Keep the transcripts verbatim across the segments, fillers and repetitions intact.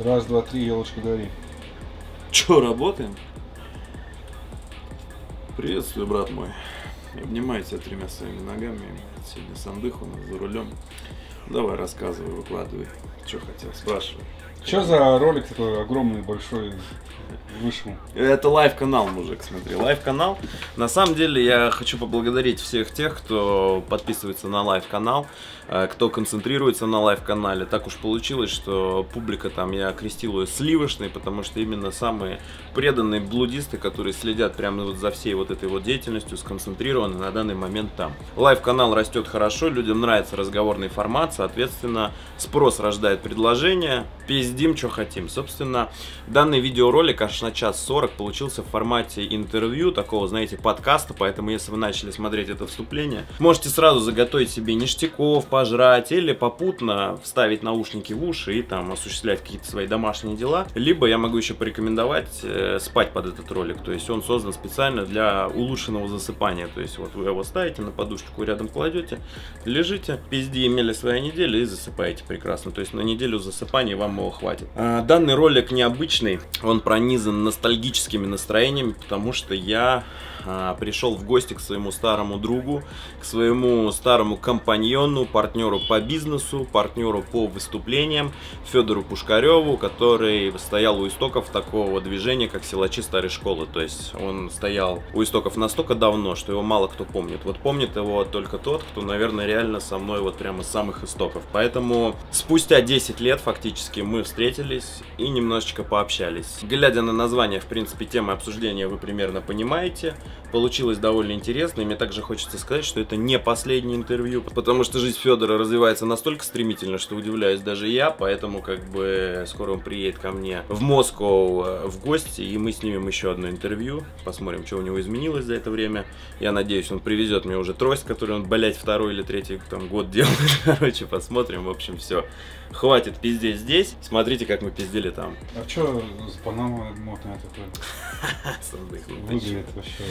Раз, два, три, елочка, гори. Че, работаем? Приветствую, брат мой. Обнимай тебя тремя своими ногами. Сегодня сандых у нас за рулем. Давай, рассказывай, выкладывай. Че хотел, спрашивай. Че за ролик такой огромный, большой вышел? Это лайв-канал, мужик, смотри, лайв-канал. На самом деле я хочу поблагодарить всех тех, кто подписывается на лайв-канал, кто концентрируется на лайв-канале. Так уж получилось, что публика там, я крестил ее сливочной, потому что именно самые преданные блудисты, которые следят прямо вот за всей вот этой вот деятельностью, сконцентрированы на данный момент там. Лайв-канал растет хорошо, людям нравится разговорный формат, соответственно, спрос рождает предложение. Пиздим, что хотим. Собственно, данный видеоролик аж на час сорок получился в формате интервью, такого, знаете, подкаста, поэтому если вы начали смотреть это вступление, можете сразу заготовить себе ништяков, пожрать или попутно вставить наушники в уши и там осуществлять какие-то свои домашние дела. Либо я могу еще порекомендовать э, спать под этот ролик, то есть он создан специально для улучшенного засыпания, то есть вот вы его ставите, на подушечку рядом кладете, лежите, пизди имели свои недели и засыпаете прекрасно, то есть на неделю засыпания вам его хватит. А, данный ролик необычный, он пронизан ностальгическими настроениями, потому что я а, пришел в гости к своему старому другу, к своему старому компаньону, партнеру по бизнесу, партнеру по выступлениям Федору Пушкареву, который стоял у истоков такого движения, как Силачи старой школы. То есть он стоял у истоков настолько давно, что его мало кто помнит. Вот помнит его только тот, кто, наверное, реально со мной вот прямо с самых истоков. Поэтому спустя десять лет фактически мы встретились и немножечко пообщались. Глядя на название, в принципе, темы обсуждения вы примерно понимаете. Получилось довольно интересно, и мне также хочется сказать, что это не последнее интервью, потому что жизнь Федора развивается настолько стремительно, что удивляюсь даже я, поэтому как бы скоро он приедет ко мне в Москву в гости, и мы снимем еще одно интервью, посмотрим, что у него изменилось за это время. Я надеюсь, он привезет мне уже трость, которую он, блять, второй или третий там год делает, короче, посмотрим, в общем, все. Хватит пиздеть здесь, смотрите, как мы пиздели там. А чё с Панамой модная такая? Выглядит вообще...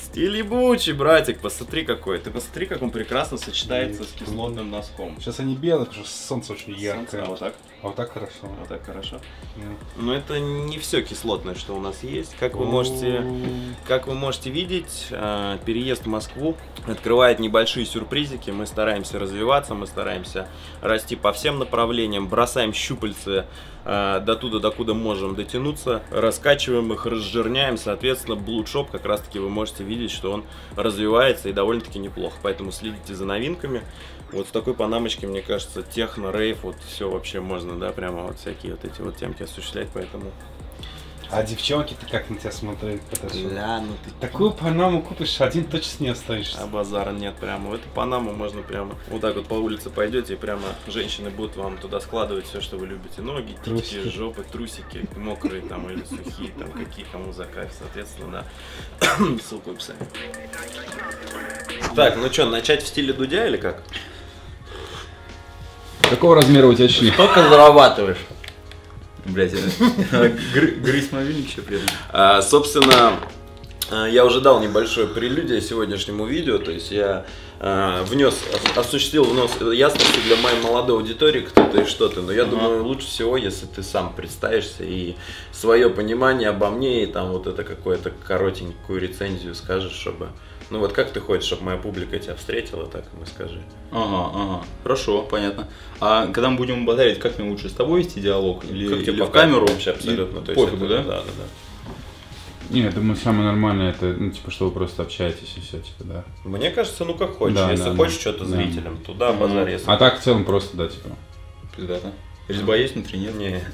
Стилибучий, братик, посмотри какой. Ты посмотри, как он прекрасно сочетается с кислотным носком. Сейчас они белые, потому что солнце очень яркое. А вот так? А вот так хорошо. А вот так хорошо. Но это не все кислотное, что у нас есть. Как вы можете, как вы можете видеть, переезд в Москву открывает небольшие сюрпризики. Мы стараемся развиваться, мы стараемся расти по всем направлениям. Бросаем щупальцы э, до туда, докуда можем дотянуться, раскачиваем их, разжирняем, соответственно, Blood Shop, как раз таки вы можете видеть, что он развивается и довольно-таки неплохо, поэтому следите за новинками. Вот в такой панамочке, мне кажется, техно, рейв, вот все вообще можно, да, прямо вот всякие вот эти вот темки осуществлять, поэтому... А девчонки-то как на тебя смотрят? Бля, ну ты... Такую панаму купишь, один точно не останешься. А базара нет прямо. В эту панаму можно прямо вот так вот по улице пойдете, и прямо женщины будут вам туда складывать все, что вы любите. Ноги, титьки, жопы, трусики, мокрые там или сухие, там какие кому за кайф, соответственно, да. Ссылку в описании. Так, ну что, начать в стиле Дудя или как? Какого размера у тебя очки? Сколько зарабатываешь? Блять, грызть мобильник еще при этом. Собственно, я уже дал небольшое прелюдию сегодняшнему видео, то есть я внес, осуществил внос ясности для моей молодой аудитории, кто-то и что-то, но я ага. думаю, лучше всего, если ты сам представишься и свое понимание обо мне, и там вот это какое-то коротенькую рецензию скажешь, чтобы... Ну вот как ты хочешь, чтобы моя публика тебя встретила, так ему скажи. Ага, ага. Хорошо, понятно. А когда мы будем базарить, как мне лучше, с тобой вести диалог? Или, как тебе или в камеру вообще абсолютно? То пофигу, есть, да? Да, да, да. Не, я думаю, самое нормальное это, ну, типа, что вы просто общаетесь и все, типа, да. Мне кажется, ну как хочешь. Да, если да, хочешь да. что-то да. зрителям, туда mm-hmm. базарь. Если... А так в целом просто, да, типа. Пиздата. Резьба есть внутри, нет? Не.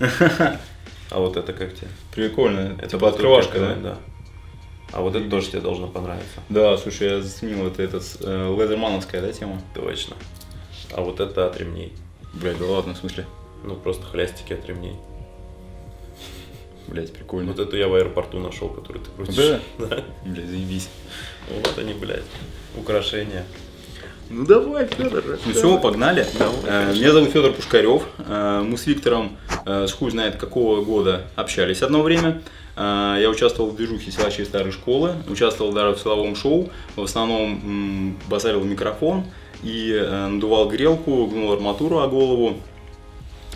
А вот это как тебе? Прикольно. Это типа открывашка, да? Да. А вот это тоже тебе должно понравиться. Да, слушай, я заценил, это, это э, ледермановская, да, тема? Точно. А вот это от ремней. Блять, да ладно, в смысле? Ну, просто хлястики от ремней. Блять, прикольно. Вот это я в аэропорту нашел, который ты крутишь. Да? Да. Блять, заебись. Вот они, блядь, украшения. Ну давай, Федор. Ну все, погнали. Давай, меня зовут Федор Пушкарев. Мы с Виктором с хуй знает какого года общались одно время. Я участвовал в движухе Силачи старой школы, участвовал даже в силовом шоу, в основном базарил в микрофон и надувал грелку, гнул арматуру о голову.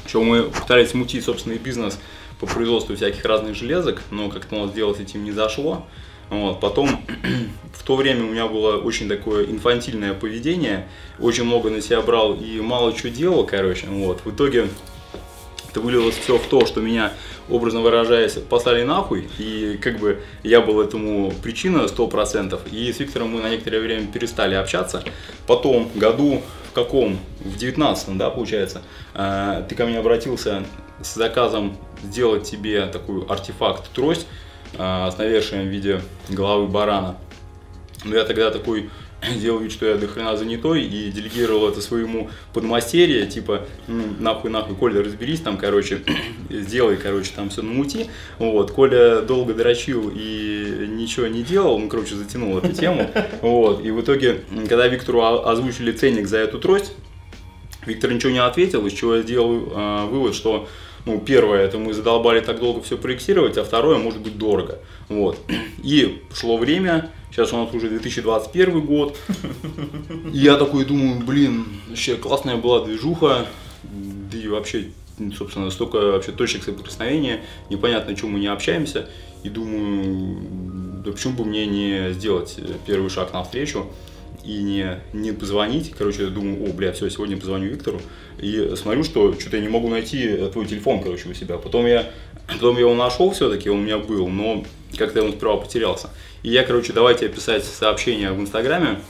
Причем мы пытались мутить собственный бизнес по производству всяких разных железок, но как-то у нас делать этим не зашло. Вот. Потом, в то время у меня было очень такое инфантильное поведение, очень много на себя брал и мало чего делал, короче. Вот. В итоге это вылилось все в то, что меня, образно выражаясь, послали нахуй, и как бы я был этому причина сто процентов, и с Виктором мы на некоторое время перестали общаться. Потом, году в каком, в девятнадцатом, да, получается, ты ко мне обратился с заказом сделать тебе такую артефакт-трость с навершием в виде головы барана. Но я тогда такой делал вид, что я до хрена занятой, и делегировал это своему подмастерье, типа, ну, нахуй, нахуй, Коля, разберись там, короче, сделай, короче, там все намути. Вот, Коля долго дрочил и ничего не делал, он, короче, затянул эту тему. Вот, и в итоге, когда Виктору озвучили ценник за эту трость, Виктор ничего не ответил, из чего я сделал э, вывод, что, ну, первое, это мы задолбали так долго все проектировать, а второе, может быть, дорого. Вот. И шло время, сейчас у нас уже две тысячи двадцать первый год, и я такой думаю, блин, вообще классная была движуха, да и вообще, собственно, столько вообще точек соприкосновения, непонятно, чем мы не общаемся, и думаю, да почему бы мне не сделать первый шаг навстречу и не, не позвонить. Короче, я думаю, о, бля, все, сегодня позвоню Виктору. И смотрю, что что-то я не могу найти твой телефон, короче, у себя. Потом я, потом я его нашел все-таки, он у меня был, но как-то он сперва потерялся. И я, короче, давайте писать сообщение в Инстаграме.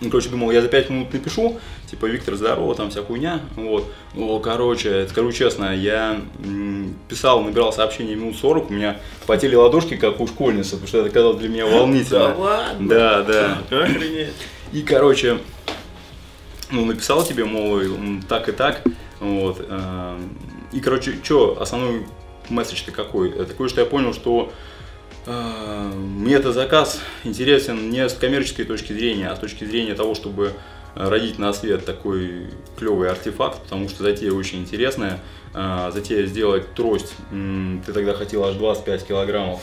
Ну, короче, думал, я за пять минут напишу, типа, Виктор, здорово, там вся хуйня. Вот. Ну, короче, скажу честно, я писал, набирал сообщение минут сорок, у меня потели ладошки, как у школьницы, потому что это казалось для меня волнительно. Да ладно? Да, да. Охренеть. И, короче, ну, написал тебе, мол, так и так, вот. И, короче, что, основной месседж-то какой? Такой, что я понял, что мне этот заказ интересен не с коммерческой точки зрения, а с точки зрения того, чтобы родить на свет такой клевый артефакт, потому что затея очень интересная. Затея сделать трость, ты тогда хотел аж двадцать пять килограммов,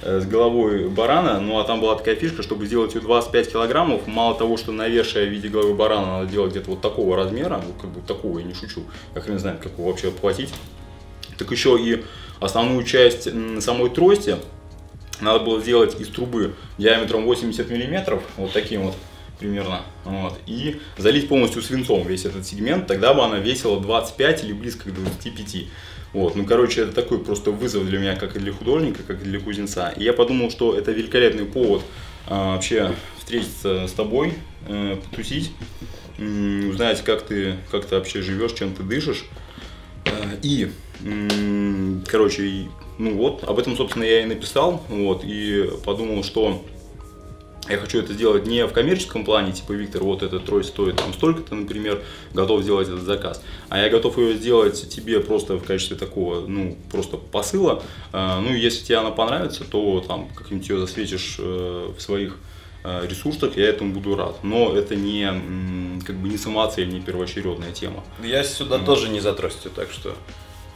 с головой барана, ну а там была такая фишка, чтобы сделать ее двадцать пять килограммов, мало того, что навершие в виде головы барана надо делать где-то вот такого размера, вот как бы такого, я не шучу, я хрен знает, как его вообще обхватить, так еще и основную часть самой трости надо было сделать из трубы диаметром восемьдесят миллиметров, вот таким вот примерно, вот, и залить полностью свинцом весь этот сегмент, тогда бы она весила двадцать пять или близко к двадцати пяти. Вот, ну, короче, это такой просто вызов для меня, как и для художника, как и для кузнеца. И я подумал, что это великолепный повод а, вообще встретиться с тобой, э, потусить, э, узнать, как ты, как ты вообще живешь, чем ты дышишь. И, э, короче, ну вот, об этом, собственно, я и написал, вот, и подумал, что я хочу это сделать не в коммерческом плане, типа, Виктор, вот эта трость стоит там столько-то, например, готов сделать этот заказ. А я готов ее сделать тебе просто в качестве такого, ну, просто посыла. Ну, если тебе она понравится, то там как-нибудь ее засветишь в своих ресурсах, я этому буду рад. Но это не, как бы, не самоцель, не первоочередная тема. Я сюда ну. тоже не за тростью, так что...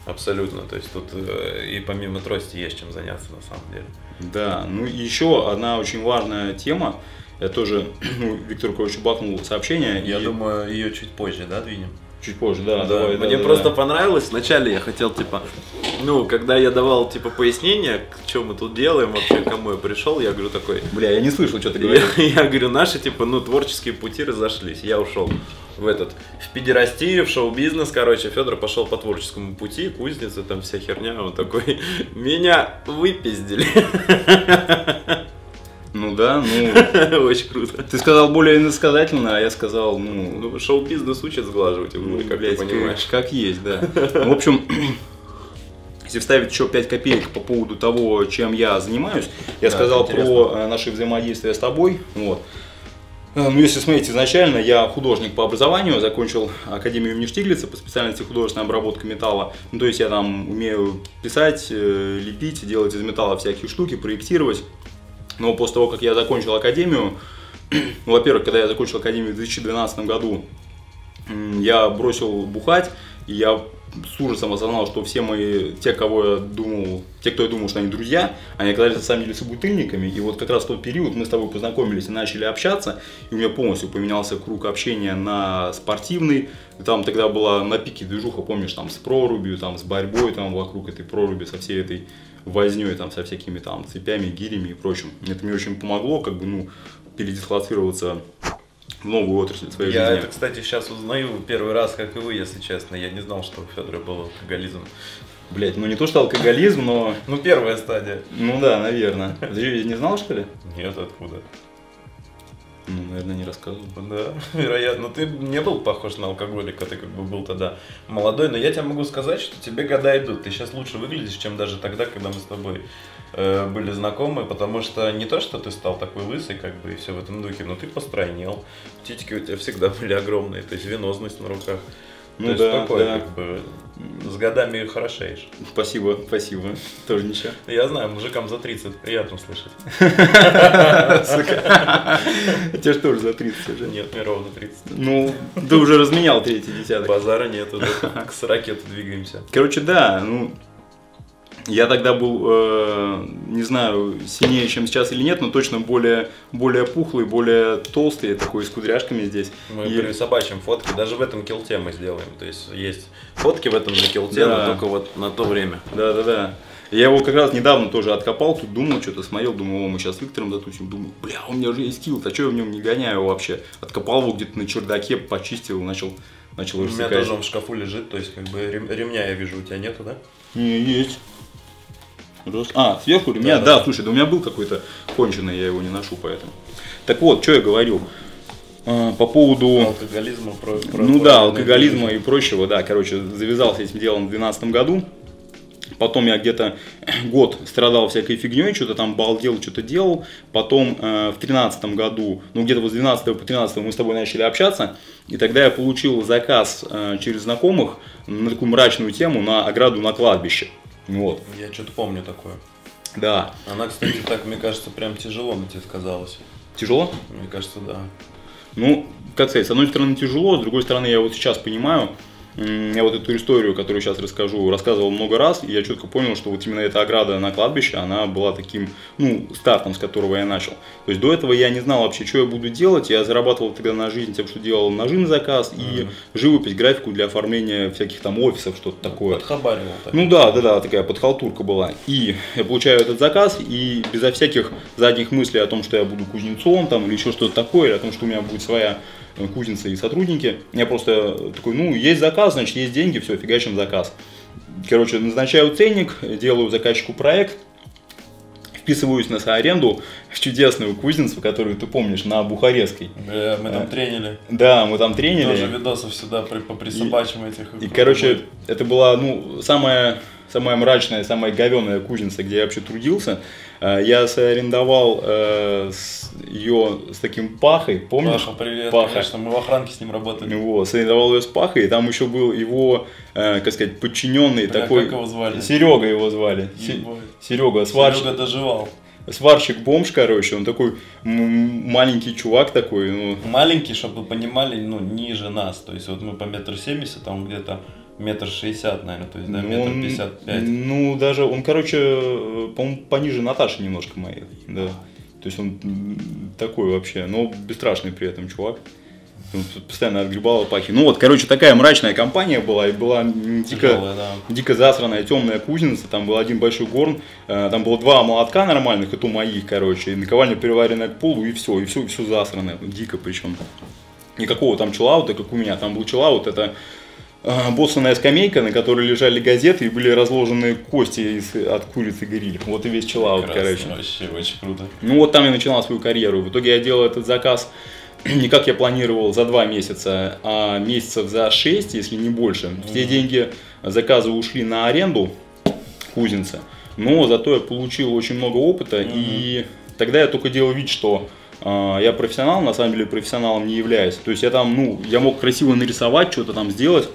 Абсолютно, то есть тут и помимо трости есть чем заняться на самом деле. Да, ну и еще одна очень важная тема, я тоже, ну, Виктор, короче, бахнул сообщение. Я и... думаю, ее чуть позже, да, двинем? Чуть позже, да. да, давай, да мне да, просто да. понравилось, вначале я хотел, типа, ну, когда я давал, типа, пояснение, что мы тут делаем, вообще, кому я пришел, я говорю такой... Бля, я не слышал, что ты говоришь. Я, я говорю, наши, типа, ну, творческие пути разошлись, я ушел в этот, в педерастию, в шоу-бизнес, короче, Федор пошел по творческому пути, кузница, там вся херня, он такой, меня выпиздили. Ну да, ну... Очень круто. Ты сказал более иносказательно, а я сказал, ну... ну шоу-бизнес учат сглаживать, ну, как блядь, ты понимаешь. Как, как есть, да. В общем, если вставить еще пять копеек по поводу того, чем я занимаюсь, я да, сказал про наши взаимодействия с тобой, вот. Ну, если смотреть, изначально я художник по образованию, закончил Академию Мнештиглице по специальности художественная обработка металла. Ну, то есть я там умею писать, лепить, делать из металла всякие штуки, проектировать. Но после того, как я закончил академию, ну, во-первых, когда я закончил академию в две тысячи двенадцатом году, я бросил бухать, и я с ужасом осознал, что все мои, те, кого я думал, те, кто я думал, что они друзья, они оказались на самом деле собутыльниками. И вот как раз в тот период мы с тобой познакомились и начали общаться, и у меня полностью поменялся круг общения на спортивный. И там тогда была на пике движуха, помнишь, там с прорубью, там с борьбой, там вокруг этой проруби, со всей этой вознёй, там со всякими там цепями, гирями и прочим. Это мне очень помогло, как бы, ну, передислоцироваться в новую отрасль своей я жизни. Я это, кстати, сейчас узнаю первый раз, как и вы, если честно. Я не знал, что у Федора был алкоголизм. Блять, ну не то, что алкоголизм, но... Ну первая стадия. Ну да, наверное. Ты не знал, что ли? Нет, откуда? Ну, наверное, не рассказывал. Да, вероятно. Ты не был похож на алкоголика, ты как бы был тогда молодой. Но я тебе могу сказать, что тебе года идут. Ты сейчас лучше выглядишь, чем даже тогда, когда мы с тобой э, были знакомы. Потому что не то, что ты стал такой лысый, как бы, и все в этом духе, но ты постройнел. Титики у тебя всегда были огромные, то есть венозность на руках. Ну, то да, есть такой, да. Как бы, с годами хорошеешь. Спасибо, спасибо. Тоже ничего. Я знаю, мужикам за тридцать приятно слышать. Сука. Тебе же тоже за тридцать уже. Нет, мне ровно тридцать. Ну, ты уже разменял третий десяток. Базара нет, уже к сороке двигаемся. Короче, да, ну, я тогда был, не знаю, сильнее, чем сейчас или нет, но точно более, более пухлый, более толстый, такой с кудряшками здесь. Мы и... присобачим фотки, даже в этом килте мы сделаем, то есть есть фотки в этом же килте, да. Но только вот на то время. Да-да-да. Я его как раз недавно тоже откопал, тут думал, что-то смотрел, думал, о, мы сейчас с Виктором затусим, думал, бля, у меня же есть килт, а что я в нем не гоняю вообще? Откопал его где-то на чердаке, почистил, начал... начал у меня тоже он в шкафу лежит, то есть как бы ремня я вижу, у тебя нету, да? Не, есть. А, сверху у меня, да, да, да, слушай, да у меня был какой-то конченый, я его не ношу, поэтому. Так вот, что я говорил а, по поводу... Алкоголизма, про, про, ну про, да, алкоголизма и прочего, да, короче, завязался этим делом в двенадцатом году. Потом я где-то год страдал всякой фигней, что-то там балдел, что-то делал. Потом э, в тринадцатом году, ну где-то вот с двенадцатого по тринадцатый мы с тобой начали общаться. И тогда я получил заказ э, через знакомых на такую мрачную тему, на ограду на кладбище. Вот. Я что-то помню такое. Да. Она, кстати, так, мне кажется, прям тяжело на тебе сказалось. Тяжело? Мне кажется, да. Ну, как сказать, с одной стороны тяжело, с другой стороны я вот сейчас понимаю, я вот эту историю, которую сейчас расскажу, рассказывал много раз, и я четко понял, что вот именно эта ограда на кладбище, она была таким, ну, стартом, с которого я начал. То есть до этого я не знал вообще, что я буду делать, я зарабатывал тогда на жизнь тем, что делал ножи на заказ mm-hmm. и живопись, графику для оформления всяких там офисов, что-то такое. Подхабаривал. Так. Ну да, да, да, такая подхалтурка была. И я получаю этот заказ, и безо всяких задних мыслей о том, что я буду кузнецом там, или еще что-то такое, или о том, что у меня будет своя... кузницы и сотрудники. Я просто такой, ну, есть заказ, значит, есть деньги, все, фигачим заказ. Короче, назначаю ценник, делаю заказчику проект, вписываюсь на аренду в чудесную кузницу, которую ты помнишь, на Бухарестской. Да, мы там тренили. Да, мы там тренили. Тоже видосов сюда поприсобачим этих. И, короче, это была, ну, самая... самая мрачная, самая говёная кузница, где я вообще трудился. Я соарендовал э, с, ее с таким Пахой, помнишь? Паша, привет, Паха. Конечно, мы в охранке с ним работали. Вот, соарендовал ее с Пахой, и там еще был его, э, как сказать, подчиненный. Бля, такой... Как его звали? Серега его звали. Ебой. Серега, сварщик. Серега доживал. Сварщик-бомж, короче, он такой маленький чувак такой. Ну... Маленький, чтобы вы понимали, ну, ниже нас, то есть вот мы по метр семьдесят, там где-то... Метр шестьдесят, наверное, то есть, да, метр пятьдесят пять. Ну, даже, он, короче, по-моему, пониже Наташи немножко моей, да. То есть, он такой вообще, но бесстрашный при этом чувак. Он постоянно отгребал пахи. Ну вот, короче, такая мрачная компания была, и была дико, тяжелая, да. дико засранная темная кузница, там был один большой горн, там было два молотка нормальных, и то моих, короче, и наковальня переваренная к полу, и все, и все, и все засранное, дико причем. Никакого там чиллаута, как у меня, там был чиллаут, это... боссанная скамейка, на которой лежали газеты и были разложены кости из, от курицы гриль. Вот и весь чиллаут, короче. Вообще, очень круто. Ну вот там я начинал свою карьеру. В итоге я делал этот заказ не как я планировал за два месяца, а месяцев за шесть, если не больше. Все mm-hmm. деньги заказа ушли на аренду кузницы, но зато я получил очень много опыта. Mm-hmm. И тогда я только делал вид, что... я профессионал, на самом деле профессионалом не являюсь. То есть я там, ну, я мог красиво нарисовать, что-то там сделать,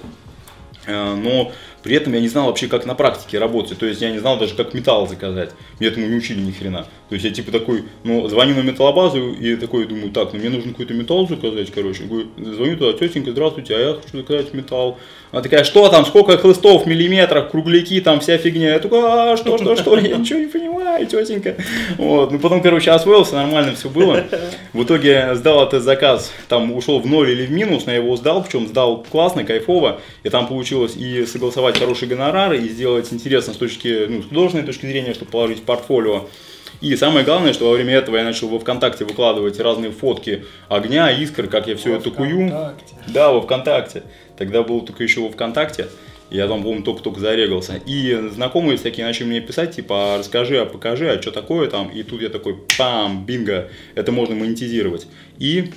но При этом я не знал вообще, как на практике работать. То есть я не знал даже, как металл заказать. Меня этому не учили ни хрена. То есть я типа такой, ну, звоню на металлобазу и такой думаю, так, ну мне нужно какой-то металл заказать, короче. Говорю, звоню туда, тетенька, здравствуйте, а я хочу заказать металл. Она такая, что там, сколько хлыстов, миллиметров, кругляки, там вся фигня. Я такой, а, что, что, что, я ничего не понимаю, тетенька. Вот, ну потом, короче, освоился, нормально все было. В итоге сдал этот заказ, там ушел в ноль или в минус, но я его сдал, причем сдал классно, кайфово. И там получилось и согласовать хорошие гонорары и сделать интересно с точки, ну, с художественной точки зрения, чтобы положить в портфолио. И самое главное, что во время этого я начал во ВКонтакте выкладывать разные фотки огня, искр, как я все во это кую. Да, во ВКонтакте. Тогда был только еще во ВКонтакте. Я там, по-моему, только-только зарегался. И знакомые всякие начали мне писать, типа, расскажи, а покажи, а что такое там. И тут я такой, пам, бинго, это можно монетизировать. И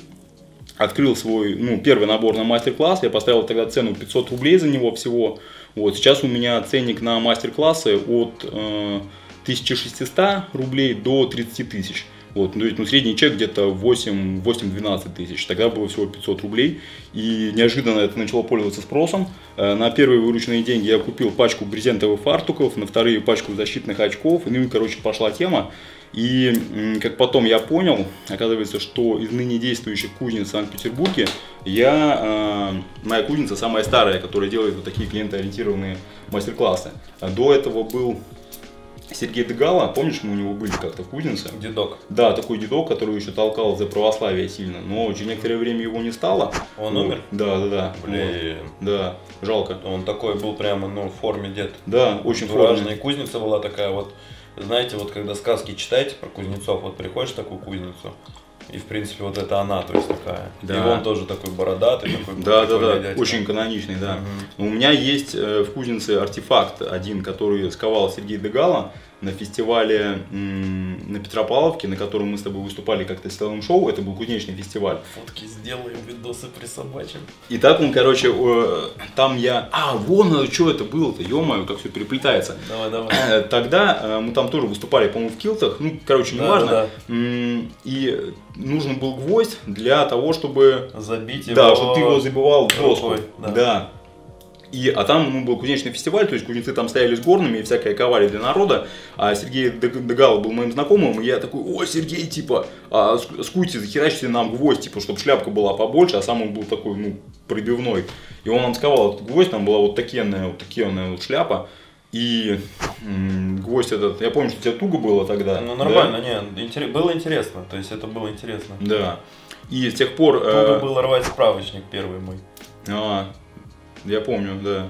открыл свой, ну, первый набор на мастер-класс. Я поставил тогда цену пятьсот рублей за него всего. Вот, сейчас у меня ценник на мастер-классы от э, тысячи шестисот рублей до тридцати тысяч. Вот, ну, ну, средний чек где-то восемь-двенадцать тысяч. Тогда было всего пятьсот рублей. И неожиданно это начало пользоваться спросом. Э, на первые вырученные деньги я купил пачку брезентовых фартуков, на вторые пачку защитных очков. Ну и, короче, пошла тема. И, как потом я понял, оказывается, что из ныне действующих кузниц в Санкт-Петербурге, я, э, моя кузница самая старая, которая делает вот такие клиентоориентированные мастер-классы. А до этого был Сергей Дегала, помнишь, мы у него были как-то в кузнице? Дедок. Да, такой дедок, который еще толкал за православие сильно, но через некоторое время его не стало. Он умер? Да, да, да. Блин. Вот. Да, жалко. Он такой был прямо, ну, в форме дед. Да, очень важная кузница была такая вот. Знаете, вот когда сказки читаете про кузнецов, вот приходишь в такую кузницу, и в принципе вот это она, то есть такая. Да. И он тоже такой бородатый, такой. Да, да, да, дядька. Очень каноничный, да. Угу. У меня есть в кузнице артефакт один, который сковал Сергей Дегала на фестивале на Петропавловке, на котором мы с тобой выступали как-то с силовым шоу, это был кузнечный фестиваль. Фотки сделаем, видосы присобачим. И так он, короче, там я... А, вон, что это было-то, ё-моё, как все переплетается. Давай, давай. Тогда мы там тоже выступали, по-моему, в килтах, ну, короче, неважно. Да, да, да. И нужен был гвоздь для того, чтобы... Забить его... Да, чтобы ты его забивал в доску. Да. Да. И, а там, ну, был кузнечный фестиваль, то есть кузнецы там стояли с горными и всякое ковали для народа. А Сергей Дегала был моим знакомым, и я такой, о, Сергей, типа, а, скуйте, захерачьте нам гвоздь, типа, чтобы шляпка была побольше, а сам он был такой, ну, пробивной. И он нам сковал этот гвоздь, там была вот такенная, вот такенная вот шляпа. И м-м, гвоздь этот, я помню, что тебе туго было тогда. Ну, нормально, да? Не, интерес, было интересно, то есть это было интересно. Да. И с тех пор... Туго э... было рвать справочник первый мой. А. Я помню, да.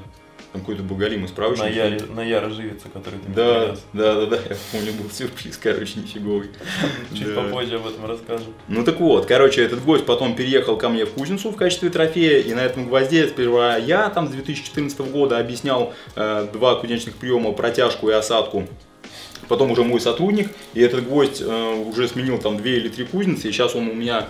Там какой-то был галимый справочник. На Яре, на Яре Живица, который ты мне привез. Да, да, да, я помню, был сюрприз, короче, нифиговый. Чуть попозже об этом расскажу. Ну так вот, короче, этот гвоздь потом переехал ко мне в кузницу в качестве трофея. И на этом гвозде сперва я там с две тысячи четырнадцатого года объяснял э, два кузнечных приема, протяжку и осадку. Потом уже мой сотрудник, и этот гвоздь э, уже сменил там две или три кузницы, и сейчас он у меня...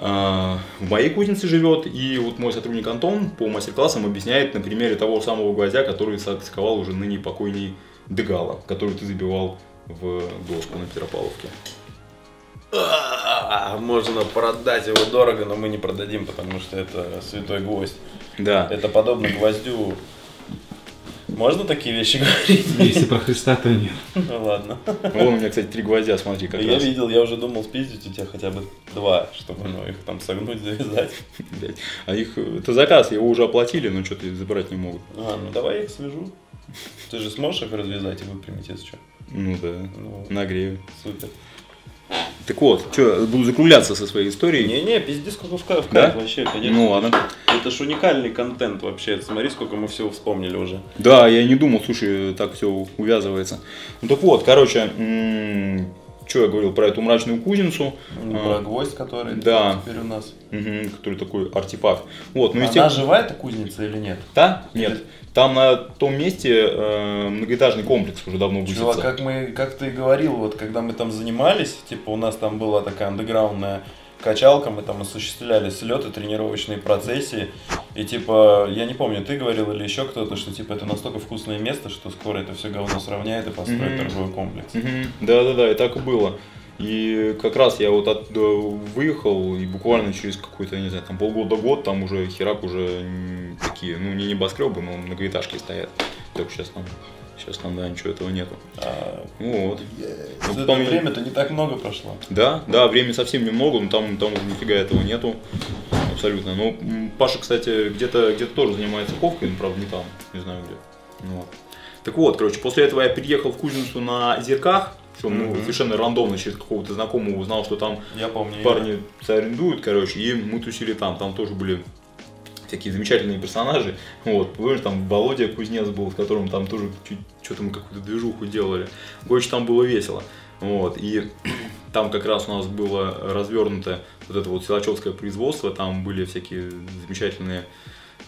в моей кузнице живет, и вот мой сотрудник Антон по мастер-классам объясняет на примере того самого гвоздя, который сковал уже ныне покойный Дегала, который ты забивал в доску на Петропавловке. Можно продать его дорого, но мы не продадим, потому что это святой гвоздь. Да. Это подобно гвоздю. Можно такие вещи говорить? Если про Христа, то нет. Ну ладно. Вон у меня, кстати, три гвоздя, смотри, как я раз. Видел, я уже думал спиздить у тебя хотя бы два, чтобы ну, их там согнуть, завязать. Блять. А их, это заказ, его уже оплатили, но что-то забрать не могут. А, ну давай я их свяжу. Ты же сможешь их развязать и выпрямить, если что? Ну да, ну, нагрею. Супер. Так вот, что, буду закругляться со своей историей. Не-не, пиздец, сколько в кайф, да? Вообще, конечно. Ну ладно. Это ж уникальный контент вообще, смотри, сколько мы всего вспомнили уже. Да, я не думал, слушай, так все увязывается. Ну так вот, короче, м-м, что я говорил про эту мрачную кузницу. Ну, про а, гвоздь, который да. теперь у нас. Угу, который такой артефакт. Вот, ну, она тех... живая эта кузница или нет? Да? Нет. Или... Там на том месте э, многоэтажный комплекс уже давно высится. Чувак, как, мы, как ты и говорил, вот когда мы там занимались, типа у нас там была такая андеграундная качалка, мы там осуществляли слеты, тренировочные процессии. И типа, я не помню, ты говорил или еще кто-то, что типа это настолько вкусное место, что скоро это все говно сравняет и построит mm-hmm. торговый комплекс. Mm-hmm. Да-да-да, и так и было. И как раз я вот оттуда выехал, и буквально через какой-то, не знаю, там полгода-год, там уже херак уже такие, ну не небоскребы, но многоэтажки стоят. Так, сейчас нам, сейчас нам, да, ничего этого нету. А, вот. Ну, за потом... время-то не так много прошло. Да, да, времени совсем немного, но там, там нифига этого нету. Абсолютно. Ну, Паша, кстати, где-то где-то тоже занимается ковкой, но, правда, не там, не знаю где. Ну, так вот, короче, после этого я переехал в кузницу на зерках, причем ну, mm-hmm. совершенно рандомно через какого-то знакомого узнал, что там я помню, парни я. арендуют, короче, и мы тусили там, там тоже были всякие замечательные персонажи, вот, помнишь, там Володя Кузнец был, с которым там тоже что-то мы какую-то движуху делали, короче, там было весело, вот, и там как раз у нас было развернуто вот это вот силачевское производство, там были всякие замечательные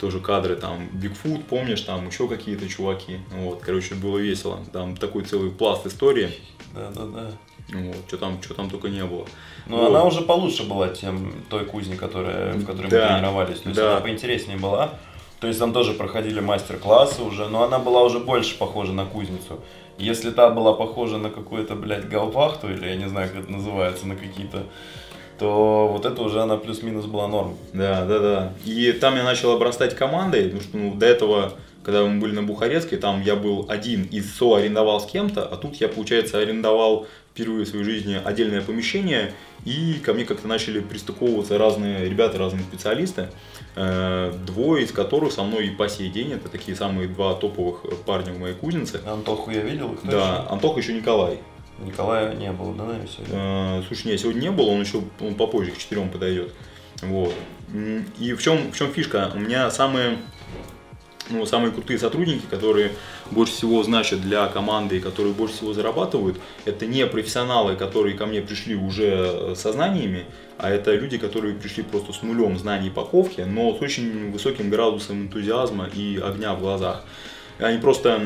тоже кадры, там Бигфут, помнишь, там еще какие-то чуваки, вот, короче, было весело, там такой целый пласт истории. Да, да, да. Вот, что там, что там только не было. Ну, вот. Она уже получше была, тем той кузни, которая, в которой да, мы тренировались, то есть да. она поинтереснее была, то есть там тоже проходили мастер-классы уже, но она была уже больше похожа на кузницу. Если та была похожа на какую-то, блядь, гаупахту, или я не знаю, как это называется, на какие-то... то вот это уже она плюс-минус была норм. Да, да, да. И там я начал обрастать командой, потому что ну, до этого, когда мы были на Бухарестской, там я был один и соарендовал с кем-то, а тут я, получается, арендовал впервые в своей жизни отдельное помещение, и ко мне как-то начали пристыковываться разные ребята, разные специалисты, двое из которых со мной и по сей день, это такие самые два топовых парня в моей кузнице. Антоху я видел? Кто да, еще? Антоха еще Николай. Николая не было, да, наверное, сегодня? Слушай, нет, сегодня не было, он еще он попозже, к четырем подойдет. Вот. И в чем, в чем фишка? У меня самые, ну, самые крутые сотрудники, которые больше всего значат для команды и которые больше всего зарабатывают, это не профессионалы, которые ко мне пришли уже со знаниями, а это люди, которые пришли просто с нулем знаний и упаковки, но с очень высоким градусом энтузиазма и огня в глазах. Они просто,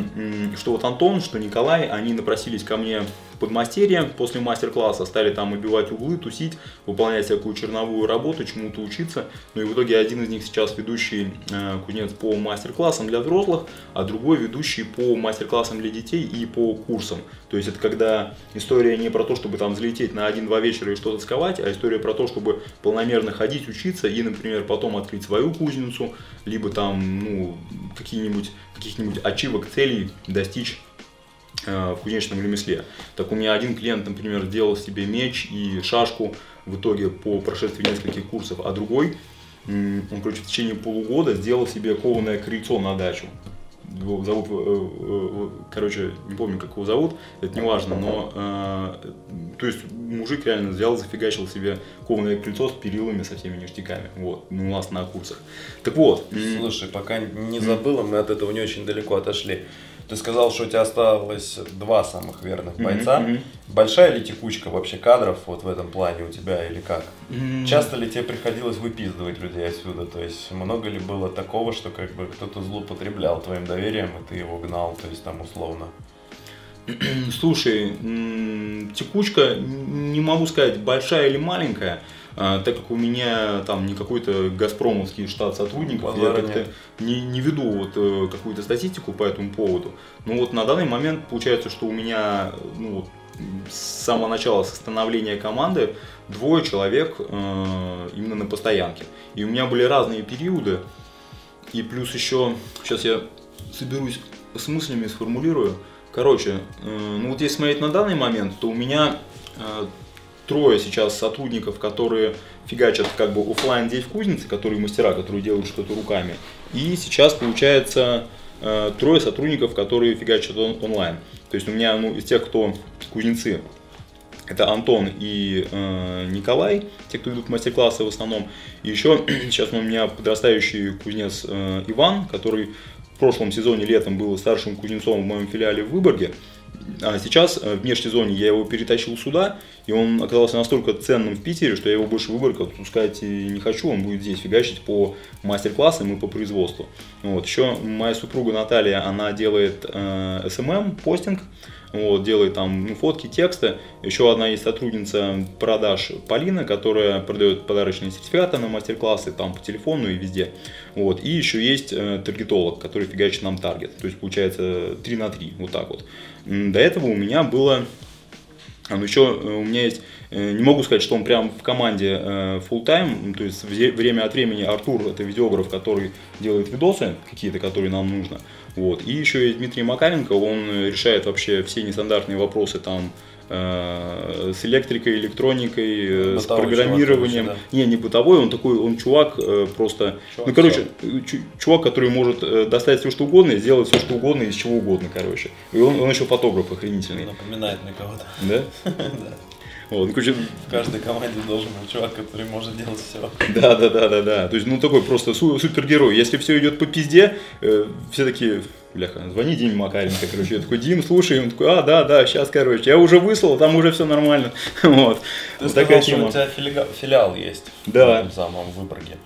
что вот Антон, что Николай, они напросились ко мне в подмастерье после мастер-класса, стали там убивать углы, тусить, выполнять всякую черновую работу, чему-то учиться. Ну и в итоге один из них сейчас ведущий кузнец по мастер-классам для взрослых, а другой ведущий по мастер-классам для детей и по курсам. То есть это когда история не про то, чтобы там взлететь на один-два вечера и что-то сковать, а история про то, чтобы полномерно ходить, учиться и, например, потом открыть свою кузницу, либо там, ну, какие-нибудь, каких-нибудь ачивок, целей достичь э, в кузнечном ремесле. Так у меня один клиент, например, делал себе меч и шашку в итоге по прошествии нескольких курсов, а другой, э, он, короче, в течение полугода сделал себе кованое крыльцо на дачу. Его зовут, э, э, короче, не помню, как его зовут, это не важно, но, э, то есть, мужик реально взял, зафигачил себе кованое крыльцо с перилами, со всеми ништяками, вот, у нас на курсах. Так вот. Слушай, пока не забыла, мы от этого не очень далеко отошли. Ты сказал, что у тебя осталось два самых верных бойца. Mm-hmm. Большая ли текучка вообще кадров вот в этом плане у тебя или как? Mm-hmm. Часто ли тебе приходилось выпиздывать людей отсюда? То есть много ли было такого, что как бы кто-то злоупотреблял твоим доверием, и ты его гнал, то есть там условно? Слушай, текучка, не могу сказать, большая или маленькая. Так как у меня там не какой-то газпромовский штат сотрудников, Базара я как-то не, не веду вот какую-то статистику по этому поводу. Но вот на данный момент получается, что у меня ну, с самого начала становления команды двое человек э, именно на постоянке. И у меня были разные периоды. И плюс еще, сейчас я соберусь с мыслями, сформулирую. Короче, э, ну вот если смотреть на данный момент, то у меня... Э, трое сейчас сотрудников, которые фигачат как бы офлайн здесь в кузнице, которые мастера, которые делают что-то руками. И сейчас получается э, трое сотрудников, которые фигачат он, онлайн. То есть у меня ну, из тех, кто кузнецы, это Антон и э, Николай, те, кто ведут мастер-классы в основном. И еще сейчас у меня подрастающий кузнец э, Иван, который в прошлом сезоне летом был старшим кузнецом в моем филиале в Выборге. А сейчас, в межсезонье, я его перетащил сюда, и он оказался настолько ценным в Питере, что я его больше в Выборг отпускать не хочу, он будет здесь фигачить по мастер-классам и по производству. Вот. Еще моя супруга Наталья, она делает э, эс эм эм, постинг, вот, делает там ну, фотки, тексты. Еще одна есть сотрудница продаж Полина, которая продает подарочные сертификаты на мастер-классы, там по телефону и везде. Вот. И еще есть э, таргетолог, который фигачит нам таргет, то есть получается три на три, вот так вот. До этого у меня было Еще у меня есть, не могу сказать, что он прям в команде full-time, то есть время от времени Артур, это видеограф, который делает видосы какие-то, которые нам нужно. Вот. И еще и Дмитрий Макаренко, он решает вообще все нестандартные вопросы там с электрикой, электроникой, бытовой, с программированием. Чувак, конечно, да. Не, не бытовой, он такой, он чувак просто, чувак, ну короче, чувак. чувак, который может достать все что угодно, сделать все что угодно, из чего угодно, короче. И он, он еще фотограф охренительный. Напоминает мне кого-то. Да? Да. Вот, короче, в каждой команде должен быть чувак, который может делать все. Да, да, да, да, да. То есть, ну такой просто су супергерой. Если все идет по пизде, э, все такие, бляха, звони Диме Макаренко, короче. Я такой, Дим, слушай, он такой, а, да, да, сейчас, короче, я уже выслал, там уже все нормально. Вот. Ты сказал, что у тебя филиал есть. Да. В самом Выборге.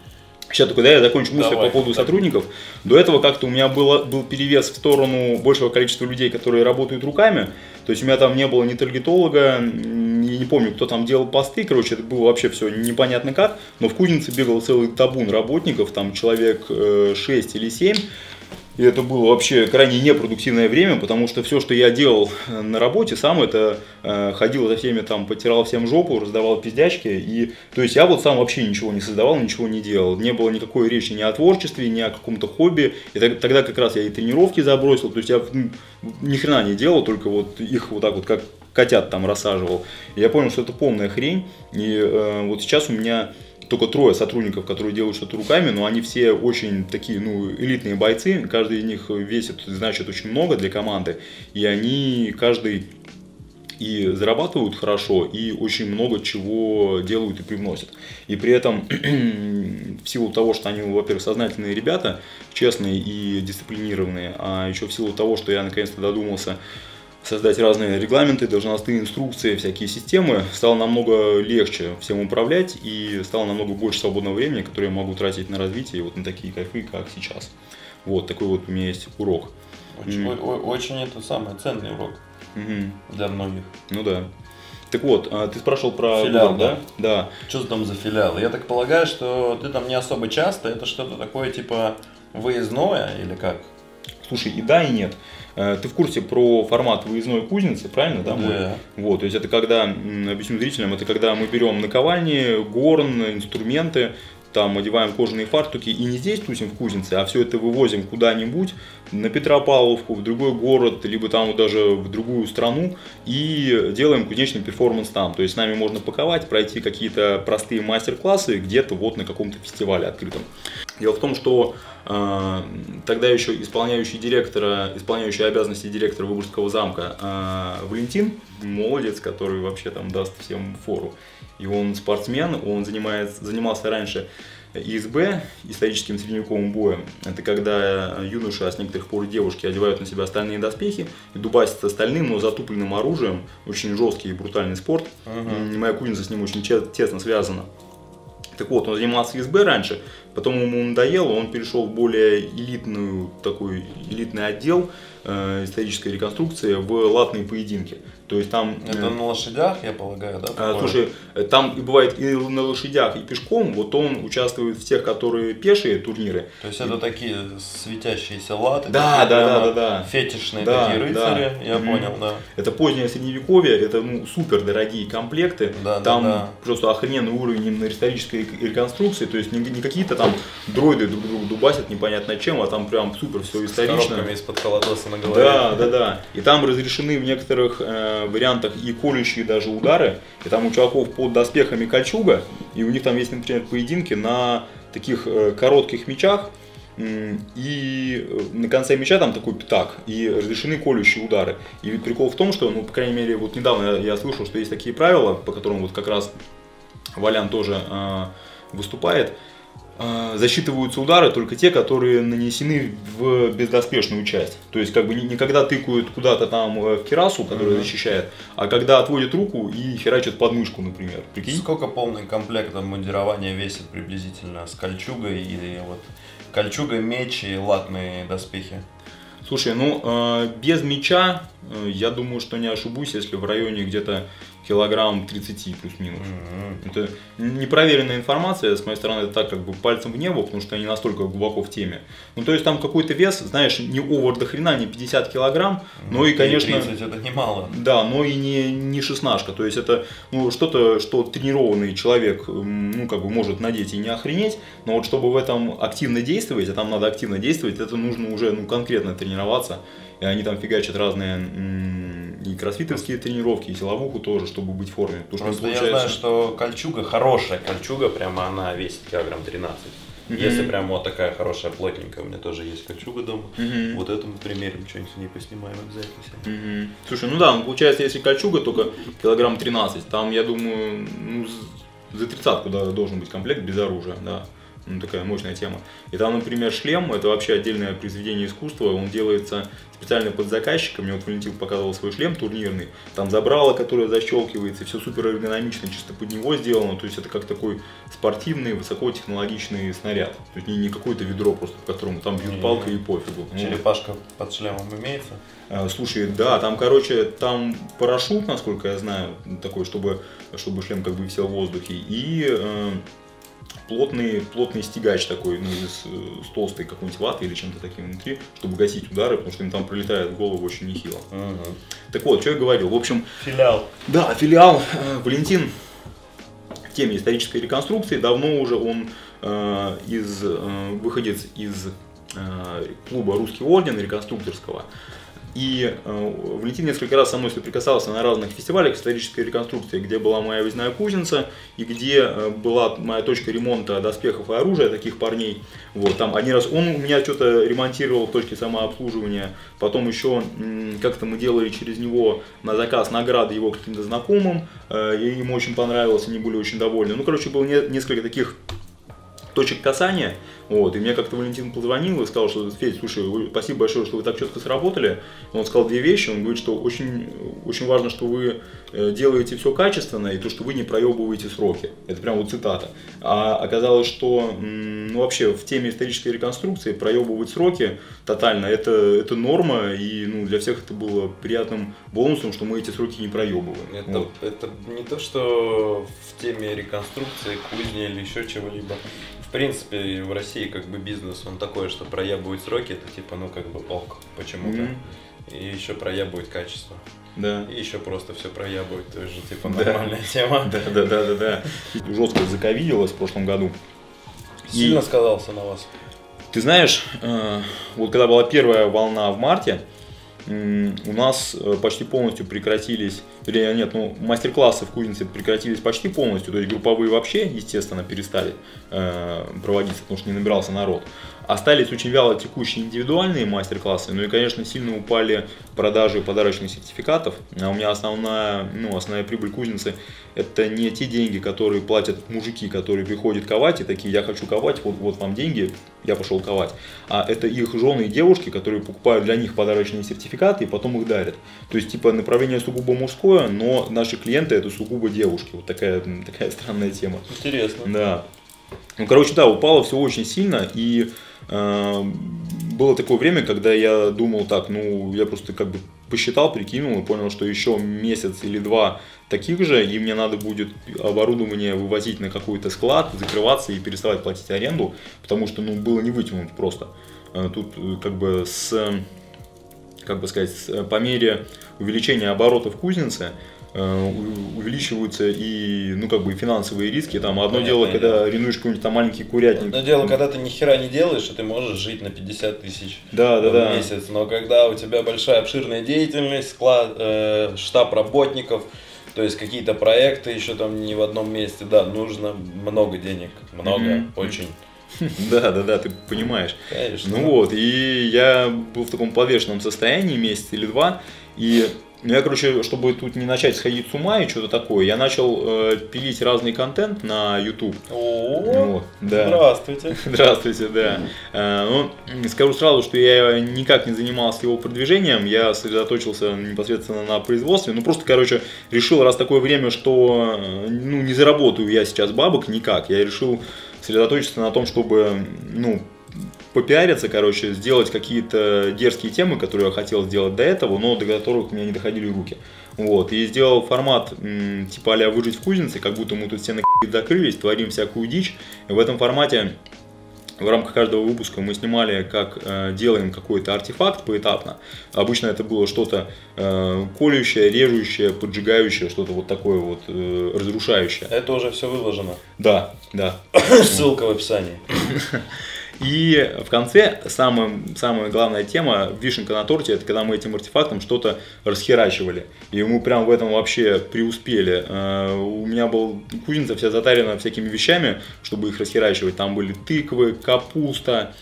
Сейчас только, да, я закончу мысль по поводу сотрудников. До этого как-то у меня было, был перевес в сторону большего количества людей, которые работают руками. То есть у меня там не было ни таргетолога, ни, не помню, кто там делал посты. Короче, это было вообще все непонятно как. Но в кузнице бегал целый табун работников, там человек э, шесть или семь. И это было вообще крайне непродуктивное время, потому что все, что я делал на работе, сам это э, ходил за всеми, там, потирал всем жопу, раздавал пиздячки. И, то есть я вот сам вообще ничего не создавал, ничего не делал. Не было никакой речи ни о творчестве, ни о каком-то хобби. И так, тогда как раз я и тренировки забросил, то есть я ну, ни хрена не делал, только вот их вот так вот как котят там рассаживал. И я понял, что это полная хрень. И э, вот сейчас у меня... Только трое сотрудников, которые делают что-то руками, но они все очень такие, ну, элитные бойцы, каждый из них весит, значит, очень много для команды, и они каждый и зарабатывают хорошо, и очень много чего делают и привносят. И при этом, в силу того, что они, во-первых, сознательные ребята, честные и дисциплинированные, а еще в силу того, что я наконец-то додумался создать разные регламенты, должностные инструкции, всякие системы, стало намного легче всем управлять и стало намного больше свободного времени, которое я могу тратить на развитие, вот на такие кайфы, как сейчас. Вот такой вот у меня есть урок. Очень, mm. о, очень это самый ценный урок mm-hmm. для многих. Ну да. Так вот, ты спрашивал про филиал, да? Да. Что там за филиал? Я так полагаю, что ты там не особо часто, это что-то такое типа выездное или как? Слушай, и да, и нет. Ты в курсе про формат выездной кузницы, правильно? Да. да. Вот, то есть это когда, объясню зрителям, это когда мы берем наковальни, горн, инструменты, там одеваем кожаные фартуки и не здесь тусим в кузнице, а все это вывозим куда-нибудь на Петропавловку, в другой город, либо там даже в другую страну и делаем кузнечный перформанс там. То есть с нами можно паковать, пройти какие-то простые мастер-классы где-то вот на каком-то фестивале открытом. Дело в том, что э, тогда еще исполняющий, директора, исполняющий обязанности директора Выборгского замка э, Валентин, молодец, который вообще там даст всем фору. И он спортсмен, он занимает, занимался раньше И С Б, историческим средневековым боем. Это когда юноши, а с некоторых пор девушки, одевают на себя стальные доспехи и дубасятся стальным, но затупленным оружием. Очень жесткий и брутальный спорт. Uh-huh. Моя кузница с ним очень тесно связана. Так вот, он занимался И С Б раньше, потом ему надоело, он перешел в более элитную, такой элитный отдел э, исторической реконструкции в латные поединки. То есть там... Э, это на лошадях, я полагаю, да? Э, слушай, там и бывает и на лошадях, и пешком, вот он участвует в тех, которые пешие турниры. То есть и... это такие светящиеся латы, да, такие, да, да, да, да. фетишные да, такие рыцари, да. я mm-hmm. понял, да. Это позднее средневековье, это ну, супер дорогие комплекты, да, там да, да. просто охрененный уровень исторической реконструкции, то есть не какие-то там дроиды друг друга дубасят непонятно чем, а там прям супер все исторично. С коробками из-под колодоса на голове. Да, да, да. И там разрешены в некоторых э, вариантах и колющие даже удары, и там у чуваков под доспехами кольчуга, и у них там есть, например, поединки на таких э, коротких мечах, и на конце мяча там такой пятак, и разрешены колющие удары. И прикол в том, что, ну, по крайней мере, вот недавно я слышал, что есть такие правила, по которым вот как раз Валян тоже э, выступает, засчитываются удары только те, которые нанесены в бездоспешную часть. То есть, как бы не когда тыкают куда-то там в кирасу, которая mm-hmm. защищает, а когда отводят руку и херачат подмышку, например. Прикинь? Сколько полный комплект обмундирования весит приблизительно с кольчугой и вот кольчуга, меч и латные доспехи? Слушай, ну без меча, я думаю, что не ошибусь, если в районе где-то килограмм тридцать плюс-минус. Mm-hmm. Это непроверенная информация, с моей стороны, это так как бы пальцем в небо, потому что я не настолько глубоко в теме. Ну, то есть там какой-то вес, знаешь, не овер до хрена, не пятьдесят килограмм, но и, конечно... тридцать это немало. Да, но и не, не шестнашка, то есть это ну, что-то, что тренированный человек, ну, как бы может надеть и не охренеть, но вот чтобы в этом активно действовать, а там надо активно действовать, это нужно уже, ну, конкретно тренироваться. И они там фигачат разные и кроссфитовские тренировки, и силовуху тоже, чтобы быть в форме. Потому Просто что я получается... знаю, что кольчуга хорошая, кольчуга прямо она весит килограмм тринадцать. Mm-hmm. Если прям вот такая хорошая, плотненькая, у меня тоже есть кольчуга дома, mm-hmm. вот этому примерим, что-нибудь с ней поснимаем обязательно. Mm-hmm. Слушай, ну да, ну, получается, если кольчуга только килограмм тринадцать, там, я думаю, ну, за тридцатку да, должен быть комплект без оружия, да. Ну, такая мощная тема. И там, например, шлем, это вообще отдельное произведение искусства, он делается специально под заказчика. Мне вот Валентин показывал свой шлем турнирный, там забрало, которое защелкивается, все супер эргономично, чисто под него сделано, то есть это как такой спортивный, высокотехнологичный снаряд, то есть не, не какое-то ведро просто, по которому там бьют палкой и пофигу. Черепашка вот. Под шлемом имеется? А, слушай, да, там, короче, там парашют, насколько я знаю, такой, чтобы, чтобы шлем как бы висел в воздухе, и... Э, Плотный, плотный стягач такой, ну, из, с толстой какой-нибудь ваты или чем-то таким внутри, чтобы гасить удары, потому что им там прилетает в голову очень нехило. Ага. Так вот, что я говорил, в общем... Филиал. Да, филиал. Валентин в теме исторической реконструкции, давно уже он э, из, э, выходец из э, клуба «Русский орден» реконструкторского. И э, Валентин несколько раз со мной соприкасался на разных фестивалях исторической реконструкции, где была моя вязаная кузница и где э, была моя точка ремонта доспехов и оружия таких парней. Вот, там один раз он у меня что-то ремонтировал в точке самообслуживания, потом еще как-то мы делали через него на заказ награды его каким-то знакомым, э, ему очень понравилось, они были очень довольны. Ну, короче, было не, несколько таких точек касания. Вот, и мне как-то Валентин позвонил и сказал, что Федь, слушай, спасибо большое, что вы так четко сработали. Он сказал две вещи, он говорит, что очень, очень важно, что вы делаете все качественно и то, что вы не проебываете сроки. Это прям вот цитата. А оказалось, что ну, вообще в теме исторической реконструкции проебывать сроки тотально, это, это норма, и ну, для всех это было приятным бонусом, что мы эти сроки не проебываем. Это, вот. Это не то, что в теме реконструкции, кузни или еще чего-либо. В принципе, в России как бы бизнес, он такой, что проебывать сроки, это типа, ну как бы ок, почему-то. Mm-hmm. И еще проебывать качество. Да. И еще просто все проебывать, то есть же типа нормальная да. тема. Да, да, да, да, да. Жестко заковидилось в прошлом году. Сильно и... сказался на вас? Ты знаешь, вот когда была первая волна в марте, у нас почти полностью прекратились, или нет, ну, мастер-классы в кузнице прекратились почти полностью, то есть групповые вообще, естественно, перестали э, проводиться, потому что не набирался народ. Остались очень вяло текущие индивидуальные мастер-классы, ну и, конечно, сильно упали продажи подарочных сертификатов. А у меня основная, ну, основная прибыль кузницы – это не те деньги, которые платят мужики, которые приходят ковать и такие «я хочу ковать, вот, вот вам деньги, я пошел ковать», а это их жены и девушки, которые покупают для них подарочные сертификаты и потом их дарят. То есть, типа, направление сугубо мужское, но наши клиенты – это сугубо девушки. Вот такая, такая странная тема. Интересно. Да. Ну, короче, да, упало все очень сильно, и э, было такое время, когда я думал так, ну, я просто как бы посчитал, прикинул и понял, что еще месяц или два таких же, и мне надо будет оборудование вывозить на какой-то склад, закрываться и переставать платить аренду, потому что, ну, было не вытянуть просто. Тут как бы с, как бы сказать, с, по мере увеличения оборотов кузницы, увеличиваются и, ну, как бы, финансовые риски. Там одно понятное дело, когда ренуешь какой-нибудь там маленький курятник. Одно дело, когда ты ни хера не делаешь, и ты можешь жить на пятьдесят тысяч да, да, в да. месяц. Но когда у тебя большая обширная деятельность, склад, э, штаб работников, то есть какие-то проекты еще там не в одном месте, да, нужно много денег, много, mm-hmm. очень. Да, да, да, ты понимаешь. Конечно. Ну вот, и я был в таком подвешенном состоянии месяц или два, и ну, я, короче, чтобы тут не начать сходить с ума и что-то такое, я начал э, пилить разный контент на YouTube. О, да. Здравствуйте. Здравствуйте, да. Э, ну, скажу сразу, что я никак не занимался его продвижением, я сосредоточился непосредственно на производстве. Ну, просто, короче, решил, раз такое время, что ну, не заработаю я сейчас бабок никак, я решил сосредоточиться на том, чтобы, ну, попиариться, короче, сделать какие-то дерзкие темы, которые я хотел сделать до этого, но до которых у меня не доходили руки. Вот, и сделал формат м, типа а-ля «Выжить в кузнице», как будто мы тут все на закрылись, творим всякую дичь. И в этом формате в рамках каждого выпуска мы снимали, как э, делаем какой-то артефакт поэтапно. Обычно это было что-то э, колющее, режущее, поджигающее, что-то вот такое вот э, разрушающее. Это уже все выложено? Да, да. Ссылка в описании. И в конце самая, самая главная тема, вишенка на торте, это когда мы этим артефактом что-то расхерачивали. И мы прям в этом вообще преуспели. У меня была кузница вся затарена всякими вещами, чтобы их расхерачивать. Там были тыквы, капуста.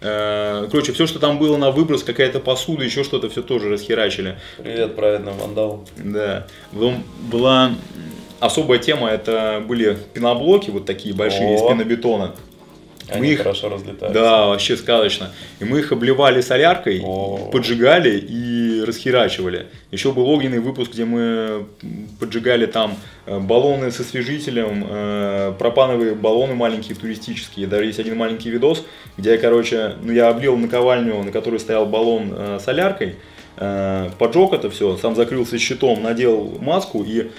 Короче, все, что там было на выброс, какая-то посуда, еще что-то, все тоже расхерачили. Привет, правильно, вандал. Да. Потом была особая тема, это были пеноблоки, вот такие большие, из пенобетона. Мы Они их, хорошо разлетаются. Да, вообще сказочно. И мы их обливали соляркой, О-о-о. поджигали и расхерачивали. Еще был огненный выпуск, где мы поджигали там баллоны со освежителем, пропановые баллоны маленькие, туристические. Даже есть один маленький видос, где я, короче, ну, я облил наковальню, на которой стоял баллон соляркой, поджег это все, сам закрылся щитом, надел маску и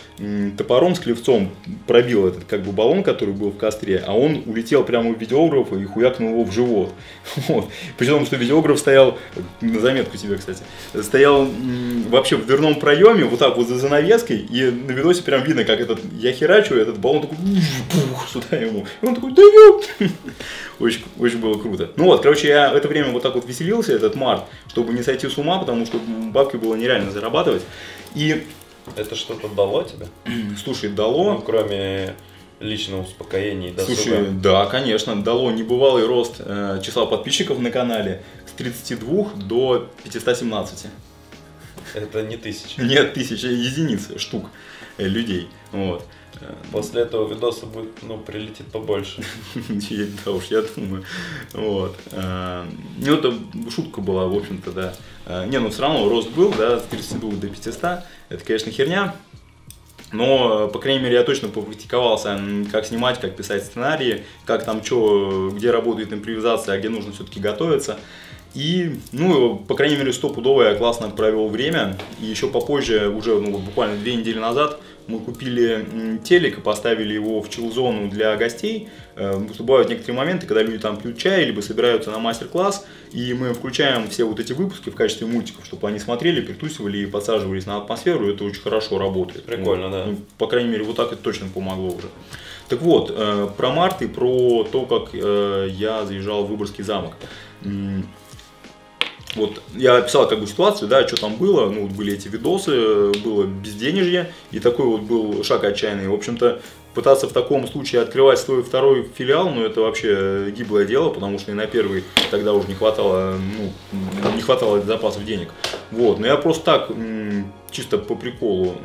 топором с клевцом пробил этот как бы баллон, который был в костре, а он улетел прямо в видеографа и хуякнул его в живот. Вот. Причем, что видеограф стоял, на заметку тебе, кстати, стоял вообще в дверном проеме, вот так вот за занавеской, и на видосе прям видно, как этот, я херачу, этот баллон такой пух, сюда ему, и он такой, да ёп! Очень, очень было круто. Ну вот, короче, я это время вот так вот веселился, этот март, чтобы не сойти с ума, потому что бабки было нереально зарабатывать. И это что-то дало тебе? Слушай, дало. Ну, кроме личного успокоения и досуга. Слушай, да, конечно, дало небывалый рост э, числа подписчиков на канале с тридцати двух до пятисот семнадцати. Это не тысяча? Нет, тысяча единиц, штук э, людей. Вот. После этого видоса будет, ну, прилетит побольше. Да уж, я думаю. Вот. Ну, это шутка была, в общем-то, да. Не, ну, все равно рост был, да, с тридцати двух до пятисот. Это, конечно, херня. Но, по крайней мере, я точно попрактиковался, как снимать, как писать сценарии, как там что, где работает импровизация, а где нужно все-таки готовиться. И, ну, по крайней мере, стопудово я классно провел время. И еще попозже, уже, ну, буквально две недели назад, мы купили телек и поставили его в чил-зону для гостей. Бывают некоторые моменты, когда люди там пьют чай, либо собираются на мастер-класс, и мы включаем все вот эти выпуски в качестве мультиков, чтобы они смотрели, притусивали и подсаживались на атмосферу, и это очень хорошо работает. Прикольно, ну, да. Ну, по крайней мере, вот так это точно помогло уже. Так вот, про март и про то, как я заезжал в Выборгский замок. Вот, я описал как бы ситуацию, да, что там было, ну, были эти видосы, было безденежье, и такой вот был шаг отчаянный. В общем-то, пытаться в таком случае открывать свой второй филиал, ну, это вообще гиблое дело, потому что и на первый тогда уже не хватало, ну, не хватало запасов денег. Вот, но я просто так, чисто по приколу...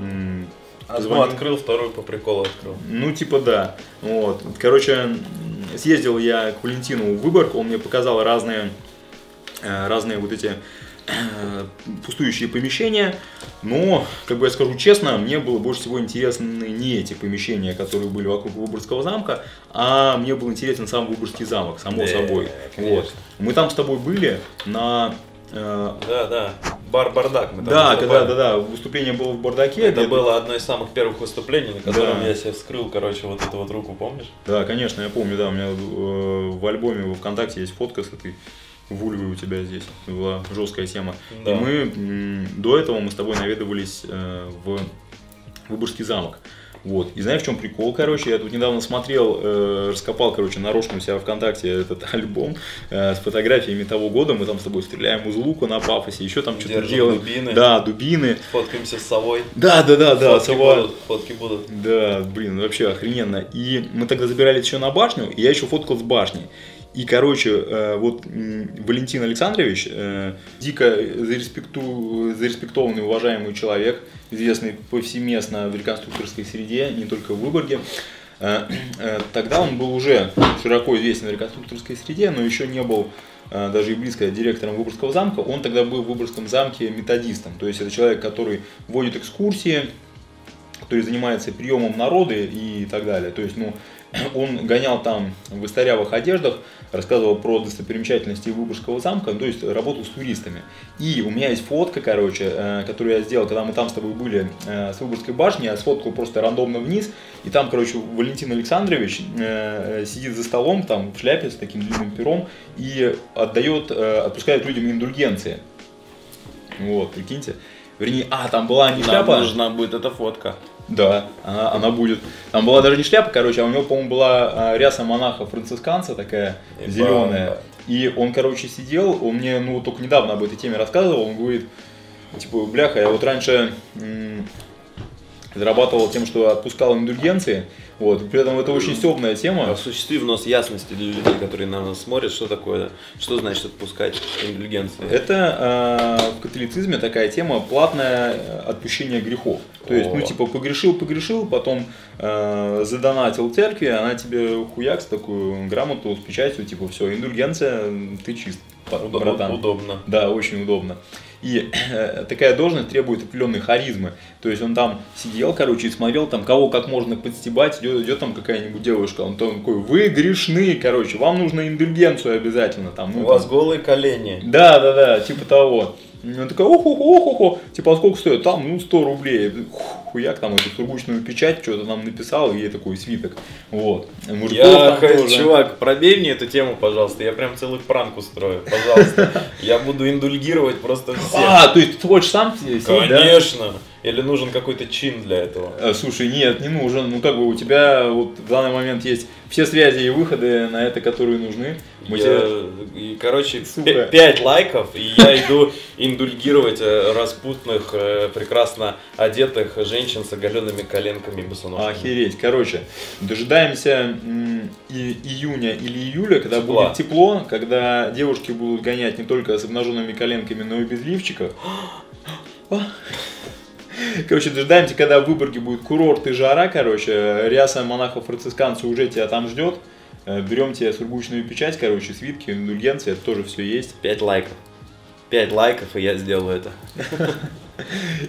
Одну открыл, вторую по приколу открыл. Ну, типа, да. Вот, короче, съездил я к Валентину в Выборг, он мне показал разные... разные вот эти э, пустующие помещения, но, как бы я скажу честно, мне было больше всего интересны не эти помещения, которые были вокруг Выборгского замка, а мне был интересен сам Выборгский замок, само да, собой. Вот. Мы там с тобой были на... Э, да, да, бар-бардак. Да, да, да, да, выступление было в бардаке. Это было одно из самых первых выступлений, на котором да. я себе вскрыл, короче, вот эту вот руку, помнишь? Да, конечно, я помню, да, у меня э, в альбоме во ВКонтакте есть фотка с этой... Вульвы у тебя здесь, была жесткая тема. Да. И мы до этого мы с тобой наведывались э, в Выборгский замок. Вот. И знаешь, в чем прикол, короче? Я тут недавно смотрел, э, раскопал, короче, нарочно у себя ВКонтакте этот альбом э, с фотографиями того года. Мы там с тобой стреляем из лука на пафосе, еще там что-то делаем. Дубины. Да, дубины. Фоткаемся с совой. Да, да, да, да. Фотки сова. Будут, фотки будут. Да, блин, вообще охрененно. И мы тогда забирались еще на башню, и я еще фоткал с башни. И, короче, вот Валентин Александрович, дико зареспекту... зареспектованный, уважаемый человек, известный повсеместно в реконструкторской среде, не только в Выборге. Тогда он был уже широко известен в реконструкторской среде, но еще не был даже и близко директором Выборгского замка. Он тогда был в Выборгском замке методистом, то есть это человек, который вводит экскурсии, который занимается приемом народа и так далее. То есть, ну, Он гонял там в исторявых одеждах, рассказывал про достопримечательности Выборгского замка, то есть работал с туристами. И у меня есть фотка, короче, которую я сделал, когда мы там с тобой были, с Выборгской башни, я сфоткал просто рандомно вниз, и там, короче, Валентин Александрович сидит за столом, там в шляпе с таким длинным пером, и отдает, отпускает людям индульгенции. Вот, прикиньте. Вернее, а, там была не шляпа. Нам нужна будет эта фотка. Да, она, она будет. Там была даже не шляпа, короче, а у него, по-моему, была ряса монаха-францисканца такая, и зеленая. Бомба. И он, короче, сидел, он мне, ну, только недавно об этой теме рассказывал, он говорит, типа, бляха, я вот раньше м-м, зарабатывал тем, что отпускал индульгенции, вот, при этом это очень стебная тема. Осуществи в нас ясности для людей, которые на нас смотрят, что такое, что значит отпускать индульгенции. Это э, в католицизме такая тема, платное отпущение грехов. То есть, ну типа погрешил-погрешил, потом э, задонатил церкви, она тебе хуякс такую грамоту с печатью, типа все, индульгенция, ты чист, братан. Удобно. Да, очень удобно. И такая должность требует определенной харизмы. То есть он там сидел, короче, и смотрел, там, кого как можно подстебать, идет, идет там какая-нибудь девушка. Он там такой, вы грешны, короче, вам нужно индульгенцию обязательно. Там, ну, у там... вас голые колени. Да, да, да, типа того. Он такой, ох-ох-ох-ох, типа, а сколько стоит? Там, ну, сто рублей. Хуяк, там эту сургучную печать что-то нам написал, ей такой свиток. Вот. Мужиков я, тоже... чувак, пробей мне эту тему, пожалуйста, я прям целый пранк устрою, пожалуйста. Я буду индульгировать просто всех. А, то есть ты хочешь сам себе? Конечно. Или нужен какой-то чин для этого? Слушай, нет, не нужен. Ну, как бы у тебя вот в данный момент есть все связи и выходы на это, которые нужны. Я... Тебя... Короче, пять лайков, и я иду индульгировать распутных, прекрасно одетых женщин с оголенными коленками и босоножками. Охереть. Короче, дожидаемся и июня или июля, когда Тепла. будет тепло, когда девушки будут гонять не только с обнаженными коленками, но и без лифчиков. Короче, дожидаемся, когда в Выборге будет курорт и жара, короче, ряса монахов-францисканцев уже тебя там ждет. Берем тебе сургучную печать, короче, свитки, индульгенции, это тоже все есть. Пять лайков. Пять лайков, и я сделаю это.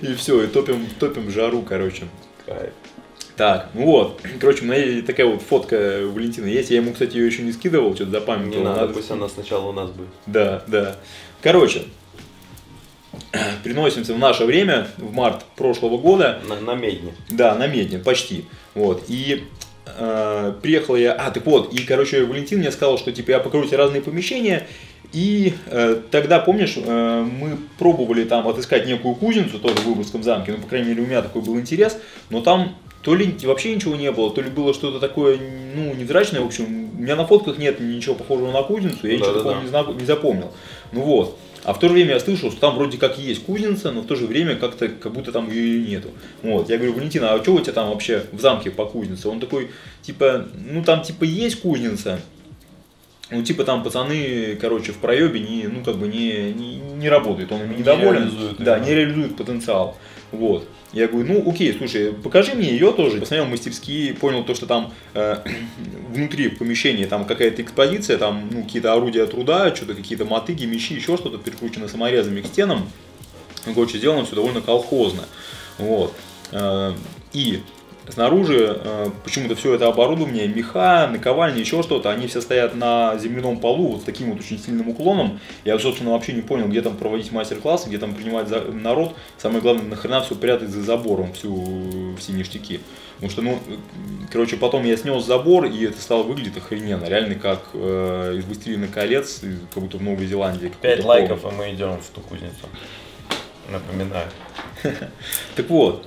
И все, и топим, топим жару, короче. Кайф. Так, ну вот, короче, у меня такая вот фотка Валентина есть, я ему, кстати, ее еще не скидывал, что-то запамятовал. Не надо, надо, пусть она сначала у нас будет. Да, да. Короче. Переносимся в наше время, в март прошлого года. На, на Медне. Да, на Медне, почти. Вот. И э, приехал я. А, так вот, и, короче, Валентин мне сказал, что типа я покажу тебе разные помещения. И э, тогда, помнишь, э, мы пробовали там отыскать некую кузницу, тоже в Выборгском замке. Ну, по крайней мере, у меня такой был интерес. Но там то ли вообще ничего не было, то ли было что-то такое, ну, невзрачное. В общем, у меня на фотках нет ничего похожего на кузницу, я да, ничего да, такого да. не запомнил. Ну вот. А в то же время я слышал, что там вроде как есть кузница, но в то же время как-то как будто там ее и нету. Вот. Я говорю, Валентин, а что у тебя там вообще в замке по кузнице? Он такой, типа, ну там типа есть кузница. Ну, типа там пацаны, короче, в проебе не, ну, как бы не, не, не работают. Он им недоволен. Не да, не реализует потенциал. Вот. Я говорю, ну окей, слушай, покажи мне ее тоже. Посмотрел мастерские, понял то, что там э, внутри помещения там какая-то экспозиция, там ну, какие-то орудия труда, что-то какие-то мотыги, мечи, еще что-то прикручено саморезами к стенам. Короче, сделано все довольно колхозно. Вот. Э, и снаружи э, почему-то все это оборудование, меха, наковальни, еще что-то, они все стоят на земляном полу вот с таким вот очень сильным уклоном. Я, собственно, вообще не понял, где там проводить мастер-классы, где там принимать за... народ. Самое главное, нахрена все прятать за забором, всю... все ништяки. Потому что, ну, короче, потом я снес забор, и это стало выглядеть охрененно. Реально, как э, из «Властелина колец», как будто в Новой Зеландии. Пять лайков, и мы идем в ту кузницу. Напоминаю. Так вот,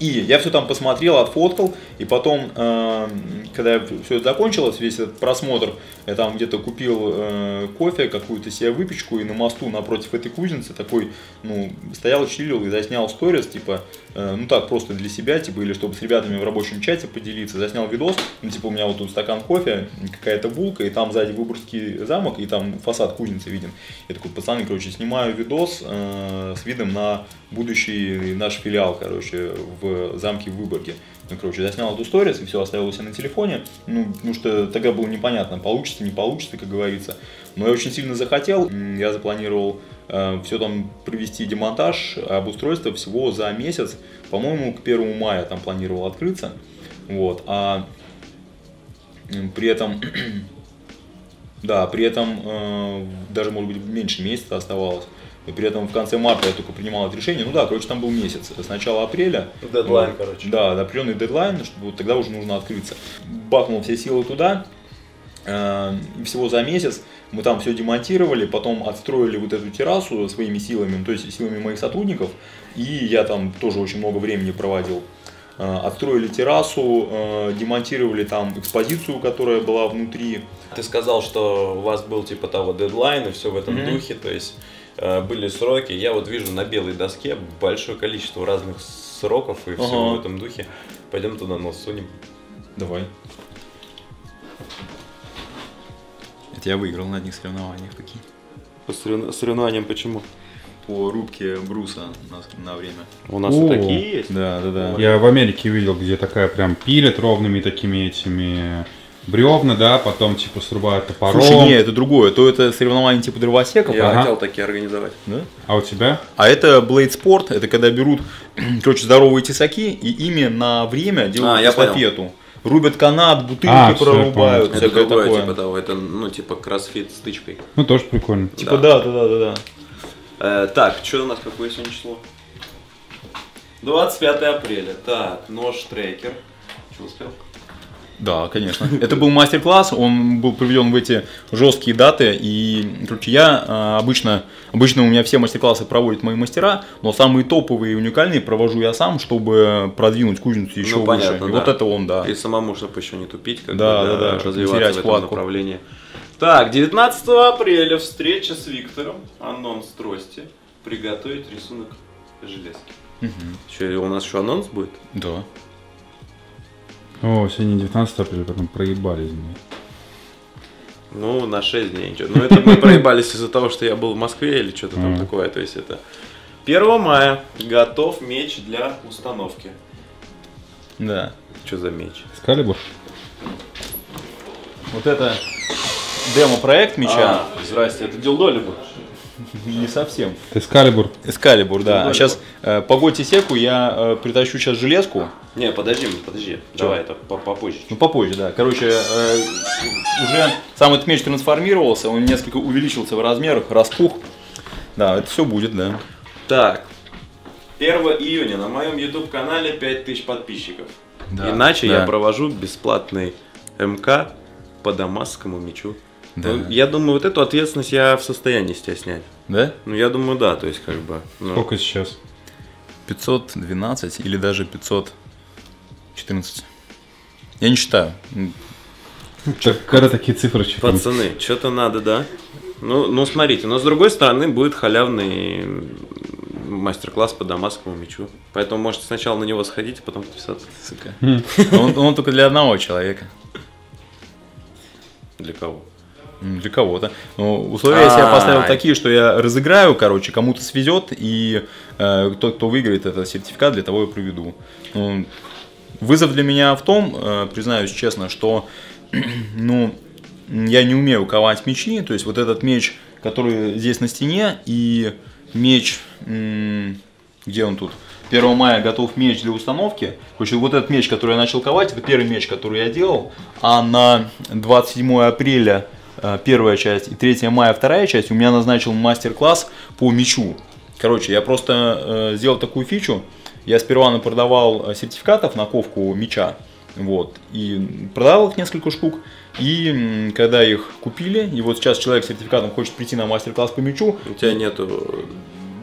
и я все там посмотрел, отфоткал, и потом, э, когда все это закончилось, весь этот просмотр, я там где-то купил э, кофе, какую-то себе выпечку, и на мосту напротив этой кузницы такой, ну, стоял, чилил и заснял сторис, типа, э, ну так, просто для себя, типа, или чтобы с ребятами в рабочем чате поделиться, заснял видос, ну, типа, у меня вот тут стакан кофе, какая-то булка, и там сзади Выборгский замок, и там фасад кузницы виден. Я такой, пацаны, короче, снимаю видос э, с видом на будущий наш филиал, короче, в замке в Выборге. Ну, короче, заснял эту сторис, и все оставил у себя на телефоне. Ну, потому что тогда было непонятно, получится, не получится, как говорится. Но я очень сильно захотел. Я запланировал э, все там провести демонтаж, обустройство всего за месяц. По-моему, к первому мая там планировал открыться. Вот. А При этом, да, при этом э, даже, может быть, меньше месяца оставалось. И при этом в конце марта я только принимал это решение. Ну да, короче, там был месяц. С начала апреля. Дедлайн, вот, короче. Да, определенный дедлайн, чтобы вот тогда уже нужно открыться. Бахнул все силы туда. Э, всего за месяц мы там все демонтировали, потом отстроили вот эту террасу своими силами, то есть силами моих сотрудников. И я там тоже очень много времени проводил. Отстроили террасу, демонтировали там экспозицию, которая была внутри. Ты сказал, что у вас был типа того дедлайн и все в этом mm-hmm. духе, то есть были сроки. Я вот вижу на белой доске большое количество разных сроков и uh-huh. все в этом духе. Пойдем туда нос сунем. Давай. Это я выиграл на одних соревнованиях такие. По соревнованиям почему? По рубке бруса на, на время. У нас О, и такие есть? Да, да, да. Я в Америке видел, где такая прям пилят ровными такими этими бревна, да, потом типа срубают топором. Слушай, нет, это другое. То это соревнование типа дровосеков. Я ага. хотел такие организовать. Да? А у тебя? А это блейдспорт, это когда берут, короче, здоровые тесаки и ими на время делают а, эстафету. Рубят канат, бутылки а, прорубают. Все, это другое, такое. Типа того, это ну типа кроссфит с тычкой. Ну тоже прикольно. Типа да, да, да, да, да. Э, так, что у нас какое сегодня число? двадцать пятое апреля. Так, нож-трекер. Что, успел? Да, конечно. Это был мастер-класс, он был приведен в эти жесткие даты. И, короче, я обычно, обычно у меня все мастер-классы проводят мои мастера, но самые топовые и уникальные провожу я сам, чтобы продвинуть кузницу еще ну, понятно, выше. И да. вот это он, да. И самому, чтобы еще не тупить, как да, бы, да, да, развиваться в этом вкладку. Направлении. Так, девятнадцатое апреля встреча с Виктором, анонс трости, приготовить рисунок железки. Угу. Че, у нас еще анонс будет? Да. О, сегодня девятнадцатое апреля, потом проебались мы. Ну, на шесть дней ничего. Ну, это мы проебались из-за того, что я был в Москве или что-то там такое, то есть это... первое мая, готов меч для установки. Да. Что за меч? Экскалибур. Вот это... демо-проект меча. А, здрасте, это Дилдо Либур? Не совсем. Экскалибур. Экскалибур, да. А сейчас э, по готисеку я э, притащу сейчас железку. Не, подожди, подожди. Че? Давай это попозже. Ну попозже, да. Короче, э, уже сам этот меч трансформировался, он несколько увеличился в размерах, распух. Да, это все будет, да. Так. первое июня на моем YouTube-канале пять тысяч подписчиков. Да. Иначе да. я провожу бесплатный МК по дамасскому мечу. Да. Ну, я думаю, вот эту ответственность я в состоянии с тебя снять. Да? Ну, я думаю, да, то есть как бы... Ну. Сколько сейчас? пятьсот двенадцать или даже пятьсот четырнадцать. Я не считаю. Когда такие цифры читают? Пацаны, что-то надо, да? Ну, ну, смотрите, но с другой стороны будет халявный мастер-класс по дамасскому мечу. Поэтому можете сначала на него сходить, а потом подписаться. Сука. Он, он только для одного человека. Для кого? Для кого-то. Но условия я себе поставил такие, что я разыграю, короче, кому-то свезет, и э, тот, кто выиграет этот сертификат, для того я проведу. Ну, вызов для меня в том, э, признаюсь честно, что ну, я не умею ковать мечи, то есть вот этот меч, который здесь на стене, и меч, где он тут? первое мая готов меч для установки. Короче, вот этот меч, который я начал ковать, это первый меч, который я делал. А на двадцать седьмое апреля первая часть и третье мая вторая часть у меня назначил мастер-класс по мечу. Короче, я просто э, сделал такую фичу. Я сперва напродавал сертификатов на ковку меча. Вот. И продавал их несколько штук. И когда их купили, и вот сейчас человек с сертификатом хочет прийти на мастер-класс по мечу. У тебя нету...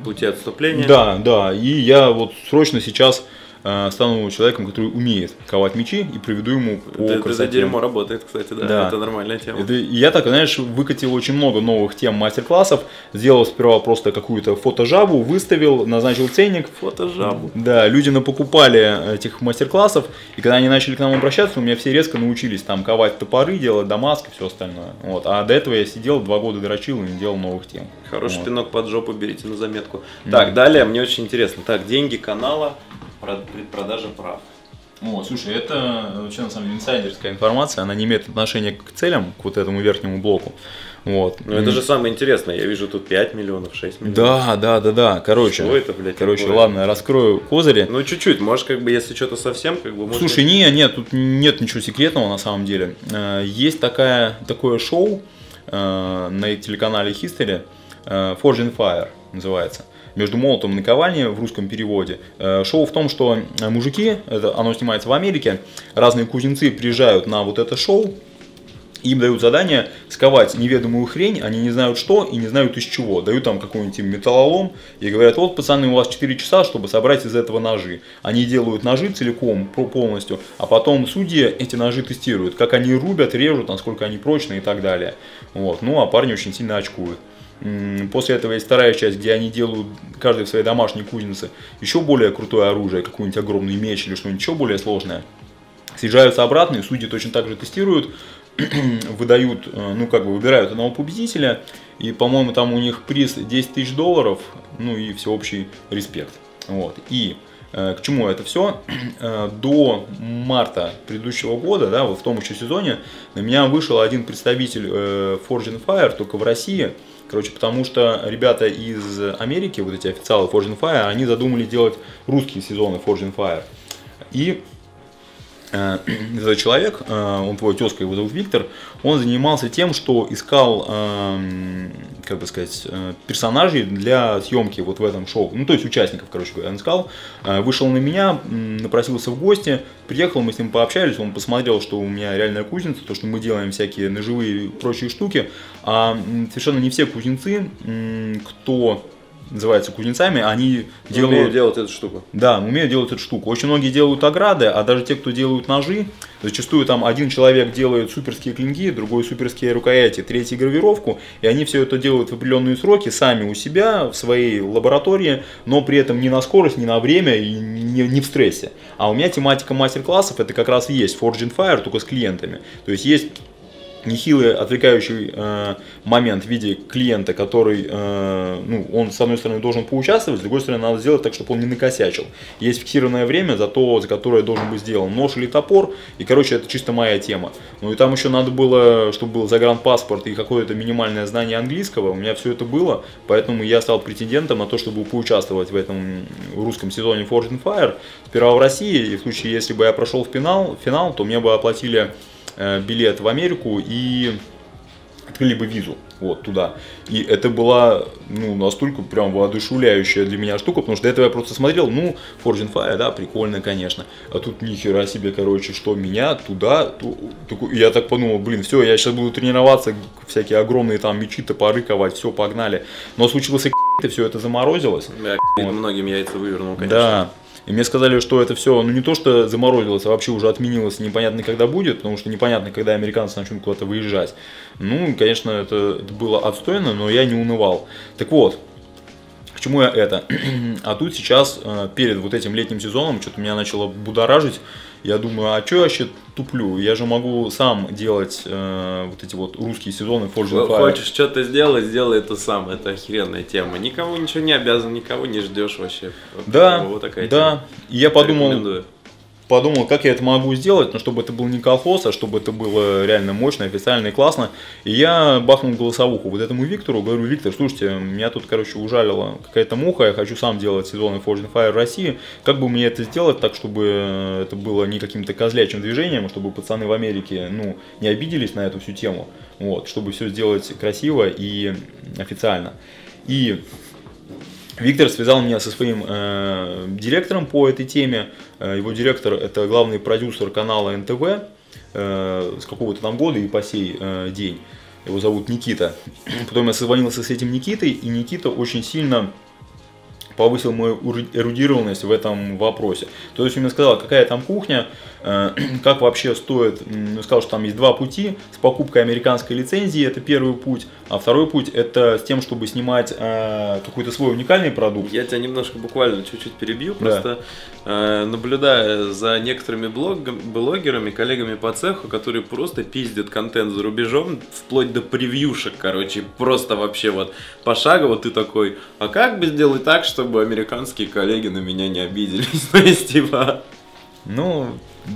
пути отступления. Да, да. И я вот срочно сейчас э, стану человеком, который умеет ковать мечи, и приведу ему по красоте. Это за дерьмо работает, кстати, да. да. Это нормальная тема. Это, я так, знаешь, выкатил очень много новых тем мастер-классов. Сделал сперва просто какую-то фотожабу, выставил, назначил ценник. Фотожабу. Да, люди напокупали этих мастер-классов, и когда они начали к нам обращаться, у меня все резко научились там ковать топоры, делать дамаск и все остальное. Вот. А до этого я сидел, два года дрочил и не делал новых тем. Хороший вот. Пинок под жопу, берите на заметку. Так, mm-hmm. далее, мне очень интересно. Так, деньги канала, предпродажа прав. О, слушай, это вообще на самом деле инсайдерская информация, она не имеет отношения к целям, к вот этому верхнему блоку. Вот. Но это же самое интересное, я вижу тут пять миллионов, шесть миллионов. Да, да, да, да, короче. Что это, блядь, короче, такое? Ладно, я раскрою козыри. Ну, чуть-чуть, может, как бы, если что-то совсем, как бы... Может... Слушай, не, нет, тут нет ничего секретного, на самом деле. Есть такая, такое шоу на телеканале History, Forged in Fire называется. «Между молотом и наковальней» в русском переводе. Шоу в том, что мужики, это, оно снимается в Америке, разные кузнецы приезжают на вот это шоу, им дают задание сковать неведомую хрень, они не знают что и не знают из чего. Дают там какой-нибудь металлолом и говорят: вот, пацаны, у вас четыре часа, чтобы собрать из этого ножи. Они делают ножи целиком, полностью, а потом судьи эти ножи тестируют, как они рубят, режут, насколько они прочные и так далее. Вот. Ну, а парни очень сильно очкуют. После этого есть вторая часть, где они делают, каждый в своей домашней кузнице, еще более крутое оружие, какой-нибудь огромный меч или что-нибудь еще более сложное. Съезжаются обратно, и судьи точно так же тестируют, выдают, ну как бы выбирают одного победителя, и, по-моему, там у них приз десять тысяч долларов, ну и всеобщий респект. Вот. И э, к чему это все? До марта предыдущего года, да, вот в том еще сезоне, на меня вышел один представитель э, Forged in Fire, только в России. Короче, потому что ребята из Америки, вот эти официалы Forged in Fire, они задумали делать русские сезоны Forged in Fire. И э, этот человек, э, он твой тезка, его зовут Виктор, он занимался тем, что искал, э, как бы сказать, э, персонажей для съемки вот в этом шоу. Ну, то есть участников, короче говоря, он искал. Э, вышел на меня, э, напросился в гости, приехал, мы с ним пообщались, он посмотрел, что у меня реальная кузница, то, что мы делаем всякие ножевые и прочие штуки. А совершенно не все кузнецы, кто называется кузнецами, они делают... умеют делать эту штуку. Да, умеют делать эту штуку. Очень многие делают ограды, а даже те, кто делают ножи, зачастую там один человек делает суперские клинки, другой суперские рукояти, третий гравировку, и они все это делают в определенные сроки сами у себя, в своей лаборатории, но при этом не на скорость, не на время и не, не в стрессе. А у меня тематика мастер-классов это как раз и есть Forged in Fire, только с клиентами. То есть есть нехилый отвлекающий э, момент в виде клиента, который, э, ну, он, с одной стороны, должен поучаствовать, с другой стороны, надо сделать так, чтобы он не накосячил. Есть фиксированное время за то, за которое должен быть сделан нож или топор, и, короче, это чисто моя тема. Ну, и там еще надо было, чтобы был загранпаспорт и какое-то минимальное знание английского, у меня все это было, поэтому я стал претендентом на то, чтобы поучаствовать в этом русском сезоне Forged in Fire, сперва в России, и в случае, если бы я прошел в финал, финал, то мне бы оплатили билет в Америку и открыли бы визу вот туда. И это была, ну, настолько прям воодушевляющая для меня штука, потому что до этого я просто смотрел, ну, Forged in Fire, да, прикольно, конечно. А тут нихера себе, короче, что меня туда, ту, ту, я так подумал, блин, все, я сейчас буду тренироваться, всякие огромные там мечи, топоры ковать, все, погнали. Но случился к***ь, все это заморозилось. Я вот. Многим яйца вывернул, конечно. Да. И мне сказали, что это все, ну не то, что заморозилось, а вообще уже отменилось, непонятно когда будет, потому что непонятно, когда американцы начнут куда-то выезжать. Ну, конечно, это, это было отстойно, но я не унывал. Так вот, к чему я это? А тут сейчас, перед вот этим летним сезоном, что-то меня начало будоражить. Я думаю, а что я вообще туплю? Я же могу сам делать э, вот эти вот русские сезоны Forged in Fire. Хочешь что-то сделать, сделай это сам. Это охеренная тема. Никому ничего не обязан, никого не ждешь вообще. Да, вот такая да. Тема. И я подумал, подумал, как я это могу сделать, но чтобы это был не колхоз, а чтобы это было реально мощно, официально и классно. И я бахнул голосовуху вот этому Виктору. Говорю: Виктор, слушайте, меня тут, короче, ужалила какая-то муха, я хочу сам делать сезоны Forged in Fire в России. Как бы мне это сделать так, чтобы это было не каким-то козлячим движением, чтобы пацаны в Америке, ну, не обиделись на эту всю тему, вот, чтобы все сделать красиво и официально. И Виктор связал меня со своим э, директором по этой теме. Его директор – это главный продюсер канала эн тэ вэ э, с какого-то там года и по сей э, день. Его зовут Никита. Потом я созвонился с этим Никитой, и Никита очень сильно повысил мою эрудированность в этом вопросе. То есть он мне сказал, какая там кухня, э, как вообще стоит. Он сказал, что там есть два пути. С покупкой американской лицензии – это первый путь. А второй путь – это с тем, чтобы снимать э, какой-то свой уникальный продукт. Я тебя немножко буквально чуть-чуть перебью. Просто да. э, наблюдая за некоторыми блогом, блогерами, коллегами по цеху, которые просто пиздят контент за рубежом, вплоть до превьюшек, короче. Просто вообще вот пошагово ты такой: а как бы сделать так, что чтобы американские коллеги на меня не обиделись, то есть, типа... Ну,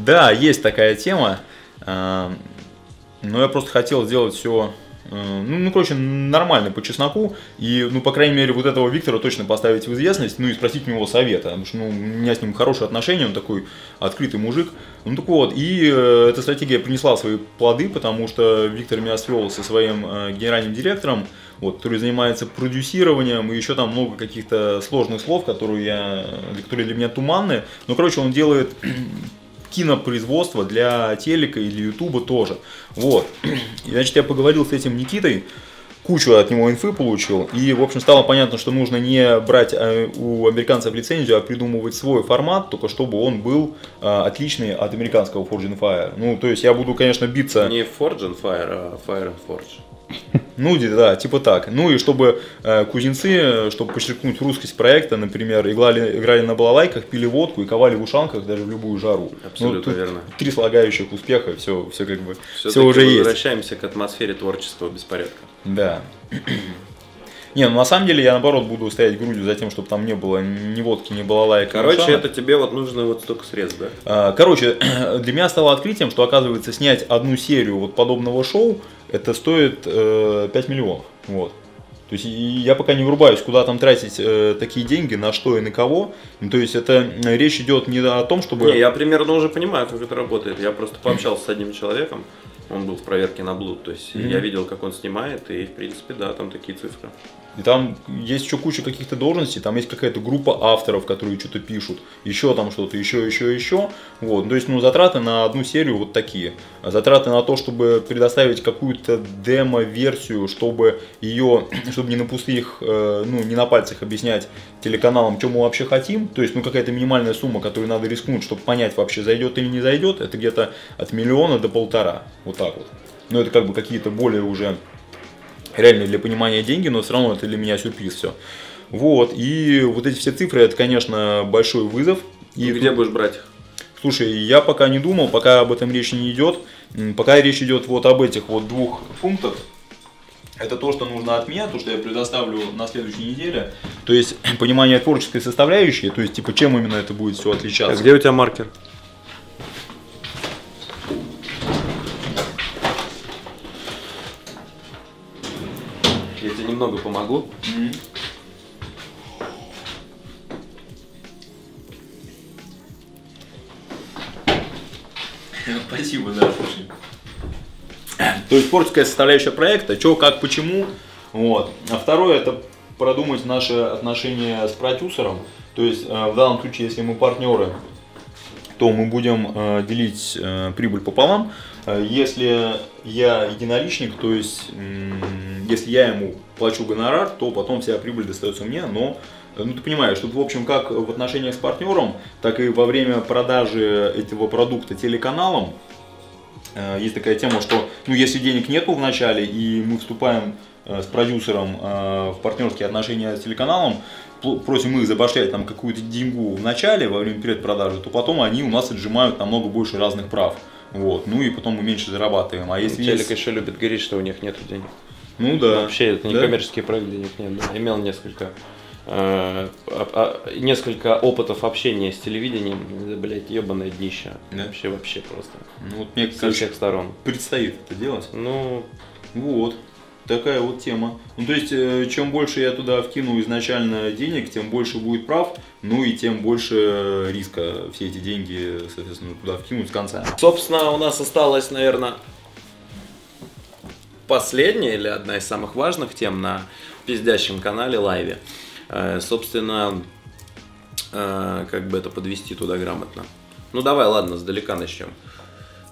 да, есть такая тема, но я просто хотел сделать все Ну, ну, короче, нормально, по чесноку. И, ну, по крайней мере, вот этого Виктора точно поставить в известность, ну, и спросить у него совета. Потому что, ну, у меня с ним хорошие отношения, он такой открытый мужик. Ну, так вот, и э, эта стратегия принесла свои плоды, потому что Виктор меня свел со своим э, генеральным директором, вот, который занимается продюсированием, и еще там много каких-то сложных слов, которые, я, которые для меня туманные. Ну, короче, он делает... кинопроизводство для телека или ютуба тоже. Вот. И, значит, я поговорил с этим Никитой, кучу от него инфы получил, и, в общем, стало понятно, что нужно не брать у американцев лицензию, а придумывать свой формат, только чтобы он был а, отличный от американского Forged in Fire. Ну, то есть я буду, конечно, биться... Не Forged in Fire, а Fire and Forge. Ну, да, типа так. Ну, и чтобы э, кузнецы, чтобы подчеркнуть русскость проекта, например, играли, играли на балалайках, пили водку и ковали в ушанках даже в любую жару. Абсолютно ну, верно. Три слагающих успеха, все, все как бы, все, все уже есть. Возвращаемся к атмосфере творческого беспорядка. Да. Не, ну на самом деле я наоборот буду стоять грудью за тем, чтобы там не было ни водки, ни балалайка. Короче, ушанок. Это тебе вот нужно вот столько средств, да? Короче, для меня стало открытием, что, оказывается, снять одну серию вот подобного шоу, это стоит э, пять миллионов. Вот. То есть я пока не врубаюсь, куда там тратить э, такие деньги, на что и на кого. Ну, то есть это речь идет не о том, чтобы... Не, я примерно уже понимаю, как это работает. Я просто пообщался с одним человеком. Он был в проверке на блуд, то есть mm-hmm. я видел, как он снимает, и в принципе, да, там такие цифры. И там есть еще куча каких-то должностей, там есть какая-то группа авторов, которые что-то пишут, еще там что-то, еще, еще, еще. Вот. То есть, ну, затраты на одну серию вот такие. Затраты на то, чтобы предоставить какую-то демо-версию, чтобы ее, чтобы не на пустых, ну, не на пальцах объяснять телеканалам, что мы вообще хотим. То есть, ну, какая-то минимальная сумма, которую надо рискнуть, чтобы понять, вообще зайдет или не зайдет, это где-то от миллиона до полтора. Вот так вот. Но это как бы какие-то более уже реальные для понимания деньги, но все равно это для меня сюрприз все. Вот. И вот эти все цифры, это, конечно, большой вызов. И где тут... будешь брать их? Слушай, я пока не думал, пока об этом речи не идет. Пока речь идет вот об этих вот двух пунктах. Это то, что нужно от меня, то, что я предоставлю на следующей неделе. То есть понимание творческой составляющей, то есть типа чем именно это будет все отличаться. А где у тебя маркер? Я тебе немного помогу. Mm-hmm. Спасибо, да, слушай. То есть творческая составляющая проекта, что, как, почему. Вот. А второе, это продумать наши отношения с продюсером. То есть в данном случае, если мы партнеры, то мы будем делить прибыль пополам. Если я единоличник, то есть если я ему плачу гонорар, то потом вся прибыль достается мне, но ну, ты понимаешь, тут в общем как в отношениях с партнером, так и во время продажи этого продукта телеканалам есть такая тема, что ну, если денег нету в начале и мы вступаем с продюсером в партнерские отношения с телеканалом, просим их забашлять там какую-то деньгу в начале, во время передпродажи, то потом они у нас отжимают намного больше разных прав. Вот. Ну и потом мы меньше зарабатываем. А если телек есть... еще любит говорить, что у них нет денег. Ну да. Вообще это не да? коммерческий проект, денег нет. Да. Имел несколько, э, а, несколько опытов общения с телевидением. Блять, ебаное днище. Да? Вообще, вообще просто. Ну, вот мне, со всех сторон. Предстоит это делать. Ну вот. Такая вот тема. Ну, то есть, чем больше я туда вкину изначально денег, тем больше будет прав, ну и тем больше риска все эти деньги, соответственно, туда вкинуть с конца. Собственно, у нас осталась, наверное, последняя или одна из самых важных тем на пиздящем канале Лайве. Собственно, как бы это подвести туда грамотно. Ну, давай, ладно, сдалека начнем.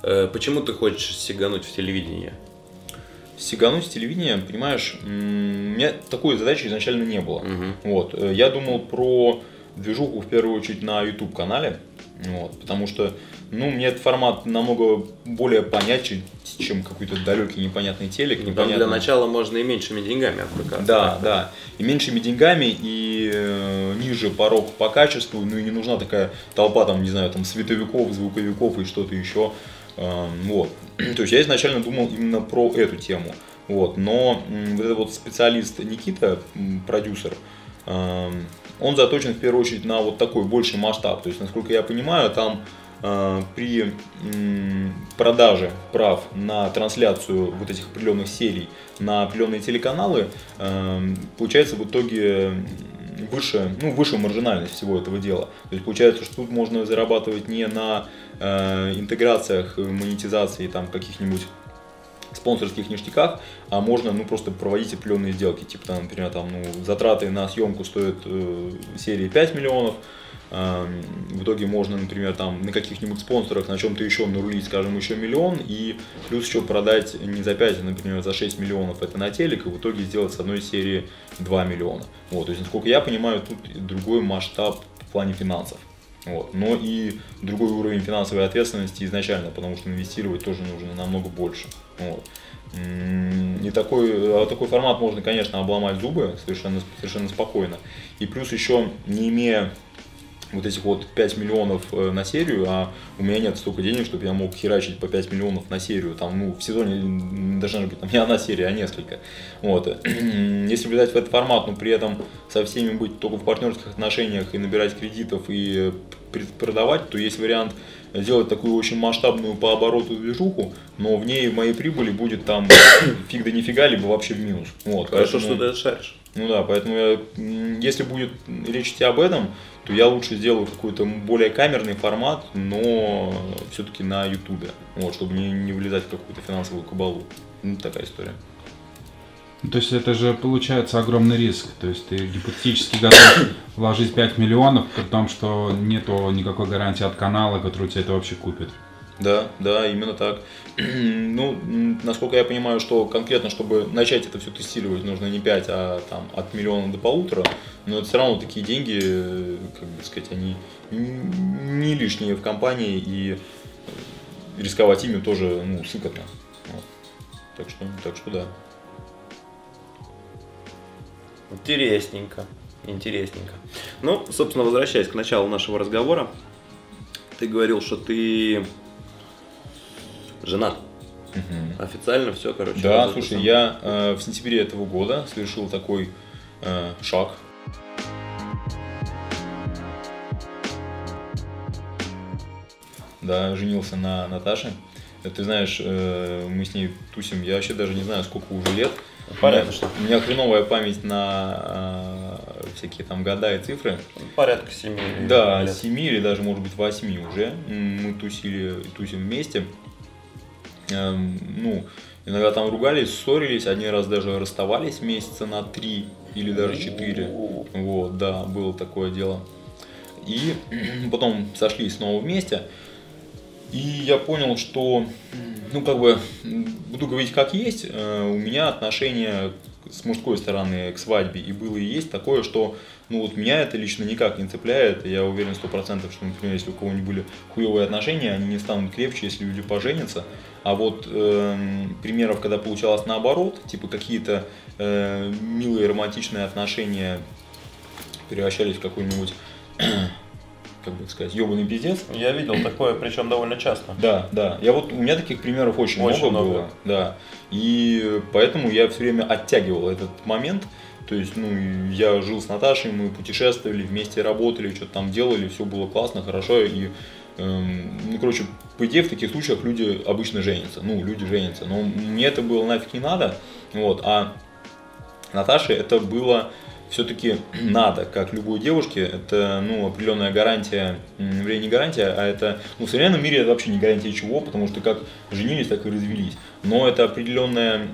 Почему ты хочешь сигануть в телевидение? Сигануть с телевидения, понимаешь, у меня такой задачи изначально не было. Uh-huh. Вот. Я думал про движуху в первую очередь на YouTube-канале, вот, потому что ну, мне этот формат намного более понятен, чем какой-то далекий непонятный телек. Ну, непонятный. Для начала можно и меньшими деньгами отвлекаться. Да, да, и меньшими деньгами, и э, ниже порог по качеству, ну и не нужна такая толпа, там, не знаю, там, световиков, звуковиков и что-то еще. Вот. То есть я изначально думал именно про эту тему, вот. Но вот этот вот специалист Никита, продюсер, он заточен в первую очередь на вот такой больший масштаб. То есть, насколько я понимаю, там при продаже прав на трансляцию вот этих определенных серий на определенные телеканалы получается в итоге выше, ну, выше маржинальность всего этого дела. То есть получается, что тут можно зарабатывать не на интеграциях, монетизации там каких-нибудь спонсорских ништяках, а можно, ну, просто проводить определенные сделки. Типа, там, например, там, ну, затраты на съемку стоят э, серии пять миллионов. Э, в итоге можно, например, там, на каких-нибудь спонсорах, на чем-то еще нарулить, скажем, еще миллион. И плюс еще продать не за пять, а, например, за шесть миллионов это на телек. И в итоге сделать с одной серии два миллиона. Вот, то есть, насколько я понимаю, тут другой масштаб в плане финансов. Вот, но и другой уровень финансовой ответственности изначально, потому что инвестировать тоже нужно намного больше. Вот. И такой, такой формат можно, конечно, обломать зубы совершенно, совершенно спокойно. И плюс еще, не имея вот этих вот пяти миллионов на серию, а у меня нет столько денег, чтобы я мог херачить по пять миллионов на серию, там, ну, в сезоне должна быть там не одна серия, а несколько. Вот. Если влезать в этот формат, но при этом со всеми быть только в партнерских отношениях и набирать кредитов и продавать, то есть вариант сделать такую очень масштабную по обороту движуху, но в ней моей прибыли будет там фиг да нифига, либо вообще в минус. Вот, хорошо, поэтому, что ты это шаришь. Ну да, поэтому я, если будет речь идти об этом, то я лучше сделаю какой-то более камерный формат, но все-таки на ютубе, вот, чтобы не, не влезать в какую-то финансовую кабалу. Ну, такая история. То есть это же получается огромный риск, то есть ты гипотетически готов вложить пять миллионов, при том, что нету никакой гарантии от канала, который тебе это вообще купит. Да, да, именно так. Ну, насколько я понимаю, что конкретно, чтобы начать это все тестировать, нужно не пять, а там от миллиона до полутора, но это все равно такие деньги, как бы сказать, они не лишние в компании, и рисковать ими тоже, ну, сыкотно. Вот. Так что, так что да. Интересненько, интересненько. Ну, собственно, возвращаясь к началу нашего разговора, ты говорил, что ты женат. Угу. Официально все, короче. Да, слушай, сам... я э, в сентябре этого года совершил такой э, шаг. Да, женился на Наташе. Ты знаешь, э, мы с ней тусим, я вообще даже не знаю, сколько уже лет. Порядка, что у меня хреновая память на э, всякие там года и цифры. Порядка семи. Да, лет. семи или даже, может быть, восьми уже. Мы тусили, тусим вместе. Эм, ну, иногда там ругались, ссорились, один раз даже расставались месяца на три или даже четыре. Вот, да, было такое дело. И потом сошлись снова вместе. И я понял, что, ну, как бы, буду говорить как есть, у меня отношение с мужской стороны к свадьбе и было и есть такое, что, ну, вот меня это лично никак не цепляет. Я уверен сто процентов, что, например, если у кого-нибудь были хуевые отношения, они не станут крепче, если люди поженятся. А вот э, примеров, когда получалось наоборот, типа какие-то э, милые романтичные отношения превращались в какой-нибудь... как бы сказать, ёбаный пиздец. Я видел такое, причем довольно часто. Да, да. Я вот, у меня таких примеров очень, очень много, много было. Да. И поэтому я все время оттягивал этот момент. То есть, ну, я жил с Наташей, мы путешествовали, вместе работали, что-то там делали, все было классно, хорошо. И, эм, ну, короче, по идее, в таких случаях люди обычно женятся. Ну, люди женятся. Но мне это было нафиг не надо. Вот. А Наташе это было... все-таки надо, как любой девушке, это, ну, определенная гарантия, вернее, не гарантия, а это, ну, в современном мире это вообще не гарантия чего, потому что как женились, так и развелись. Но это определенная,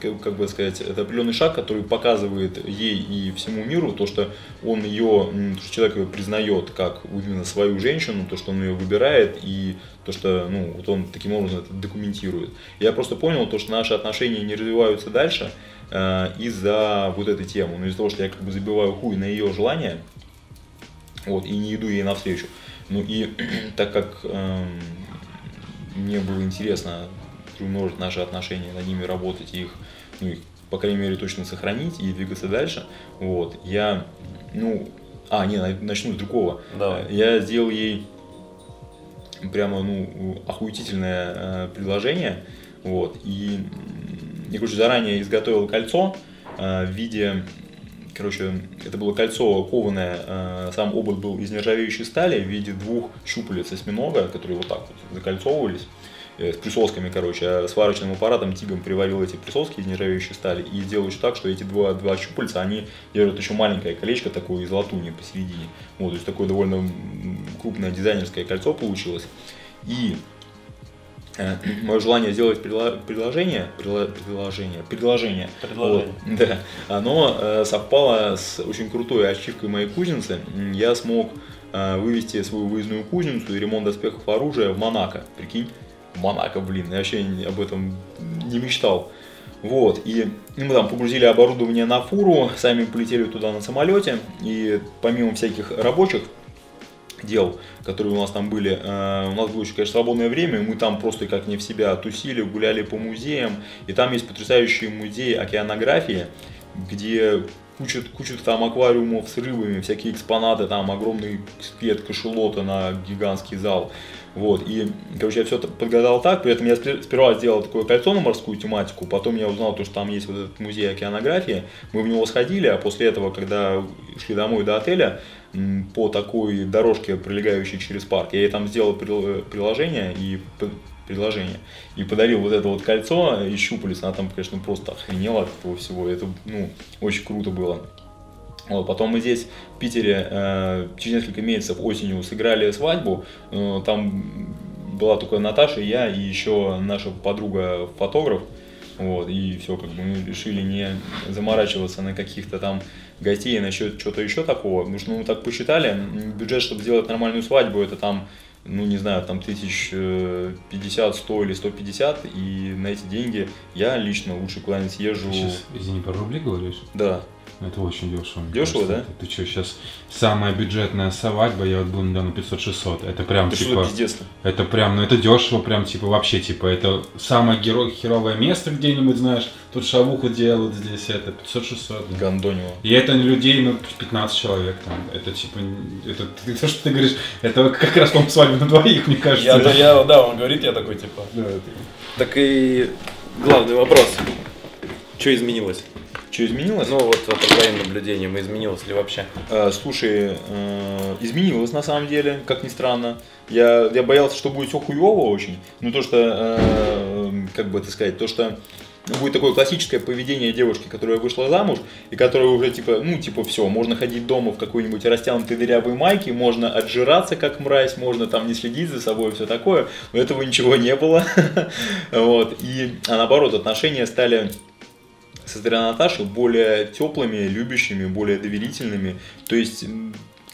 как бы сказать, это определенный шаг, который показывает ей и всему миру то, что он ее, то, что человек ее признает как именно свою женщину, то, что он ее выбирает, и то, что, ну, вот он таким образом это документирует. Я просто понял то, что наши отношения не развиваются дальше э, из-за вот этой темы, ну, из-за того, что я как бы забиваю хуй на ее желание, вот, и не иду ей навстречу. Ну и так как э, мне было интересно умножить наши отношения, над ними работать, их, ну, их, по крайней мере, точно сохранить и двигаться дальше. Вот, я, ну, а, не, начну с другого. Давай. Я сделал ей прямо, ну, охуительное э, предложение, вот, и я, короче, заранее изготовил кольцо э, в виде короче, это было кольцо кованое, сам обод был из нержавеющей стали в виде двух щупалец осьминога, которые вот так вот закольцовывались с присосками, короче, а сварочным аппаратом Тигом приварил эти присоски из нержавеющей стали и сделал еще так, что эти два, два щупальца, они делают еще маленькое колечко такое из латуни посередине. Вот, то есть такое довольно крупное дизайнерское кольцо получилось. И э, мое желание сделать предложение, предложение, предложение, вот, да, оно э, совпало с очень крутой ачивкой моей кузницы. Я смог э, вывести свою выездную кузницу и ремонт доспехов оружия в Монако, прикинь. Монако, блин, я вообще об этом не мечтал. Вот, и мы там погрузили оборудование на фуру, сами полетели туда на самолете, и помимо всяких рабочих дел, которые у нас там были, у нас было еще, конечно, свободное время, мы там просто как не в себя тусили, гуляли по музеям, и там есть потрясающий музей океанографии, где куча, куча там аквариумов с рыбами, всякие экспонаты, там огромный скелет кашалота на гигантский зал. Вот, и, короче, я все это подгадал так, при этом я сперва сделал такое кольцо на морскую тематику, потом я узнал, то, что там есть вот этот музей океанографии, мы в него сходили, а после этого, когда шли домой до отеля, по такой дорожке, пролегающей через парк, я там сделал приложение и, приложение, и подарил вот это вот кольцо и щупалец, она там, конечно, просто охренела от этого всего, это, ну, очень круто было. Вот, потом мы здесь, в Питере, э, через несколько месяцев осенью сыграли свадьбу, э, там была только Наташа, я и еще наша подруга-фотограф, вот, и все, как бы мы решили не заморачиваться на каких-то там гостей насчет чего-то еще такого, потому что, ну, мы так посчитали, бюджет, чтобы сделать нормальную свадьбу, это там, ну, не знаю, там тысяч пятьдесят, сто или сто пятьдесят, и на эти деньги я лично лучше куда-нибудь съезжу. Сейчас, извини, про рубли говоришь? Да. Это очень дешево. Дешево, да? Ты что, сейчас самая бюджетная свадьба, я вот был недавно пятьсот-шестьсот, это прям это типа... Это прям, ну это дешево, прям типа вообще типа, это самое геро херовое место где-нибудь, знаешь, тут шавуху делают здесь, это пятьсот-шестьсот. Гондонево. И это людей, ну, пятнадцать человек там, это типа, это то, что ты говоришь, это как раз там свадьба на двоих, мне кажется. Я, да, я, да, он говорит, я такой типа. Да, это... Так и главный вопрос, что изменилось? Что изменилось? Ну вот по твоим наблюдениям, изменилось ли вообще? Э, слушай, э, изменилось на самом деле, как ни странно. Я, я боялся, что будет все хуево очень. Ну то, что, э, как бы это сказать, то, что будет такое классическое поведение девушки, которая вышла замуж, и которая уже типа, ну типа все, можно ходить дома в какой-нибудь растянутой дырявой майке, можно отжираться как мразь, можно там не следить за собой, все такое. Но этого ничего не было. Вот. И наоборот, отношения стали... со стороны Наташи более теплыми, любящими, более доверительными. То есть,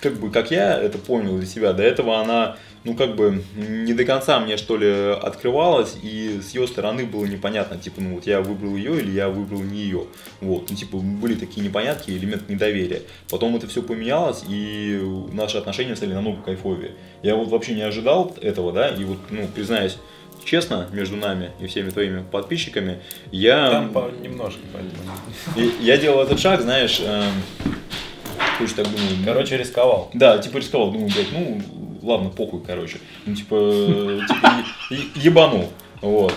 как бы, как я это понял для себя, до этого она, ну, как бы, не до конца мне, что ли, открывалась, и с ее стороны было непонятно, типа, ну, вот я выбрал ее или я выбрал не ее. Вот, ну, типа, были такие непонятки, элемент недоверия. Потом это все поменялось, и наши отношения стали намного кайфовее. Я вот вообще не ожидал этого, да, и вот, ну, признаюсь, честно, между нами и всеми твоими подписчиками, я... Там по... немножко, поэтому. Я делал этот шаг, знаешь, э... Слушай, так думаю... Короче, рисковал. Да, типа рисковал, думаю, блядь, ну, ладно, похуй, короче. Ну, типа, типа ебанул. Вот.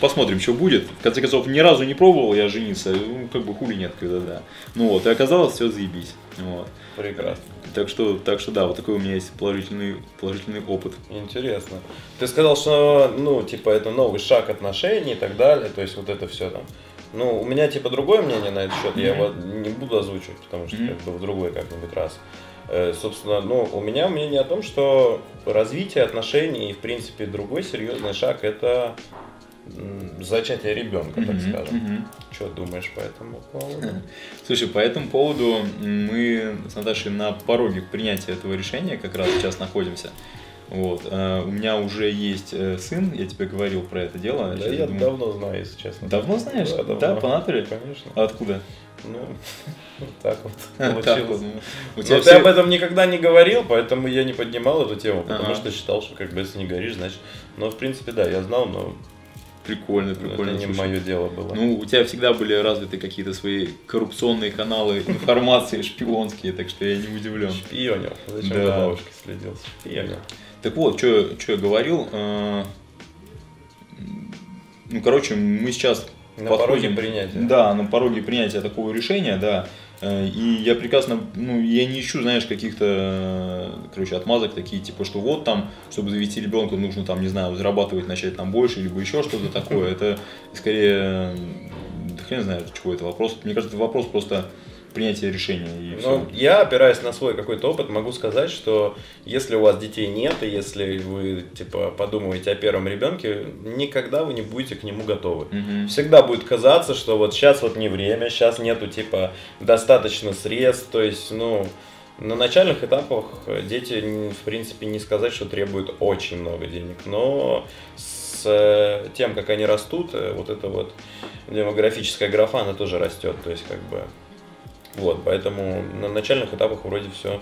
Посмотрим, что будет. В конце концов, ни разу не пробовал я жениться, ну, как бы хули нет, когда да. Ну вот, и оказалось, все заебись. Вот. Прекрасно. Так что, так что да, вот такой у меня есть положительный, положительный опыт. Интересно. Ты сказал, что, ну, типа, это новый шаг отношений и так далее, то есть вот это все там. Ну, у меня, типа, другое мнение на этот счет, mm-hmm. я его не буду озвучивать, потому что, mm-hmm. как бы, в другой как-нибудь раз. Собственно, ну, у меня мнение о том, что развитие отношений и, в принципе, другой серьезный шаг – это зачатие ребенка, так mm-hmm, скажем. Mm-hmm. Что думаешь по этому поводу? Слушай, по этому поводу мы с Наташей на пороге принятия этого решения как раз сейчас находимся. Вот. У меня уже есть сын, я тебе говорил про это дело. Да, я думаю... давно знаю, если честно. Давно знаешь? Да, давно. Да, по натуре? Конечно. А откуда? Ну, вот так вот получилось. Так вот. Но все... ты об этом никогда не говорил, поэтому я не поднимал эту тему, потому а-а. что считал, что как бы если не горишь, значит... Но в принципе, да, я знал, но... Прикольно, прикольно. Это не мое дело было. Ну, у тебя всегда были развиты какие-то свои коррупционные каналы информации шпионские, так что я не удивлен. Шпионил. Зачем за бабушкой следил? Шпионил. Так вот, что я говорил, ну, короче, мы сейчас... На подходим, пороге принятия. Да, на пороге принятия такого решения, да. И я прекрасно, ну, я не ищу, знаешь, каких-то, короче, отмазок такие, типа, что вот там, чтобы завести ребенка, нужно там, не знаю, зарабатывать, начать там больше, либо еще что-то такое. Это скорее, да хрен знает, чего это вопрос. Мне кажется, это вопрос просто принятия решения. И ну, я, опираясь на свой какой-то опыт, могу сказать, что если у вас детей нет, и если вы, типа, подумаете о первом ребенке, никогда вы не будете к нему готовы. Угу. Всегда будет казаться, что вот сейчас вот не время, сейчас нету, типа, достаточно средств, то есть, ну... На начальных этапах дети, в принципе, не сказать, что требуют очень много денег, но с тем, как они растут, вот эта вот демографическая графа, она тоже растет, то есть как бы вот, поэтому на начальных этапах вроде все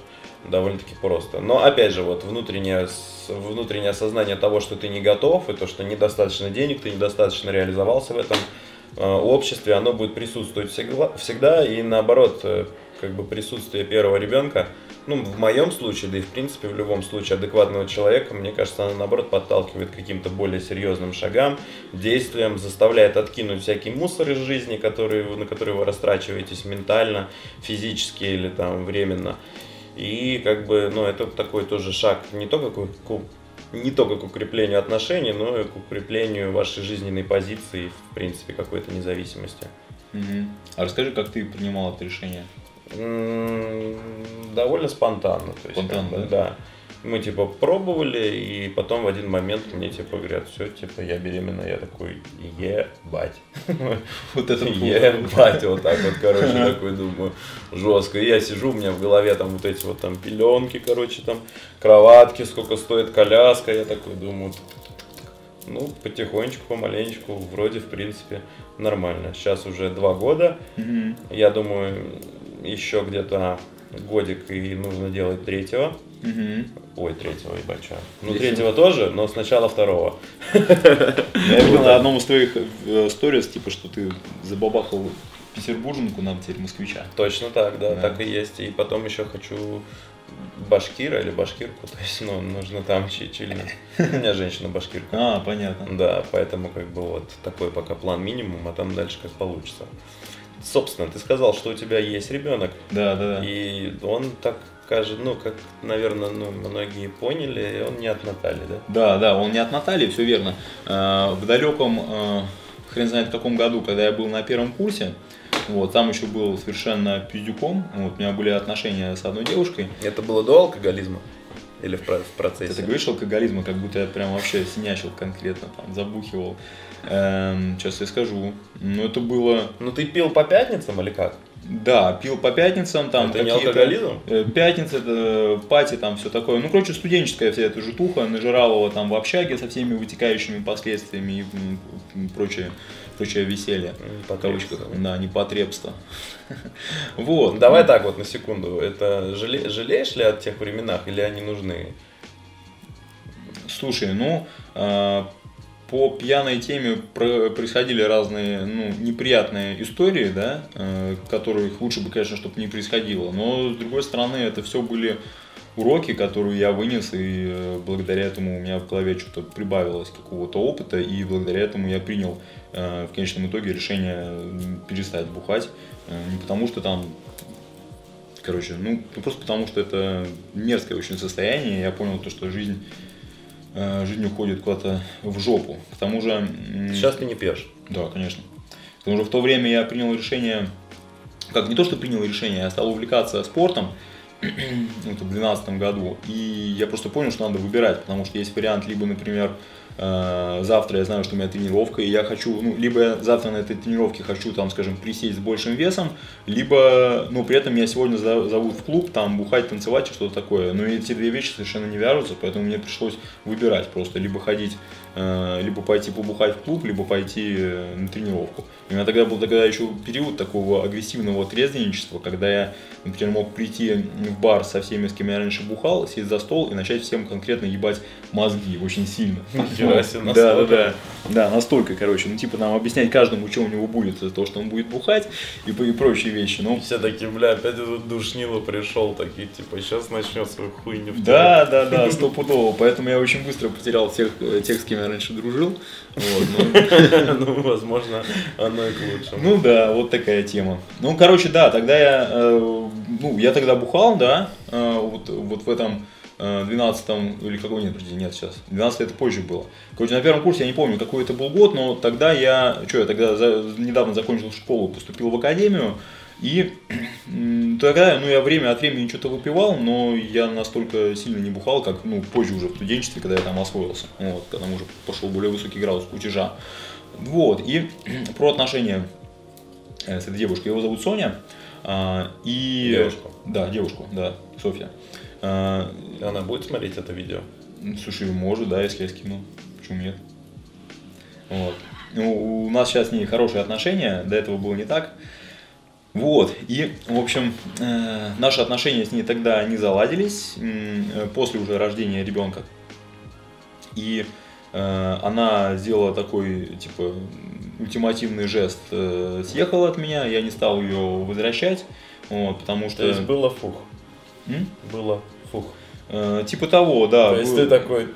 довольно-таки просто. Но опять же, вот внутреннее, внутреннее осознание того, что ты не готов, и то, что недостаточно денег, ты недостаточно реализовался в этом обществе, оно будет присутствовать всегда, и наоборот, как бы присутствие первого ребенка, ну, в моем случае, да и в принципе в любом случае адекватного человека, мне кажется, она наоборот подталкивает к каким-то более серьезным шагам, действиям, заставляет откинуть всякий мусор из жизни, который, на который вы растрачиваетесь ментально, физически или там временно. И как бы, ну, это такой тоже шаг не только к, к, не только к укреплению отношений, но и к укреплению вашей жизненной позиции, в принципе, какой-то независимости. Угу. А расскажи, как ты принимал это решение? Довольно спонтанно, то есть, спонтанно, как бы, да? Да. Мы типа пробовали, и потом в один момент мне типа говорят: все, типа, я беременна, я такой: ебать. Вот это ебать, вот так вот, короче, такой думаю, жестко. И я сижу, у меня в голове там вот эти вот там пеленки, короче, там, кроватки, сколько стоит коляска, я такой думаю. Ну, потихонечку, помаленечку, вроде, в принципе, нормально. Сейчас уже два года, mm-hmm. я думаю, еще где-то годик и нужно делать третьего. Mm-hmm. Ой, третьего, ебать, что. Ну, Здесь третьего нет. тоже, но сначала второго. Я видел на одном из твоих сториз, типа, что ты забабахал петербурженку, нам теперь москвича. Точно так, да, так и есть. И потом еще хочу... башкира или башкирку, то есть, ну, нужно там чильно. У меня женщина башкирка. А, понятно. Да, поэтому как бы вот такой пока план минимум, а там дальше как получится. Собственно, ты сказал, что у тебя есть ребенок. Да, да, да. И он так кажет, ну, как, наверное, ну, многие поняли, он не от Натальи, да? Да, да, он не от Натальи, все верно. В далеком, хрен знает в каком году, когда я был на первом курсе, вот, там еще был совершенно пиздюком, вот, у меня были отношения с одной девушкой. Это было до алкоголизма? Или в процессе? Ты говоришь алкоголизма, как будто я прям вообще синячил конкретно, там, забухивал. Эм, сейчас я скажу. Ну, это было... Ну, ты пил по пятницам или как? Да, пил по пятницам, там... Это не алкоголизм? Пятница, это пати, там, все такое. Ну, короче, студенческая вся эта житуха, нажиралова там в общаге со всеми вытекающими последствиями и прочее. Прочее веселье. По кавычках. Да, непотребство. Вот. Давай так вот, на секунду. Это жале... жалеешь ли о тех временах, или они нужны? Слушай, ну, э, по пьяной теме про... происходили разные, ну, неприятные истории, да, э, которых лучше бы, конечно, чтобы не происходило. Но, с другой стороны, это все были уроки, которые я вынес, и э, благодаря этому у меня в голове что-то прибавилось, какого-то опыта, и благодаря этому я принял в конечном итоге решение перестать бухать, не потому что там, короче, ну просто потому что это мерзкое очень состояние, я понял то, что жизнь, жизнь уходит куда-то в жопу, к тому же… Сейчас ты не пьешь? Да, конечно, потому что в то время я принял решение, как не то что принял решение, я стал увлекаться спортом, это в двенадцатом году, и я просто понял, что надо выбирать, потому что есть вариант, либо, например, завтра я знаю, что у меня тренировка, и я хочу, ну, либо я завтра на этой тренировке хочу, там, скажем, присесть с большим весом, либо, ну, при этом меня сегодня зовут в клуб, там, бухать, танцевать, что-то такое, но эти две вещи совершенно не вяжутся, поэтому мне пришлось выбирать просто, либо ходить, либо пойти побухать в клуб, либо пойти на тренировку. У меня тогда был тогда еще период такого агрессивного трезвенничества, когда я, например, мог прийти в бар со всеми, с кем я раньше бухал, сесть за стол и начать всем конкретно ебать мозги очень сильно. террасе, ну, настолько. Да, да, да. Да, настолько, короче. Ну, типа, нам объяснять каждому, что у него будет, то, что он будет бухать и, и прочие вещи. Ну. Все такие, бля, опять этот душнило пришел, такие, типа, сейчас начнет свою хуйню. Да, да, да, стопудово. Поэтому я очень быстро потерял тех, тех, с кем я раньше дружил. Ну, возможно, оно и к лучшему. Ну да, вот такая тема. Ну, короче, да, тогда я, ну, я тогда бухал, да, вот в этом... двенадцатом или какой, нет, подожди, нет, сейчас, двенадцатое это позже было. Короче, на первом курсе, я не помню, какой это был год, но тогда я, что я тогда за, недавно закончил школу, поступил в академию, и тогда, ну, я время от времени что-то выпивал, но я настолько сильно не бухал, как, ну, позже уже в студенчестве, когда я там освоился, вот, когда уже пошел более высокий градус кутежа. Вот, и про отношения с этой девушкой, его зовут Соня, и... Девушку. Да, девушку, да, Софья. Она будет смотреть это видео? Слушай, может, да, если я скину. Почему нет? Вот. Ну, у нас сейчас с ней хорошие отношения, до этого было не так. Вот, и, в общем, наши отношения с ней тогда не заладились, после уже рождения ребенка. И она сделала такой, типа, ультимативный жест, съехала от меня, я не стал ее возвращать, вот, потому что... То есть было фух. М? Было фух. Э, типа того, да. То есть было... ты такой,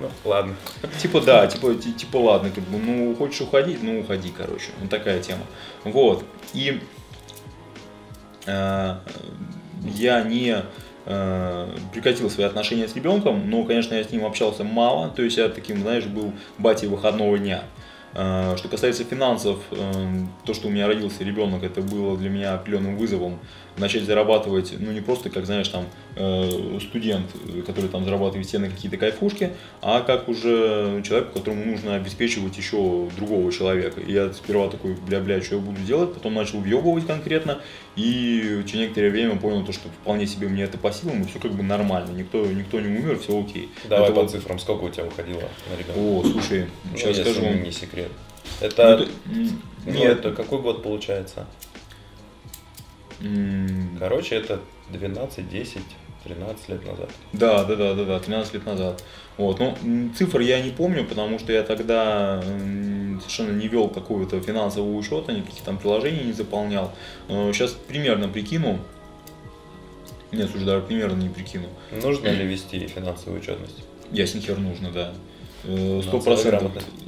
ну ладно. Типа да, типа, типа ладно, как бы, ну хочешь уходить, ну уходи, короче. Вот такая тема. Вот. И э, я не э, прекратил свои отношения с ребенком, но, конечно, я с ним общался мало. То есть я таким, знаешь, был батей выходного дня. Что касается финансов, то, что у меня родился ребенок, это было для меня определенным вызовом начать зарабатывать, ну не просто, как, знаешь, там студент, который там зарабатывает все на какие-то кайфушки, а как уже человек, которому нужно обеспечивать еще другого человека. И я сперва такой, бля-бля, что я буду делать, потом начал въебывать конкретно, и через некоторое время понял, то, что вполне себе мне это по силам, и все как бы нормально, никто, никто не умер, все окей. Давай это по вот... цифрам, сколько у тебя выходило на ребенка? О, слушай, ну, сейчас скажу. Не секрет. Это, ну, нет, это какой год получается? М- Короче, это двенадцать, десять, тринадцать лет назад. Да, да, да, да, да, тринадцать лет назад. Вот, ну, цифр я не помню, потому что я тогда совершенно не вел какого-то финансового учета, никаких там приложений не заполнял. Сейчас примерно прикину. Нет, слушай, даже примерно не прикину. Нужно ли вести финансовую учетность? Ясен хер нужно, да.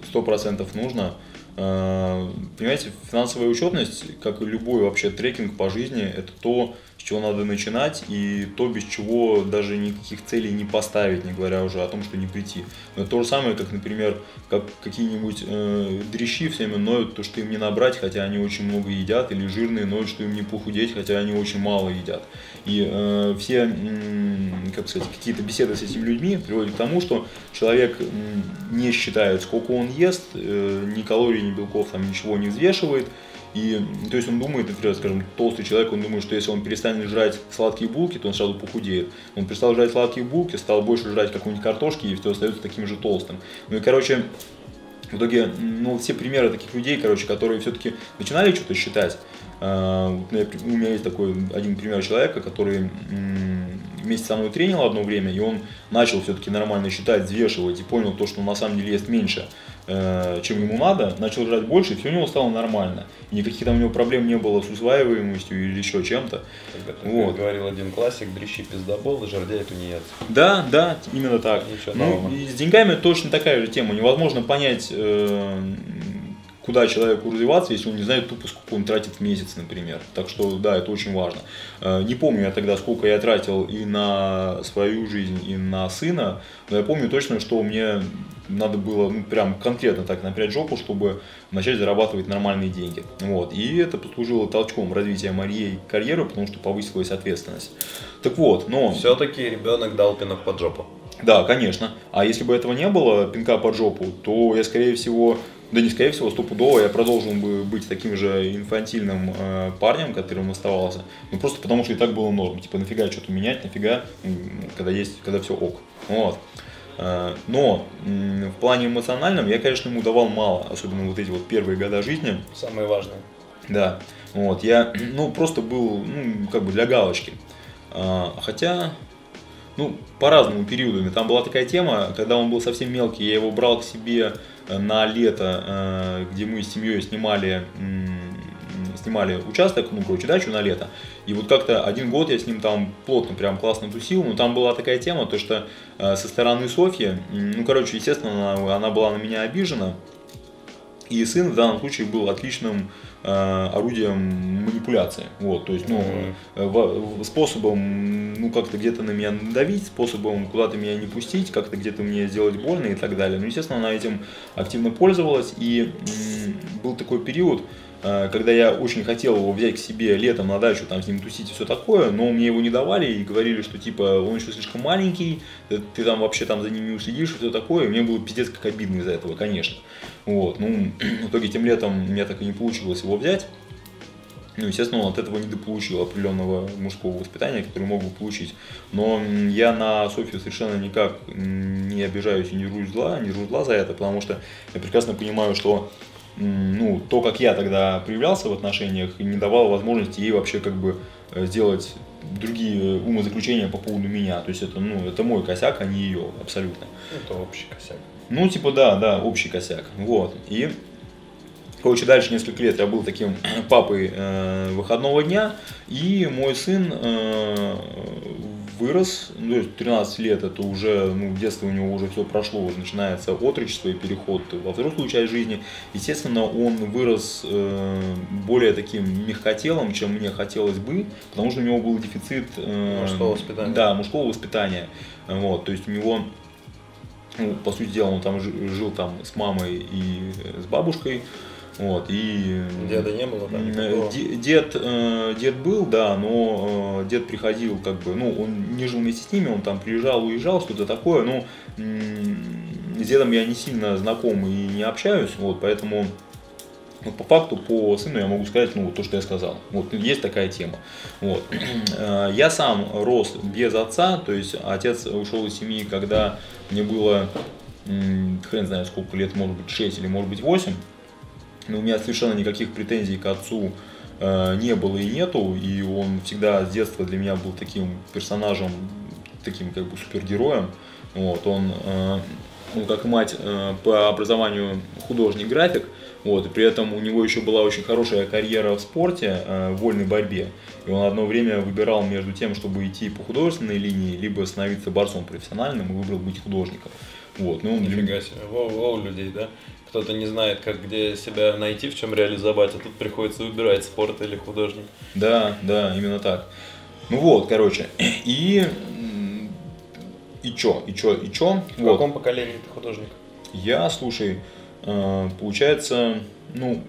Сто процентов нужно. Понимаете, финансовая учетность, как и любой вообще трекинг по жизни, это то, с чего надо начинать, и то, без чего даже никаких целей не поставить, не говоря уже о том, что не прийти. Но это то же самое, как, например, как какие-нибудь э, дрищи всеми ноют, то, что им не набрать, хотя они очень много едят, или жирные ноют, что им не похудеть, хотя они очень мало едят. И э, все, м, как сказать, какие-то беседы с этими людьми приводят к тому, что человек м, не считает, сколько он ест, э, ни калорий, ни белков, там ничего не взвешивает. И, то есть он думает, например, скажем, толстый человек, он думает, что если он перестанет жрать сладкие булки, то он сразу похудеет. Он перестал жрать сладкие булки, стал больше жрать какой-нибудь картошки и все остается таким же толстым. Ну и, короче, в итоге, ну, все примеры таких людей, короче, которые все-таки начинали что-то считать. У меня есть такой один пример человека, который вместе со мной тренил одно время, и он начал все-таки нормально считать, взвешивать, и понял то, что он на самом деле ест меньше, чем ему надо, начал жрать больше, и все у него стало нормально. И никаких там у него проблем не было с усваиваемостью или еще чем-то. Как вот. Говорил один классик, дрищи пиздобол, жердяй тунеядцы. Да, да, именно так. Ну, и с деньгами точно такая же тема. Невозможно понять, куда человеку развиваться, если он не знает тупо, сколько он тратит в месяц, например. Так что, да, это очень важно. Не помню я тогда, сколько я тратил и на свою жизнь, и на сына, но я помню точно, что мне надо было, ну, прям конкретно так напрячь жопу, чтобы начать зарабатывать нормальные деньги. Вот. И это послужило толчком развития моей карьеры, потому что повысилась ответственность. Так вот, но... Все-таки ребенок дал пинок под жопу. Да, конечно. А если бы этого не было, пинка под жопу, то я, скорее всего... Да не, скорее всего, стопудово я продолжил бы быть таким же инфантильным э, парнем, которым оставался. Ну просто потому, что и так было норм. Типа нафига что-то менять, нафига, когда есть, когда все ок. Вот. Э, но э, в плане эмоциональном я, конечно, ему давал мало, особенно вот эти вот первые года жизни. Самое важное. Да. Вот. Я, ну, просто был, ну, как бы для галочки. Э, хотя. ну, по-разному периодами. Там была такая тема, когда он был совсем мелкий, я его брал к себе на лето, где мы с семьей снимали, снимали участок, ну, короче, дачу на лето. И вот как-то один год я с ним там плотно, прям классно тусил, но там была такая тема, то что со стороны Софьи, ну, короче, естественно, она, она была на меня обижена. И сын в данном случае был отличным э, орудием манипуляции, вот, то есть, ну, mm-hmm. в, в, способом, ну, как-то где-то на меня надавить, способом куда-то меня не пустить, как-то где-то мне сделать больно и так далее. Ну, естественно, она этим активно пользовалась, и м, был такой период, э, когда я очень хотел его взять к себе летом на дачу, там, с ним тусить и все такое, но мне его не давали и говорили, что, типа, он еще слишком маленький, ты, ты там вообще там за ним не уследишь и все такое, и мне было пиздец как обидно из-за этого, конечно. Вот, ну, в итоге тем летом у меня так и не получилось его взять. Ну, естественно, он от этого недополучил определенного мужского воспитания, которое мог бы получить. Но я на Софью совершенно никак не обижаюсь и не жру зла, не жру зла за это, потому что я прекрасно понимаю, что, ну, то, как я тогда проявлялся в отношениях, не давало возможности ей вообще как бы сделать другие умозаключения по поводу меня. То есть это, ну, это мой косяк, а не ее абсолютно. Это общий косяк. Ну, типа, да, да, общий косяк, вот, и, короче, дальше несколько лет я был таким папой э, выходного дня, и мой сын э, вырос, ну, то есть тринадцать лет, это уже, ну, детство у него уже все прошло, уже начинается отрочество и переход во взрослую часть жизни, естественно, он вырос э, более таким мягкотелым, чем мне хотелось бы, потому что у него был дефицит э, мужского воспитания, да, мужского воспитания, вот, то есть у него... Ну, по сути дела, он там жил, жил там с мамой и с бабушкой, вот, и... Деда не было, да, никакого? Дед, дед был, да, но дед приходил, как бы, ну, он не жил вместе с ними, он там приезжал, уезжал, что-то такое, но с дедом я не сильно знаком и не общаюсь, вот, поэтому... Ну, по факту, по сыну я могу сказать, ну, то, что я сказал. Вот, есть такая тема. Вот. Я сам рос без отца, то есть отец ушел из семьи, когда мне было, хрен знает сколько лет, может быть, шесть или, может быть, восемь. Но у меня совершенно никаких претензий к отцу не было и нету, и он всегда с детства для меня был таким персонажем, таким, как бы, супергероем. Вот, он, он, как мать, по образованию художник-график. Вот, и при этом у него еще была очень хорошая карьера в спорте, э, в вольной борьбе. И он одно время выбирал между тем, чтобы идти по художественной линии, либо становиться борцом профессиональным, и выбрал быть художником. Вот, ну, нифига себе, воу, воу, людей, да? Кто-то не знает, как, где себя найти, в чем реализовать, а тут приходится выбирать спорт или художник. Да, да, именно так. Ну вот, короче, и... И чё, и чё, и чё? В вот. Каком поколении ты художник? Я, слушай... Получается, ну,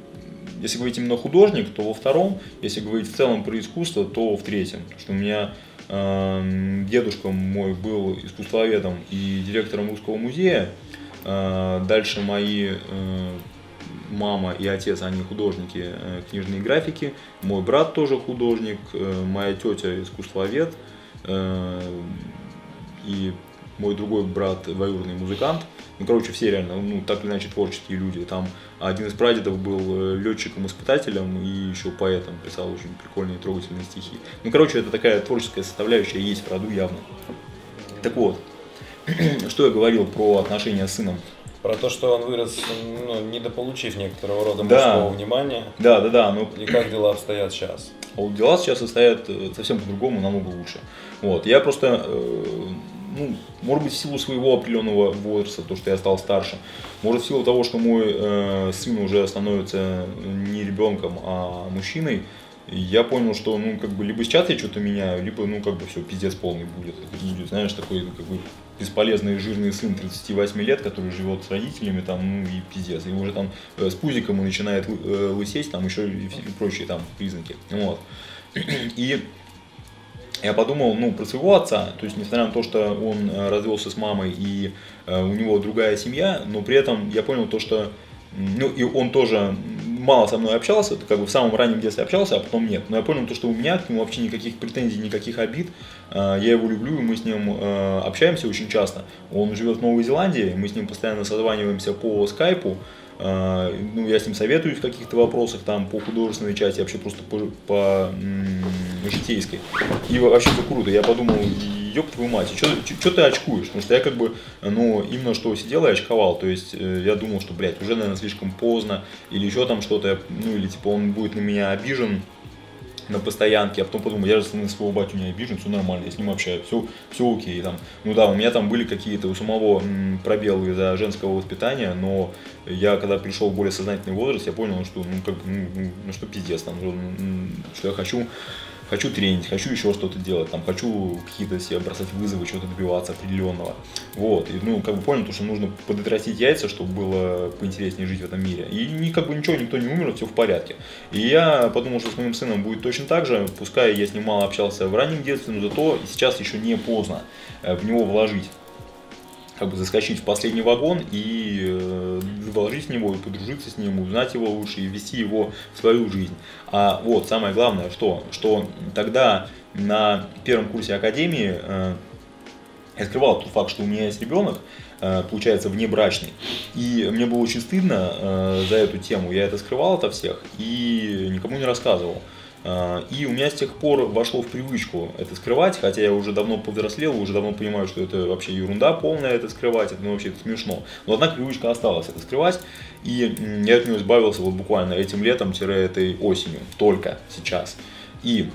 если говорить именно художник, то во втором, если говорить в целом про искусство, то в третьем. Потому что у меня э, дедушка мой был искусствоведом и директором Русского музея. Э, дальше мои э, мама и отец, они художники, э, книжные графики. Мой брат тоже художник, э, моя тетя искусствовед. Э, и мой другой брат двоюродный музыкант. Ну, короче, все реально, ну, так или иначе, творческие люди. Там один из прадедов был летчиком-испытателем и еще поэтом, писал очень прикольные трогательные стихи. Ну, короче, это такая творческая составляющая есть в роду явно. Так вот, что я говорил про отношения с сыном? Про то, что он вырос, ну, недополучив некоторого рода мужского, да, внимания. Да, да, да. Но... И как дела обстоят сейчас? А вот дела сейчас обстоят совсем по-другому, намного лучше. Вот, я просто... Ну, может быть, в силу своего определенного возраста, то, что я стал старше. Может, в силу того, что мой э, сын уже становится не ребенком, а мужчиной, я понял, что, ну, как бы, либо сейчас я что-то меняю, либо, ну, как бы, все, пиздец полный будет. Это будет, знаешь, такой, как бы, бесполезный жирный сын тридцати восьми лет, который живет с родителями, там, ну, и пиздец. И уже там э, с пузиком он начинает э, лысеть, там, еще и прочие там признаки. Вот. И... Я подумал, ну, про своего отца, то есть, несмотря на то, что он развелся с мамой и э, у него другая семья, но при этом я понял то, что, ну, и он тоже мало со мной общался, как бы в самом раннем детстве общался, а потом нет. Но я понял то, что у меня к нему вообще никаких претензий, никаких обид, э, я его люблю, и мы с ним э, общаемся очень часто. Он живет в Новой Зеландии, мы с ним постоянно созваниваемся по скайпу. Ну, я с ним советуюсь в каких-то вопросах, там, по художественной части, вообще просто по, по м- житейской. И вообще-то круто. Я подумал, ёб твою мать, что ты очкуешь? Потому что я как бы, ну, именно что сидел и очковал, то есть я думал, что, блядь, уже, наверное, слишком поздно, или еще там что-то, ну, или типа он будет на меня обижен на постоянке, а потом подумал, я же на своего батю не обижен, все нормально, я с ним общаюсь, все, все окей. Там. Ну да, у меня там были какие-то у самого пробелы из-за женского воспитания, но я когда пришел в более сознательный возраст, я понял, что ну, как, ну, ну что пиздец, там, что я хочу, хочу тренить, хочу еще что-то делать, там, хочу какие-то себе бросать вызовы, чего-то добиваться определенного. Вот, и, ну, как бы понял, то, что нужно подотрастить яйца, чтобы было поинтереснее жить в этом мире. И ни, как бы ничего, никто не умер, все в порядке. И я подумал, что с моим сыном будет точно так же, пускай я с ним мало общался в раннем детстве, но зато сейчас еще не поздно в него вложить, как бы заскочить в последний вагон и э, вложить в него, и подружиться с ним, узнать его лучше, и ввести его в свою жизнь. А вот самое главное, что, что тогда на первом курсе Академии э, я скрывал тот факт, что у меня есть ребенок, э, получается, внебрачный. И мне было очень стыдно э, за эту тему, я это скрывал ото всех и никому не рассказывал. И у меня с тех пор вошло в привычку это скрывать, хотя я уже давно повзрослел, уже давно понимаю, что это вообще ерунда полная, это скрывать, это ну, вообще это смешно. Но одна привычка осталась это скрывать, и я от нее избавился вот буквально этим летом-этой осенью, только сейчас. И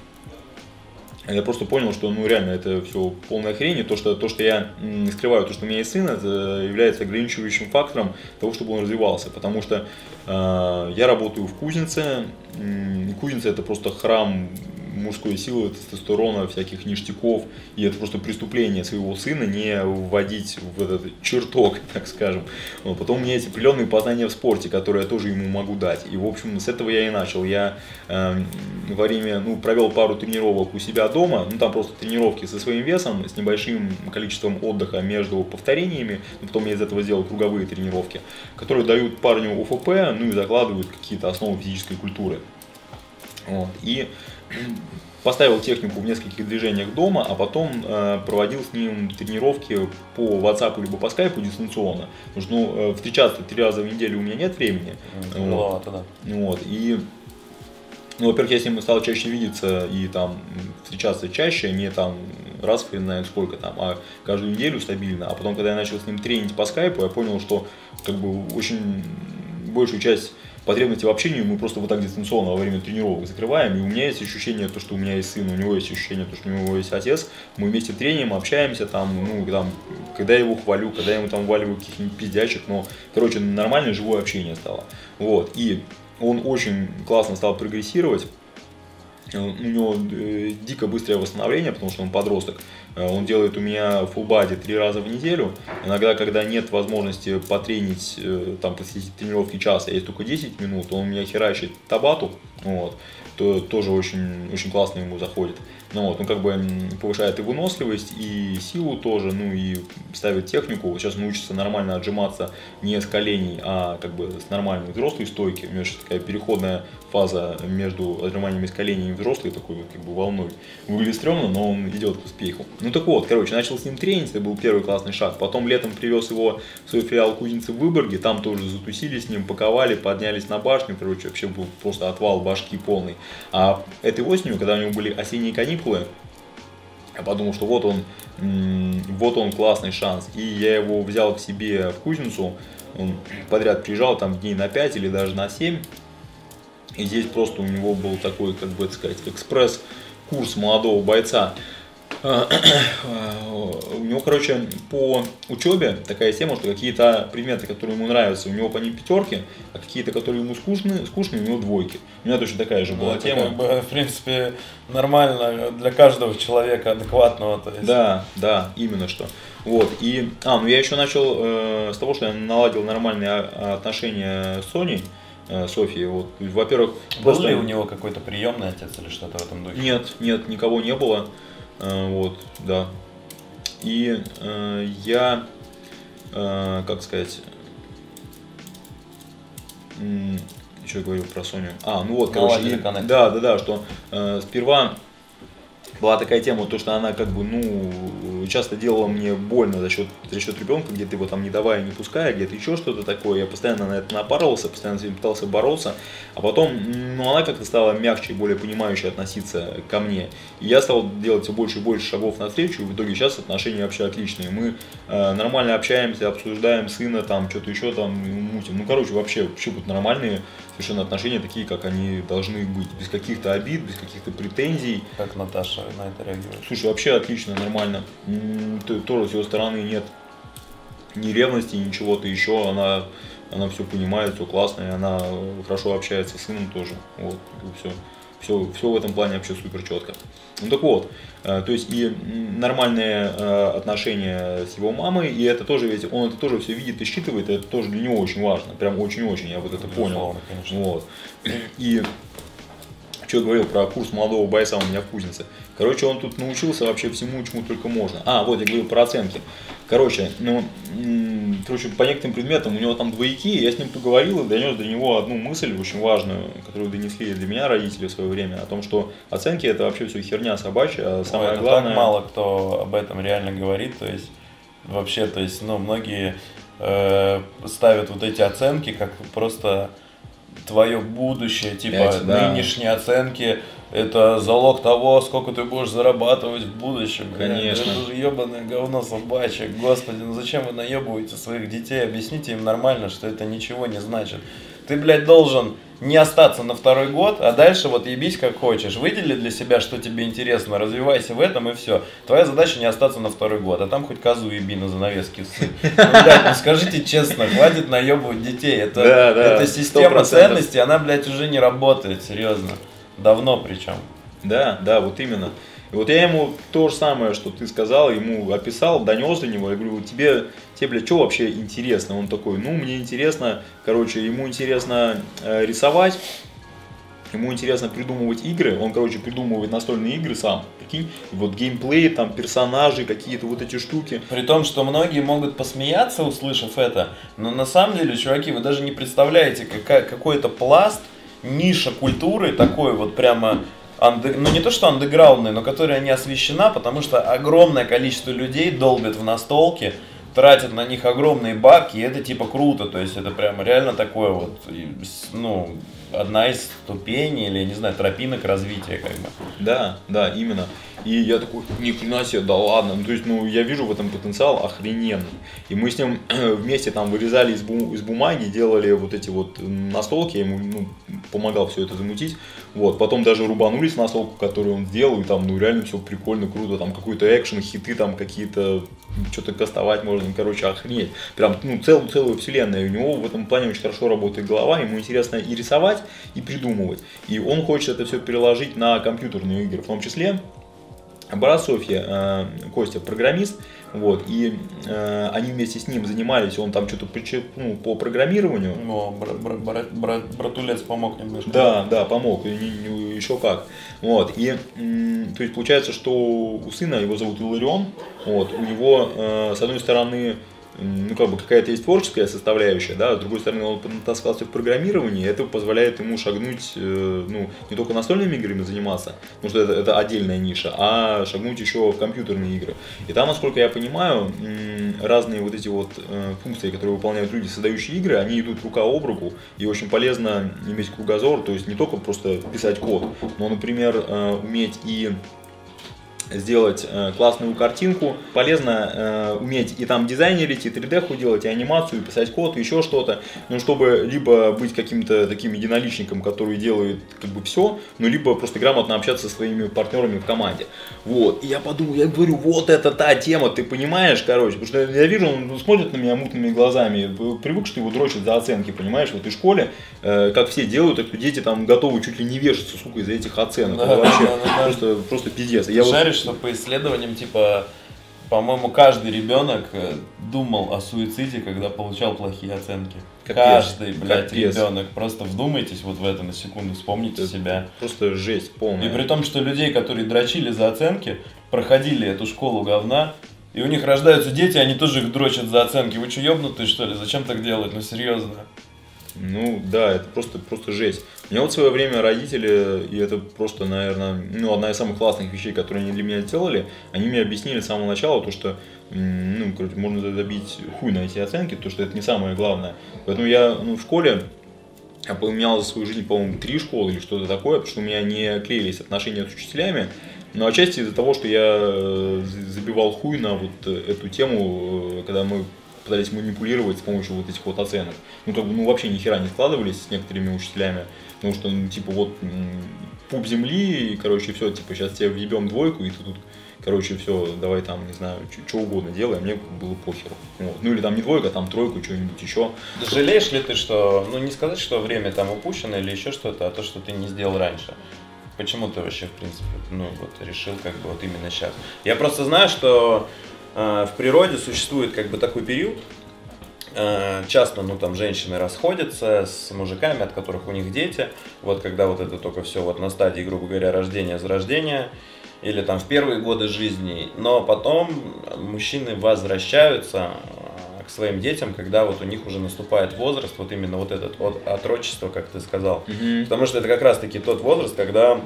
я просто понял, что ну реально это все полная хрень, и то, что, то, что я скрываю, то, что у меня есть сын, это является ограничивающим фактором того, чтобы он развивался, потому что э, я работаю в кузнице, кузница это просто храм мужской силы, тестостерона, всяких ништяков, и это просто преступление своего сына не вводить в этот чертог, так скажем. Но потом у меня есть определенные познания в спорте, которые я тоже ему могу дать. И, в общем, с этого я и начал. Я э, во время, ну, провел пару тренировок у себя дома, ну, там просто тренировки со своим весом, с небольшим количеством отдыха между повторениями, но потом я из этого сделал круговые тренировки, которые дают парню ОФП, ну, и закладывают какие-то основы физической культуры. Вот. И поставил технику в нескольких движениях дома, а потом э, проводил с ним тренировки по WhatsApp либо по Skype дистанционно. Потому что ну, встречаться три раза в неделю у меня нет времени. Вот. Да, да. Вот. И, ну, во-первых, я с ним стал чаще видеться и там встречаться чаще, не там раз хрен знает сколько там, а каждую неделю стабильно. А потом, когда я начал с ним тренить по Skype, я понял, что как бы очень большую часть потребности в общении мы просто вот так дистанционно во время тренировок закрываем, и у меня есть ощущение, то, что у меня есть сын, у него есть ощущение, то, что у него есть отец, мы вместе треним, общаемся, там, ну, там, когда я его хвалю, когда я ему там валиваю каких-нибудь пиздячек, но, короче, нормальное живое общение стало, вот, и он очень классно стал прогрессировать. У него дико быстрое восстановление, потому что он подросток. Он делает у меня full body три раза в неделю. Иногда, когда нет возможности потренить, там, посетить тренировки час, а есть только десять минут, он у меня херачит табату. Вот. То, тоже очень, очень классно ему заходит. Ну, вот, он как бы повышает и выносливость, и силу тоже, ну и ставит технику. Вот сейчас научится нормально отжиматься не с коленей, а как бы с нормальной взрослой стойки. У меня сейчас такая переходная фаза между отжиманиями с коленей и взрослой, такой как бы волной. Выглядит стрёмно, но он идет к успеху. Ну так вот, короче, начал с ним тренить, это был первый классный шаг. Потом летом привез его в свой филиал кузницы в Выборге, там тоже затусили с ним, паковали, поднялись на башню, короче, вообще был просто отвал башки полный. А этой осенью, когда у него были осенние каникулы, я подумал, что вот он, вот он классный шанс. И я его взял к себе в кузницу, он подряд приезжал там дней на пять или даже на семь. И здесь просто у него был такой, как бы это сказать, экспресс-курс молодого бойца. У него, короче, по учебе такая тема, что какие-то предметы, которые ему нравятся, у него по ним пятерки, а какие-то, которые ему скучны, скучны, у него двойки. У меня точно такая же была ну, тема. Как бы, в принципе, нормально для каждого человека адекватного. То есть. Да, да, именно что. Вот, и, а, ну я еще начал э, с того, что я наладил нормальные отношения с Соней. Софии. Вот. Во-первых, был ли у него какой-то приемный отец или что-то в этом духе? Нет, нет, никого не было. Вот, да. И э, я, э, как сказать, еще говорю про Соню. А, ну вот, короче, и, да, да, да, что э, сперва была такая тема, то что она как бы, ну, часто делала мне больно за счет за счет ребенка, где ты его там не давая, не пуская, где-то еще что-то такое. Я постоянно на это напарывался, постоянно с ним пытался бороться. А потом, ну, она как-то стала мягче и более понимающе относиться ко мне. И я стал делать все больше и больше шагов навстречу, и в итоге сейчас отношения вообще отличные. Мы э, нормально общаемся, обсуждаем сына, там, что-то еще там, мутим. Ну, короче, вообще, вообще будут нормальные совершенно отношения, такие, как они должны быть. Без каких-то обид, без каких-то претензий. Как Наташа на это реагирует? Слушай, вообще отлично, нормально. Тоже с ее стороны нет ни ревности, ни чего-то еще. Она, она все понимает, все классно, и она хорошо общается с сыном тоже. Вот, все. Все, все в этом плане вообще супер четко. Ну так вот, то есть и нормальные отношения с его мамой, и это тоже, ведь он это тоже все видит и считывает, и это тоже для него очень важно, прям очень-очень, я вот это понял. Вот. И что я говорил про курс молодого бойца у меня в Кузнице. Короче, он тут научился вообще всему, чему только можно. А, вот я говорил про оценки. Короче, ну, короче, по некоторым предметам у него там двойки, я с ним поговорил и донес до него одну мысль очень важную, которую донесли для меня родители в свое время, о том, что оценки — это вообще все херня собачья, а самое Ой, главное… Так мало кто об этом реально говорит, то есть вообще, то есть, ну, многие э, ставят вот эти оценки как просто… Твое будущее, типа пять, да. Нынешние оценки, это залог того, сколько ты будешь зарабатывать в будущем. Конечно. Это же ебаное говно собачье. Господи, ну зачем вы наебываете своих детей? Объясните им нормально, что это ничего не значит. Ты, блядь, должен не остаться на второй год, а дальше вот ебись как хочешь. Выдели для себя, что тебе интересно, развивайся в этом и все. Твоя задача не остаться на второй год, а там хоть козу еби на занавеске всыпь. Ну, блядь, ну скажите честно, хватит наебывать детей. Это, да, да, эта система сто процентов. Ценностей, она, блядь, уже не работает, серьезно. Давно причем. Да, да, вот именно. И вот я ему то же самое, что ты сказал, ему описал, донес до него, я говорю, тебе, тебе, блядь, что вообще интересно? Он такой, ну, мне интересно, короче, ему интересно э, рисовать, ему интересно придумывать игры, он, короче, придумывает настольные игры сам, прикинь, вот геймплей, там, персонажи, какие-то вот эти штуки. При том, что многие могут посмеяться, услышав это, но на самом деле, чуваки, вы даже не представляете, какая, какой это пласт, ниша культуры, такой вот прямо... Андер... Ну не то что андеграундные, но которая не освещена, потому что огромное количество людей долбят в настолки, тратят на них огромные бабки, и это типа круто, то есть это прямо реально такое вот, ну, одна из ступеней или, не знаю, тропинок развития как бы. Да, да, именно. И я такой, ни хрена себе, да ладно, ну, то есть, ну, я вижу в этом потенциал охрененный. И мы с ним вместе там вырезали из, бу из бумаги, делали вот эти вот настолки, я ему, ну, помогал все это замутить. Вот, потом даже рубанулись настолку, которую он сделал, и там, ну, реально все прикольно, круто, там какой-то экшен, хиты там какие-то, что-то кастовать можно, короче, охренеть. Прям, ну, целую, целую вселенную. И у него в этом плане очень хорошо работает голова, ему интересно и рисовать, и придумывать. И он хочет это все переложить на компьютерные игры, в том числе. Брат Софья, Костя, программист, вот, и э, они вместе с ним занимались, он там что-то причерпнул по программированию. Но брат, брат, брат, братулец помог немножко. Да, да, помог, и, и, еще как. Вот, и, то есть, получается, что у сына, его зовут Иларион, вот, у него, э, с одной стороны, ну, как бы какая-то есть творческая составляющая, да, с другой стороны, он натаскался в программировании, и это позволяет ему шагнуть, ну, не только настольными играми заниматься, потому что это, это отдельная ниша, а шагнуть еще в компьютерные игры. И там, насколько я понимаю, разные вот эти вот функции, которые выполняют люди, создающие игры, они идут рука об руку, и очень полезно иметь кругозор, то есть не только просто писать код, но, например, уметь и сделать э, классную картинку, полезно э, уметь и там дизайнерить, и три дэ-ху делать, и анимацию, и писать код, и еще что-то, ну, чтобы либо быть каким-то таким единоличником, который делает как бы все, ну, либо просто грамотно общаться со своими партнерами в команде. Вот, и я подумал, я говорю, вот это та тема, ты понимаешь, короче, потому что я вижу, он смотрит на меня мутными глазами, привык, что его дрочат за оценки, понимаешь, вот и в школе, э, как все делают, так дети там готовы чуть ли не вешаться, сука, из-за этих оценок, да, вообще, да, да, просто, да. Просто пиздец. Я что по исследованиям, типа, по-моему, каждый ребенок думал о суициде, когда получал плохие оценки. Капец. Каждый, блядь, Капец. Ребенок. Просто вдумайтесь вот в это на секунду, вспомните это себя. Просто жесть полная. И при том, что людей, которые дрочили за оценки, проходили эту школу говна, и у них рождаются дети, они тоже их дрочат за оценки. Вы что, ёбнутые, что ли? Зачем так делать? Ну, серьезно. Ну да, это просто, просто жесть. У меня вот в свое время родители, и это просто, наверное, ну, одна из самых классных вещей, которые они для меня делали, они мне объяснили с самого начала то, что ну, короче, можно добить хуй на эти оценки, потому что это не самое главное. Поэтому я, ну, в школе, я поменял за свою жизнь, по-моему, три школы или что-то такое, потому что у меня не клеились отношения с учителями. Но отчасти из-за того, что я забивал хуй на вот эту тему, когда мы пытались манипулировать с помощью вот этих вот оценок. Ну, как бы, ну, вообще ни хера не складывались с некоторыми учителями, потому что, ну, типа, вот пуп земли, и, короче, все, типа, сейчас тебе въебем двойку, и ты тут, короче, все, давай там, не знаю, что угодно делай, мне было похеру. Вот. Ну, или там не двойка, а там тройку, что-нибудь еще. Жалеешь ли ты, что, ну, не сказать, что время там упущено или еще что-то, а то, что ты не сделал раньше? Почему ты вообще, в принципе, ну, вот решил, как бы, вот именно сейчас? Я просто знаю, что э, в природе существует, как бы, такой период, э, часто, ну, там, женщины расходятся с мужиками, от которых у них дети, вот, когда вот это только все вот на стадии, грубо говоря, рождения-зарождения, или там в первые годы жизни, но потом мужчины возвращаются к своим детям, когда вот у них уже наступает возраст, вот именно вот этот от отрочества, как ты сказал. Mm-hmm. Потому что это как раз-таки тот возраст, когда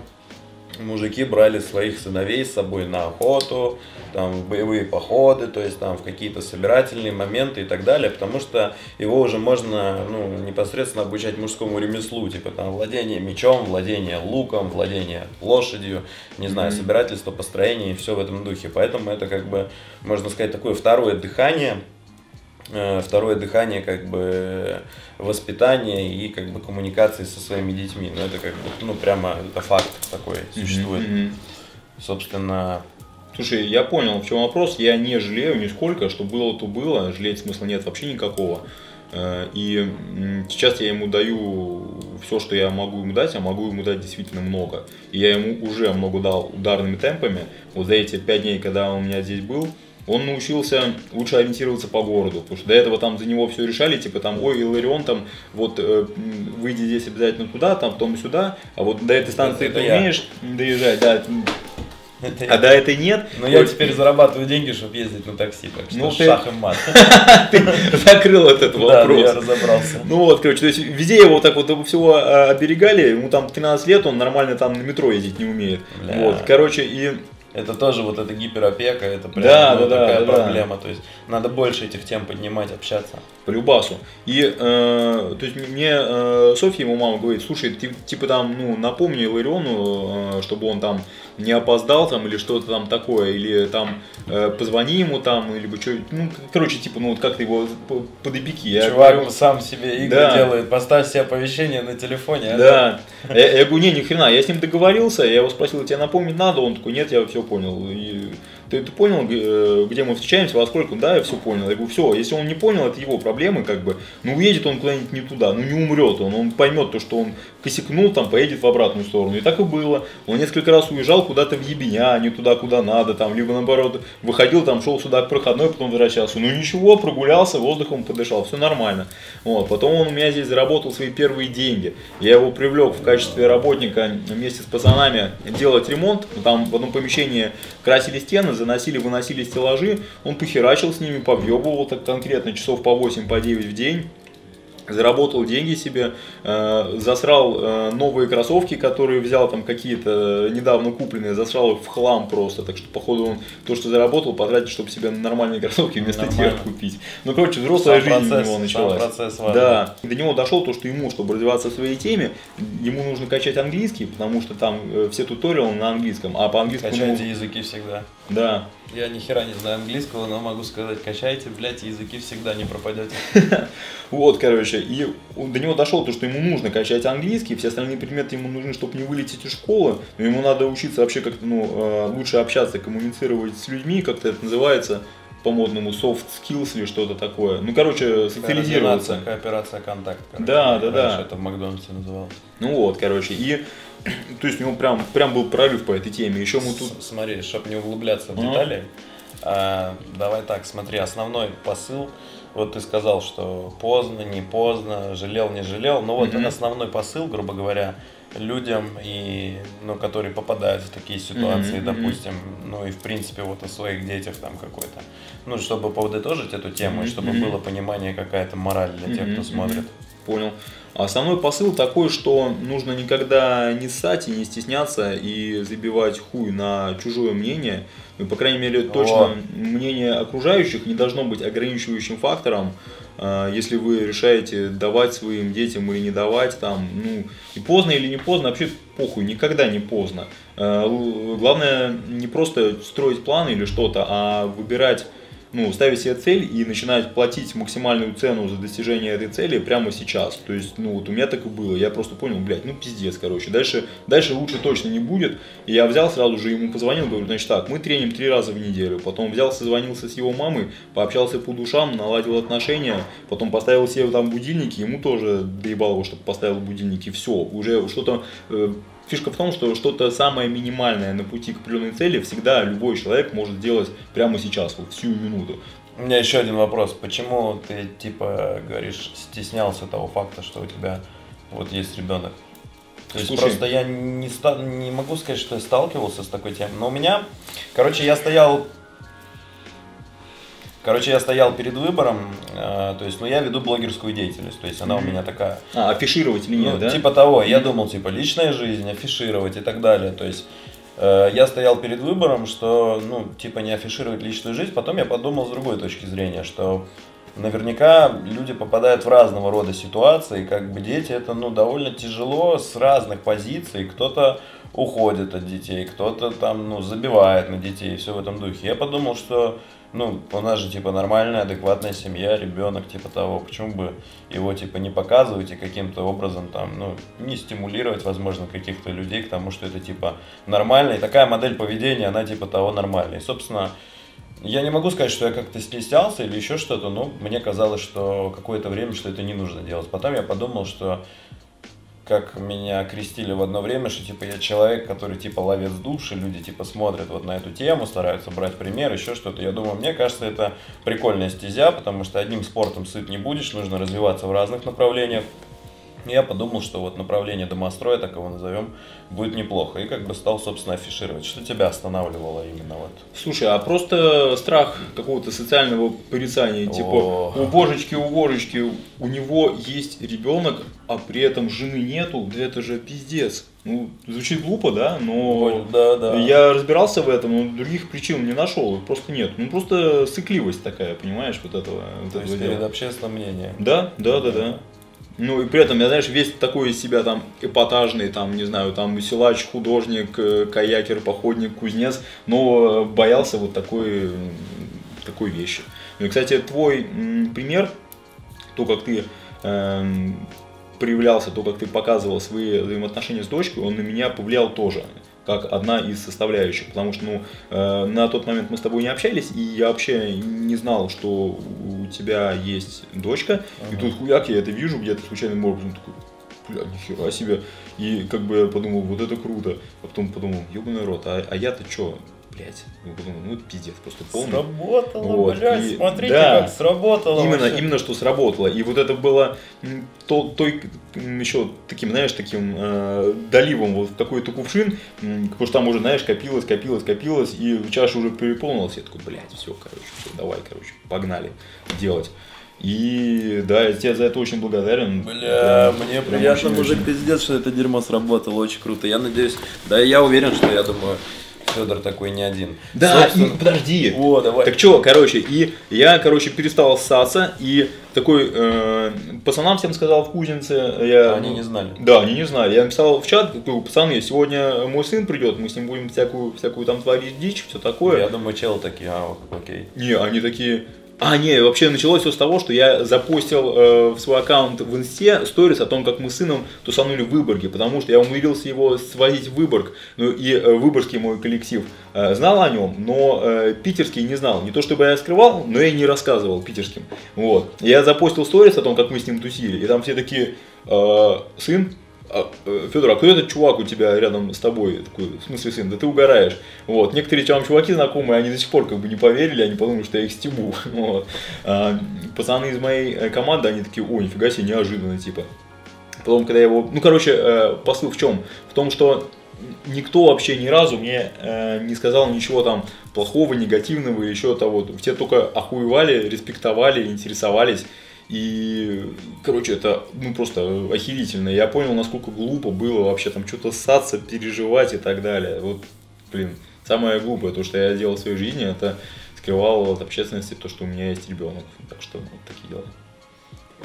мужики брали своих сыновей с собой на охоту, там, в боевые походы, то есть там в какие-то собирательные моменты и так далее, потому что его уже можно, ну, непосредственно обучать мужскому ремеслу, типа там владение мечом, владение луком, владение лошадью, не знаю, собирательство, построение и все в этом духе. Поэтому это, как бы, можно сказать, такое второе дыхание, второе дыхание, как бы, воспитания и, как бы, коммуникации со своими детьми. Но, ну, это, как бы, ну, прямо это факт такой существует. Mm-hmm. Собственно. Слушай, я понял, в чем вопрос. Я не жалею нисколько, что было, то было. Жалеть смысла нет вообще никакого. И сейчас я ему даю все, что я могу ему дать, а могу ему дать действительно много. И я ему уже много дал ударными темпами. Вот за эти пять дней, когда он у меня здесь был, он научился лучше ориентироваться по городу, потому что до этого там за него все решали, типа там, ой, Иларион, там, вот, э, выйди здесь обязательно туда, там, потом сюда, а вот до этой станции это ты я. умеешь доезжать, да, это а я. до этой нет. Но вот. Я теперь зарабатываю деньги, чтобы ездить на такси, так что, ну, ты... шах и мат. Ты закрыл этот вопрос. Да, я разобрался. Ну вот, короче, то есть везде его так вот всего оберегали, ему там тринадцать лет, он нормально там на метро ездить не умеет. Вот, короче, и... Это тоже вот эта гиперопека, это прям, да, ну, да, такая, да, проблема, да. То есть надо больше этих тем поднимать, общаться. По любасу. И, э, то есть мне э, Софья, его мама, говорит, слушай, ты, типа там, ну, напомни Илариону, э, чтобы он там не опоздал там или что-то там такое, или там э, позвони ему там, или бы что, ну, короче, типа, ну, вот как-то его подопеки. Чувак говорю, сам себе игры, да, делает, поставь себе оповещение на телефоне. Да, а я, я говорю, не, ни хрена, я с ним договорился, я его спросил, тебе напомнить надо, он такой, нет, я все понял. И ты, ты понял, где мы встречаемся, во сколько? Да, я все понял. Я говорю, все, если он не понял, это его проблемы, как бы. Ну, уедет он куда-нибудь не туда, ну, не умрет он, он поймет то, что он косякнул, там, поедет в обратную сторону. И так и было. Он несколько раз уезжал куда-то в ебеня, не туда, куда надо, там, либо наоборот, выходил, там, шел сюда к проходной, потом возвращался. Ну, ничего, прогулялся, воздухом подышал, все нормально. Вот. Потом он у меня здесь заработал свои первые деньги. Я его привлек в качестве работника вместе с пацанами делать ремонт, там, в одном помещении красили стены, заносили, выносили стеллажи, он похерачил с ними, повъебывал так конкретно часов по восемь, по девять в день, заработал деньги себе, э, засрал э, новые кроссовки, которые взял там какие-то недавно купленные, засрал их в хлам просто, так что походу он то, что заработал, потратил, чтобы себе нормальные кроссовки вместо тех купить. Ну, короче, взрослая сам жизнь процесс, у него началась. Да. До него дошло то, что ему, чтобы развиваться в своей теме, ему нужно качать английский, потому что там все туториалы на английском, а по английскому... Качайте языки всегда. Да. Я ни хера не знаю английского, но могу сказать, качайте, блядь, языки всегда, не пропадете. Вот, короче, и до него дошло то, что ему нужно качать английский, все остальные предметы ему нужны, чтобы не вылететь из школы, но ему надо учиться вообще как-то, ну, лучше общаться, коммуницировать с людьми, как-то это называется по-модному, soft skills или что-то такое. Ну, короче, социализироваться. Кооперация, контакт. Короче. Да, да, да. Это в Макдональдсе называлось. Ну вот, короче, и... То есть у него прям, прям был прорыв по этой теме. Еще мы тут... Смотри, чтобы не углубляться в детали, а, давай так, смотри, основной посыл. Вот ты сказал, что поздно, не поздно, жалел, не жалел. Но вот mm-hmm. основной посыл, грубо говоря, людям, и, ну, которые попадают в такие ситуации, mm-hmm. допустим, ну и в принципе вот о своих детях там какой-то. Ну, чтобы подытожить эту тему, mm-hmm. и чтобы mm-hmm. было понимание, какая-то мораль для mm-hmm. тех, кто mm-hmm. смотрит. Понял. Основной посыл такой, что нужно никогда не ссать и не стесняться и забивать хуй на чужое мнение. Ну, по крайней мере, точно мнение окружающих не должно быть ограничивающим фактором, если вы решаете давать своим детям или не давать, там, ну, и поздно или не поздно, вообще похуй, никогда не поздно. Главное не просто строить планы или что-то, а выбирать, ну, ставить себе цель и начинать платить максимальную цену за достижение этой цели прямо сейчас. То есть, ну, вот у меня так и было, я просто понял, блядь, ну, пиздец, короче, дальше, дальше лучше точно не будет. И я взял сразу же, ему позвонил, говорю, значит так, мы треним три раза в неделю. Потом взял, созвонился с его мамой, пообщался по душам, наладил отношения, потом поставил себе там будильники, ему тоже доебал его, чтобы поставил будильники, все, уже что-то... Э, фишка в том, что что-то самое минимальное на пути к определенной цели всегда любой человек может делать прямо сейчас, вот всю минуту. У меня еще один вопрос. Почему ты, типа, говоришь, стеснялся того факта, что у тебя вот есть ребенок? То есть, слушай, просто я не, ста- не могу сказать, что я сталкивался с такой темой, но у меня, короче, я стоял, короче, я стоял перед выбором, э, то есть, ну, я веду блогерскую деятельность, то есть, она mm-hmm. у меня такая… А, афишировать или нет, ну, да? Типа того, mm-hmm. я думал, типа, личная жизнь, афишировать и так далее, то есть, э, я стоял перед выбором, что, ну, типа, не афишировать личную жизнь, потом я подумал с другой точки зрения, что наверняка люди попадают в разного рода ситуации, как бы дети, это, ну, довольно тяжело с разных позиций, кто-то уходит от детей, кто-то там, ну, забивает на детей, все в этом духе. Я подумал, что… Ну, у нас же, типа, нормальная, адекватная семья, ребенок, типа того, почему бы его, типа, не показывать и каким-то образом, там, ну, не стимулировать, возможно, каких-то людей к тому, что это, типа, нормально, и такая модель поведения, она, типа, того нормальная. И, собственно, я не могу сказать, что я как-то стеснялся или еще что-то, но мне казалось, что какое-то время, что это не нужно делать. Потом я подумал, что… как меня крестили в одно время, что типа я человек, который типа ловец души, люди типа смотрят вот на эту тему, стараются брать пример, еще что-то. Я думаю, мне кажется, это прикольная стезя, потому что одним спортом сыт не будешь, нужно развиваться в разных направлениях. Я подумал, что вот направление домостроя, так его назовем, будет неплохо. И как бы стал, собственно, афишировать. Что тебя останавливало именно вот? Слушай, а просто страх какого-то социального порицания. О-о-о. Типа, у божечки, у божечки, у него есть ребенок, а при этом жены нету. Да это же пиздец. Ну, звучит глупо, да, но да, да. Я разбирался в этом, но других причин не нашел, просто нет. Ну, просто сыкливость такая, понимаешь, вот этого. Вот то этого есть дела. Перед общественным мнением. Да, да, да, да. да. Ну и при этом, я, знаешь, весь такой из себя там эпатажный, там, не знаю, там силач, художник, каякер, походник, кузнец, но боялся вот такой, такой вещи. Ну и, кстати, твой пример, то, как ты эм, проявлялся, то, как ты показывал свои взаимоотношения с дочкой, он на меня повлиял тоже, как одна из составляющих, потому что, ну, э, на тот момент мы с тобой не общались, и я вообще не знал, что у тебя есть дочка, ага. И тут хуяк, я это вижу где-то случайным образом, такой, бля, нихера себе, и как бы я подумал, вот это круто, а потом подумал, ёбаный рот, а, а я-то чё, блядь, я подумал, ну это пиздец, просто полный. Сработало, вот. Блядь, и, смотрите, да, как сработало. Именно, именно что сработало, и вот это было то, той, еще таким, знаешь, таким э, доливом вот в какой-то кувшин, потому что там уже, знаешь, копилось, копилось, копилось, и чаша уже переполнилась, я такой, блядь, все, короче, все, давай, короче, погнали делать. И да, я тебе за это очень благодарен. Бля, прям, мне прям приятно, мужик, пиздец, что это дерьмо сработало, очень круто, я надеюсь, да, я уверен, что, я думаю, Федор такой не один. Да, собственно... и, подожди, о, давай. Так что, короче, и я, короче, перестал ссаться, и такой, э, пацанам всем сказал в Кузнице. Я, они не знали. Да, они не знали. Я написал в чат, говорю, пацаны, сегодня мой сын придет, мы с ним будем всякую, всякую там творить дичь, все такое. Я думаю, челы такие, а, окей. Не, они такие... А, не, вообще началось все с того, что я запостил э, в свой аккаунт в инсте сторис о том, как мы с сыном тусанули в Выборге, потому что я умудрился его свозить в Выборг, ну и э, выборгский мой коллектив э, знал о нем, но э, питерский не знал. Не то чтобы я скрывал, но я не рассказывал питерским. Вот. Я запостил сторис о том, как мы с ним тусили, и там все такие, э, сын? Федор, а кто этот чувак у тебя рядом с тобой? Такой, в смысле, сын, да ты угораешь. Вот. Некоторые там чуваки знакомые, они до сих пор как бы не поверили, они подумали, что я их стебу. Вот. А пацаны из моей команды, они такие, о, нифига себе, неожиданно, типа. Потом, когда я его... Ну, короче, посыл в чем? В том, что никто вообще ни разу мне не сказал ничего там плохого, негативного, еще того. Все только охуевали, респектовали, интересовались. И, короче, это ну просто охерительно. Я понял, насколько глупо было вообще там что-то ссаться, переживать и так далее. Вот, блин, самое глупое, то, что я делал в своей жизни, это скрывал от общественности то, что у меня есть ребенок. Так что вот такие дела.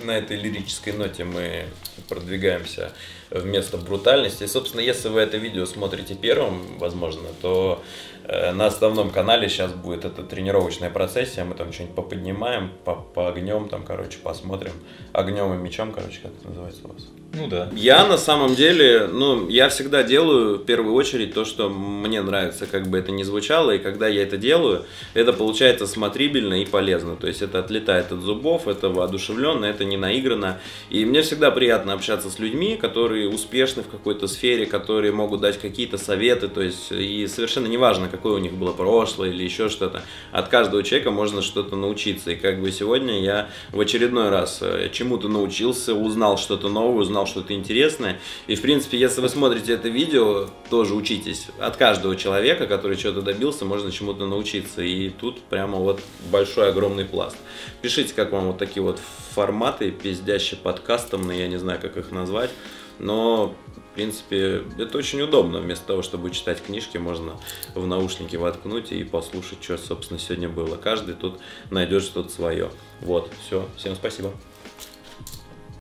На этой лирической ноте мы продвигаемся вместо брутальности. И, собственно, если вы это видео смотрите первым, возможно, то э, на основном канале сейчас будет эта тренировочная процессия. Мы там что-нибудь поподнимаем, погнем, там, короче, посмотрим. Огнем и мечом, короче, как это называется у вас. Ну да. Я на самом деле, ну, я всегда делаю в первую очередь то, что мне нравится, как бы это ни звучало. И когда я это делаю, это получается смотрибельно и полезно. То есть это отлетает от зубов, это воодушевленно, это не наиграно. И мне всегда приятно общаться с людьми, которые успешны в какой-то сфере, которые могут дать какие-то советы. То есть и совершенно не важно, какое у них было прошлое или еще что-то. От каждого человека можно что-то научиться. И как бы сегодня я в очередной раз чему-то научился, узнал что-то новое, узнал что-то интересное. И в принципе, если вы смотрите это видео, тоже учитесь. От каждого человека, который чего-то добился, можно чему-то научиться. И тут прямо вот большой, огромный пласт. Пишите, как вам вот такие вот форматы, пиздящие подкастомные, я не знаю, как их назвать. Но, в принципе, это очень удобно. Вместо того, чтобы читать книжки, можно в наушники воткнуть и послушать, что, собственно, сегодня было. Каждый тут найдет что-то свое. Вот, все. Всем спасибо.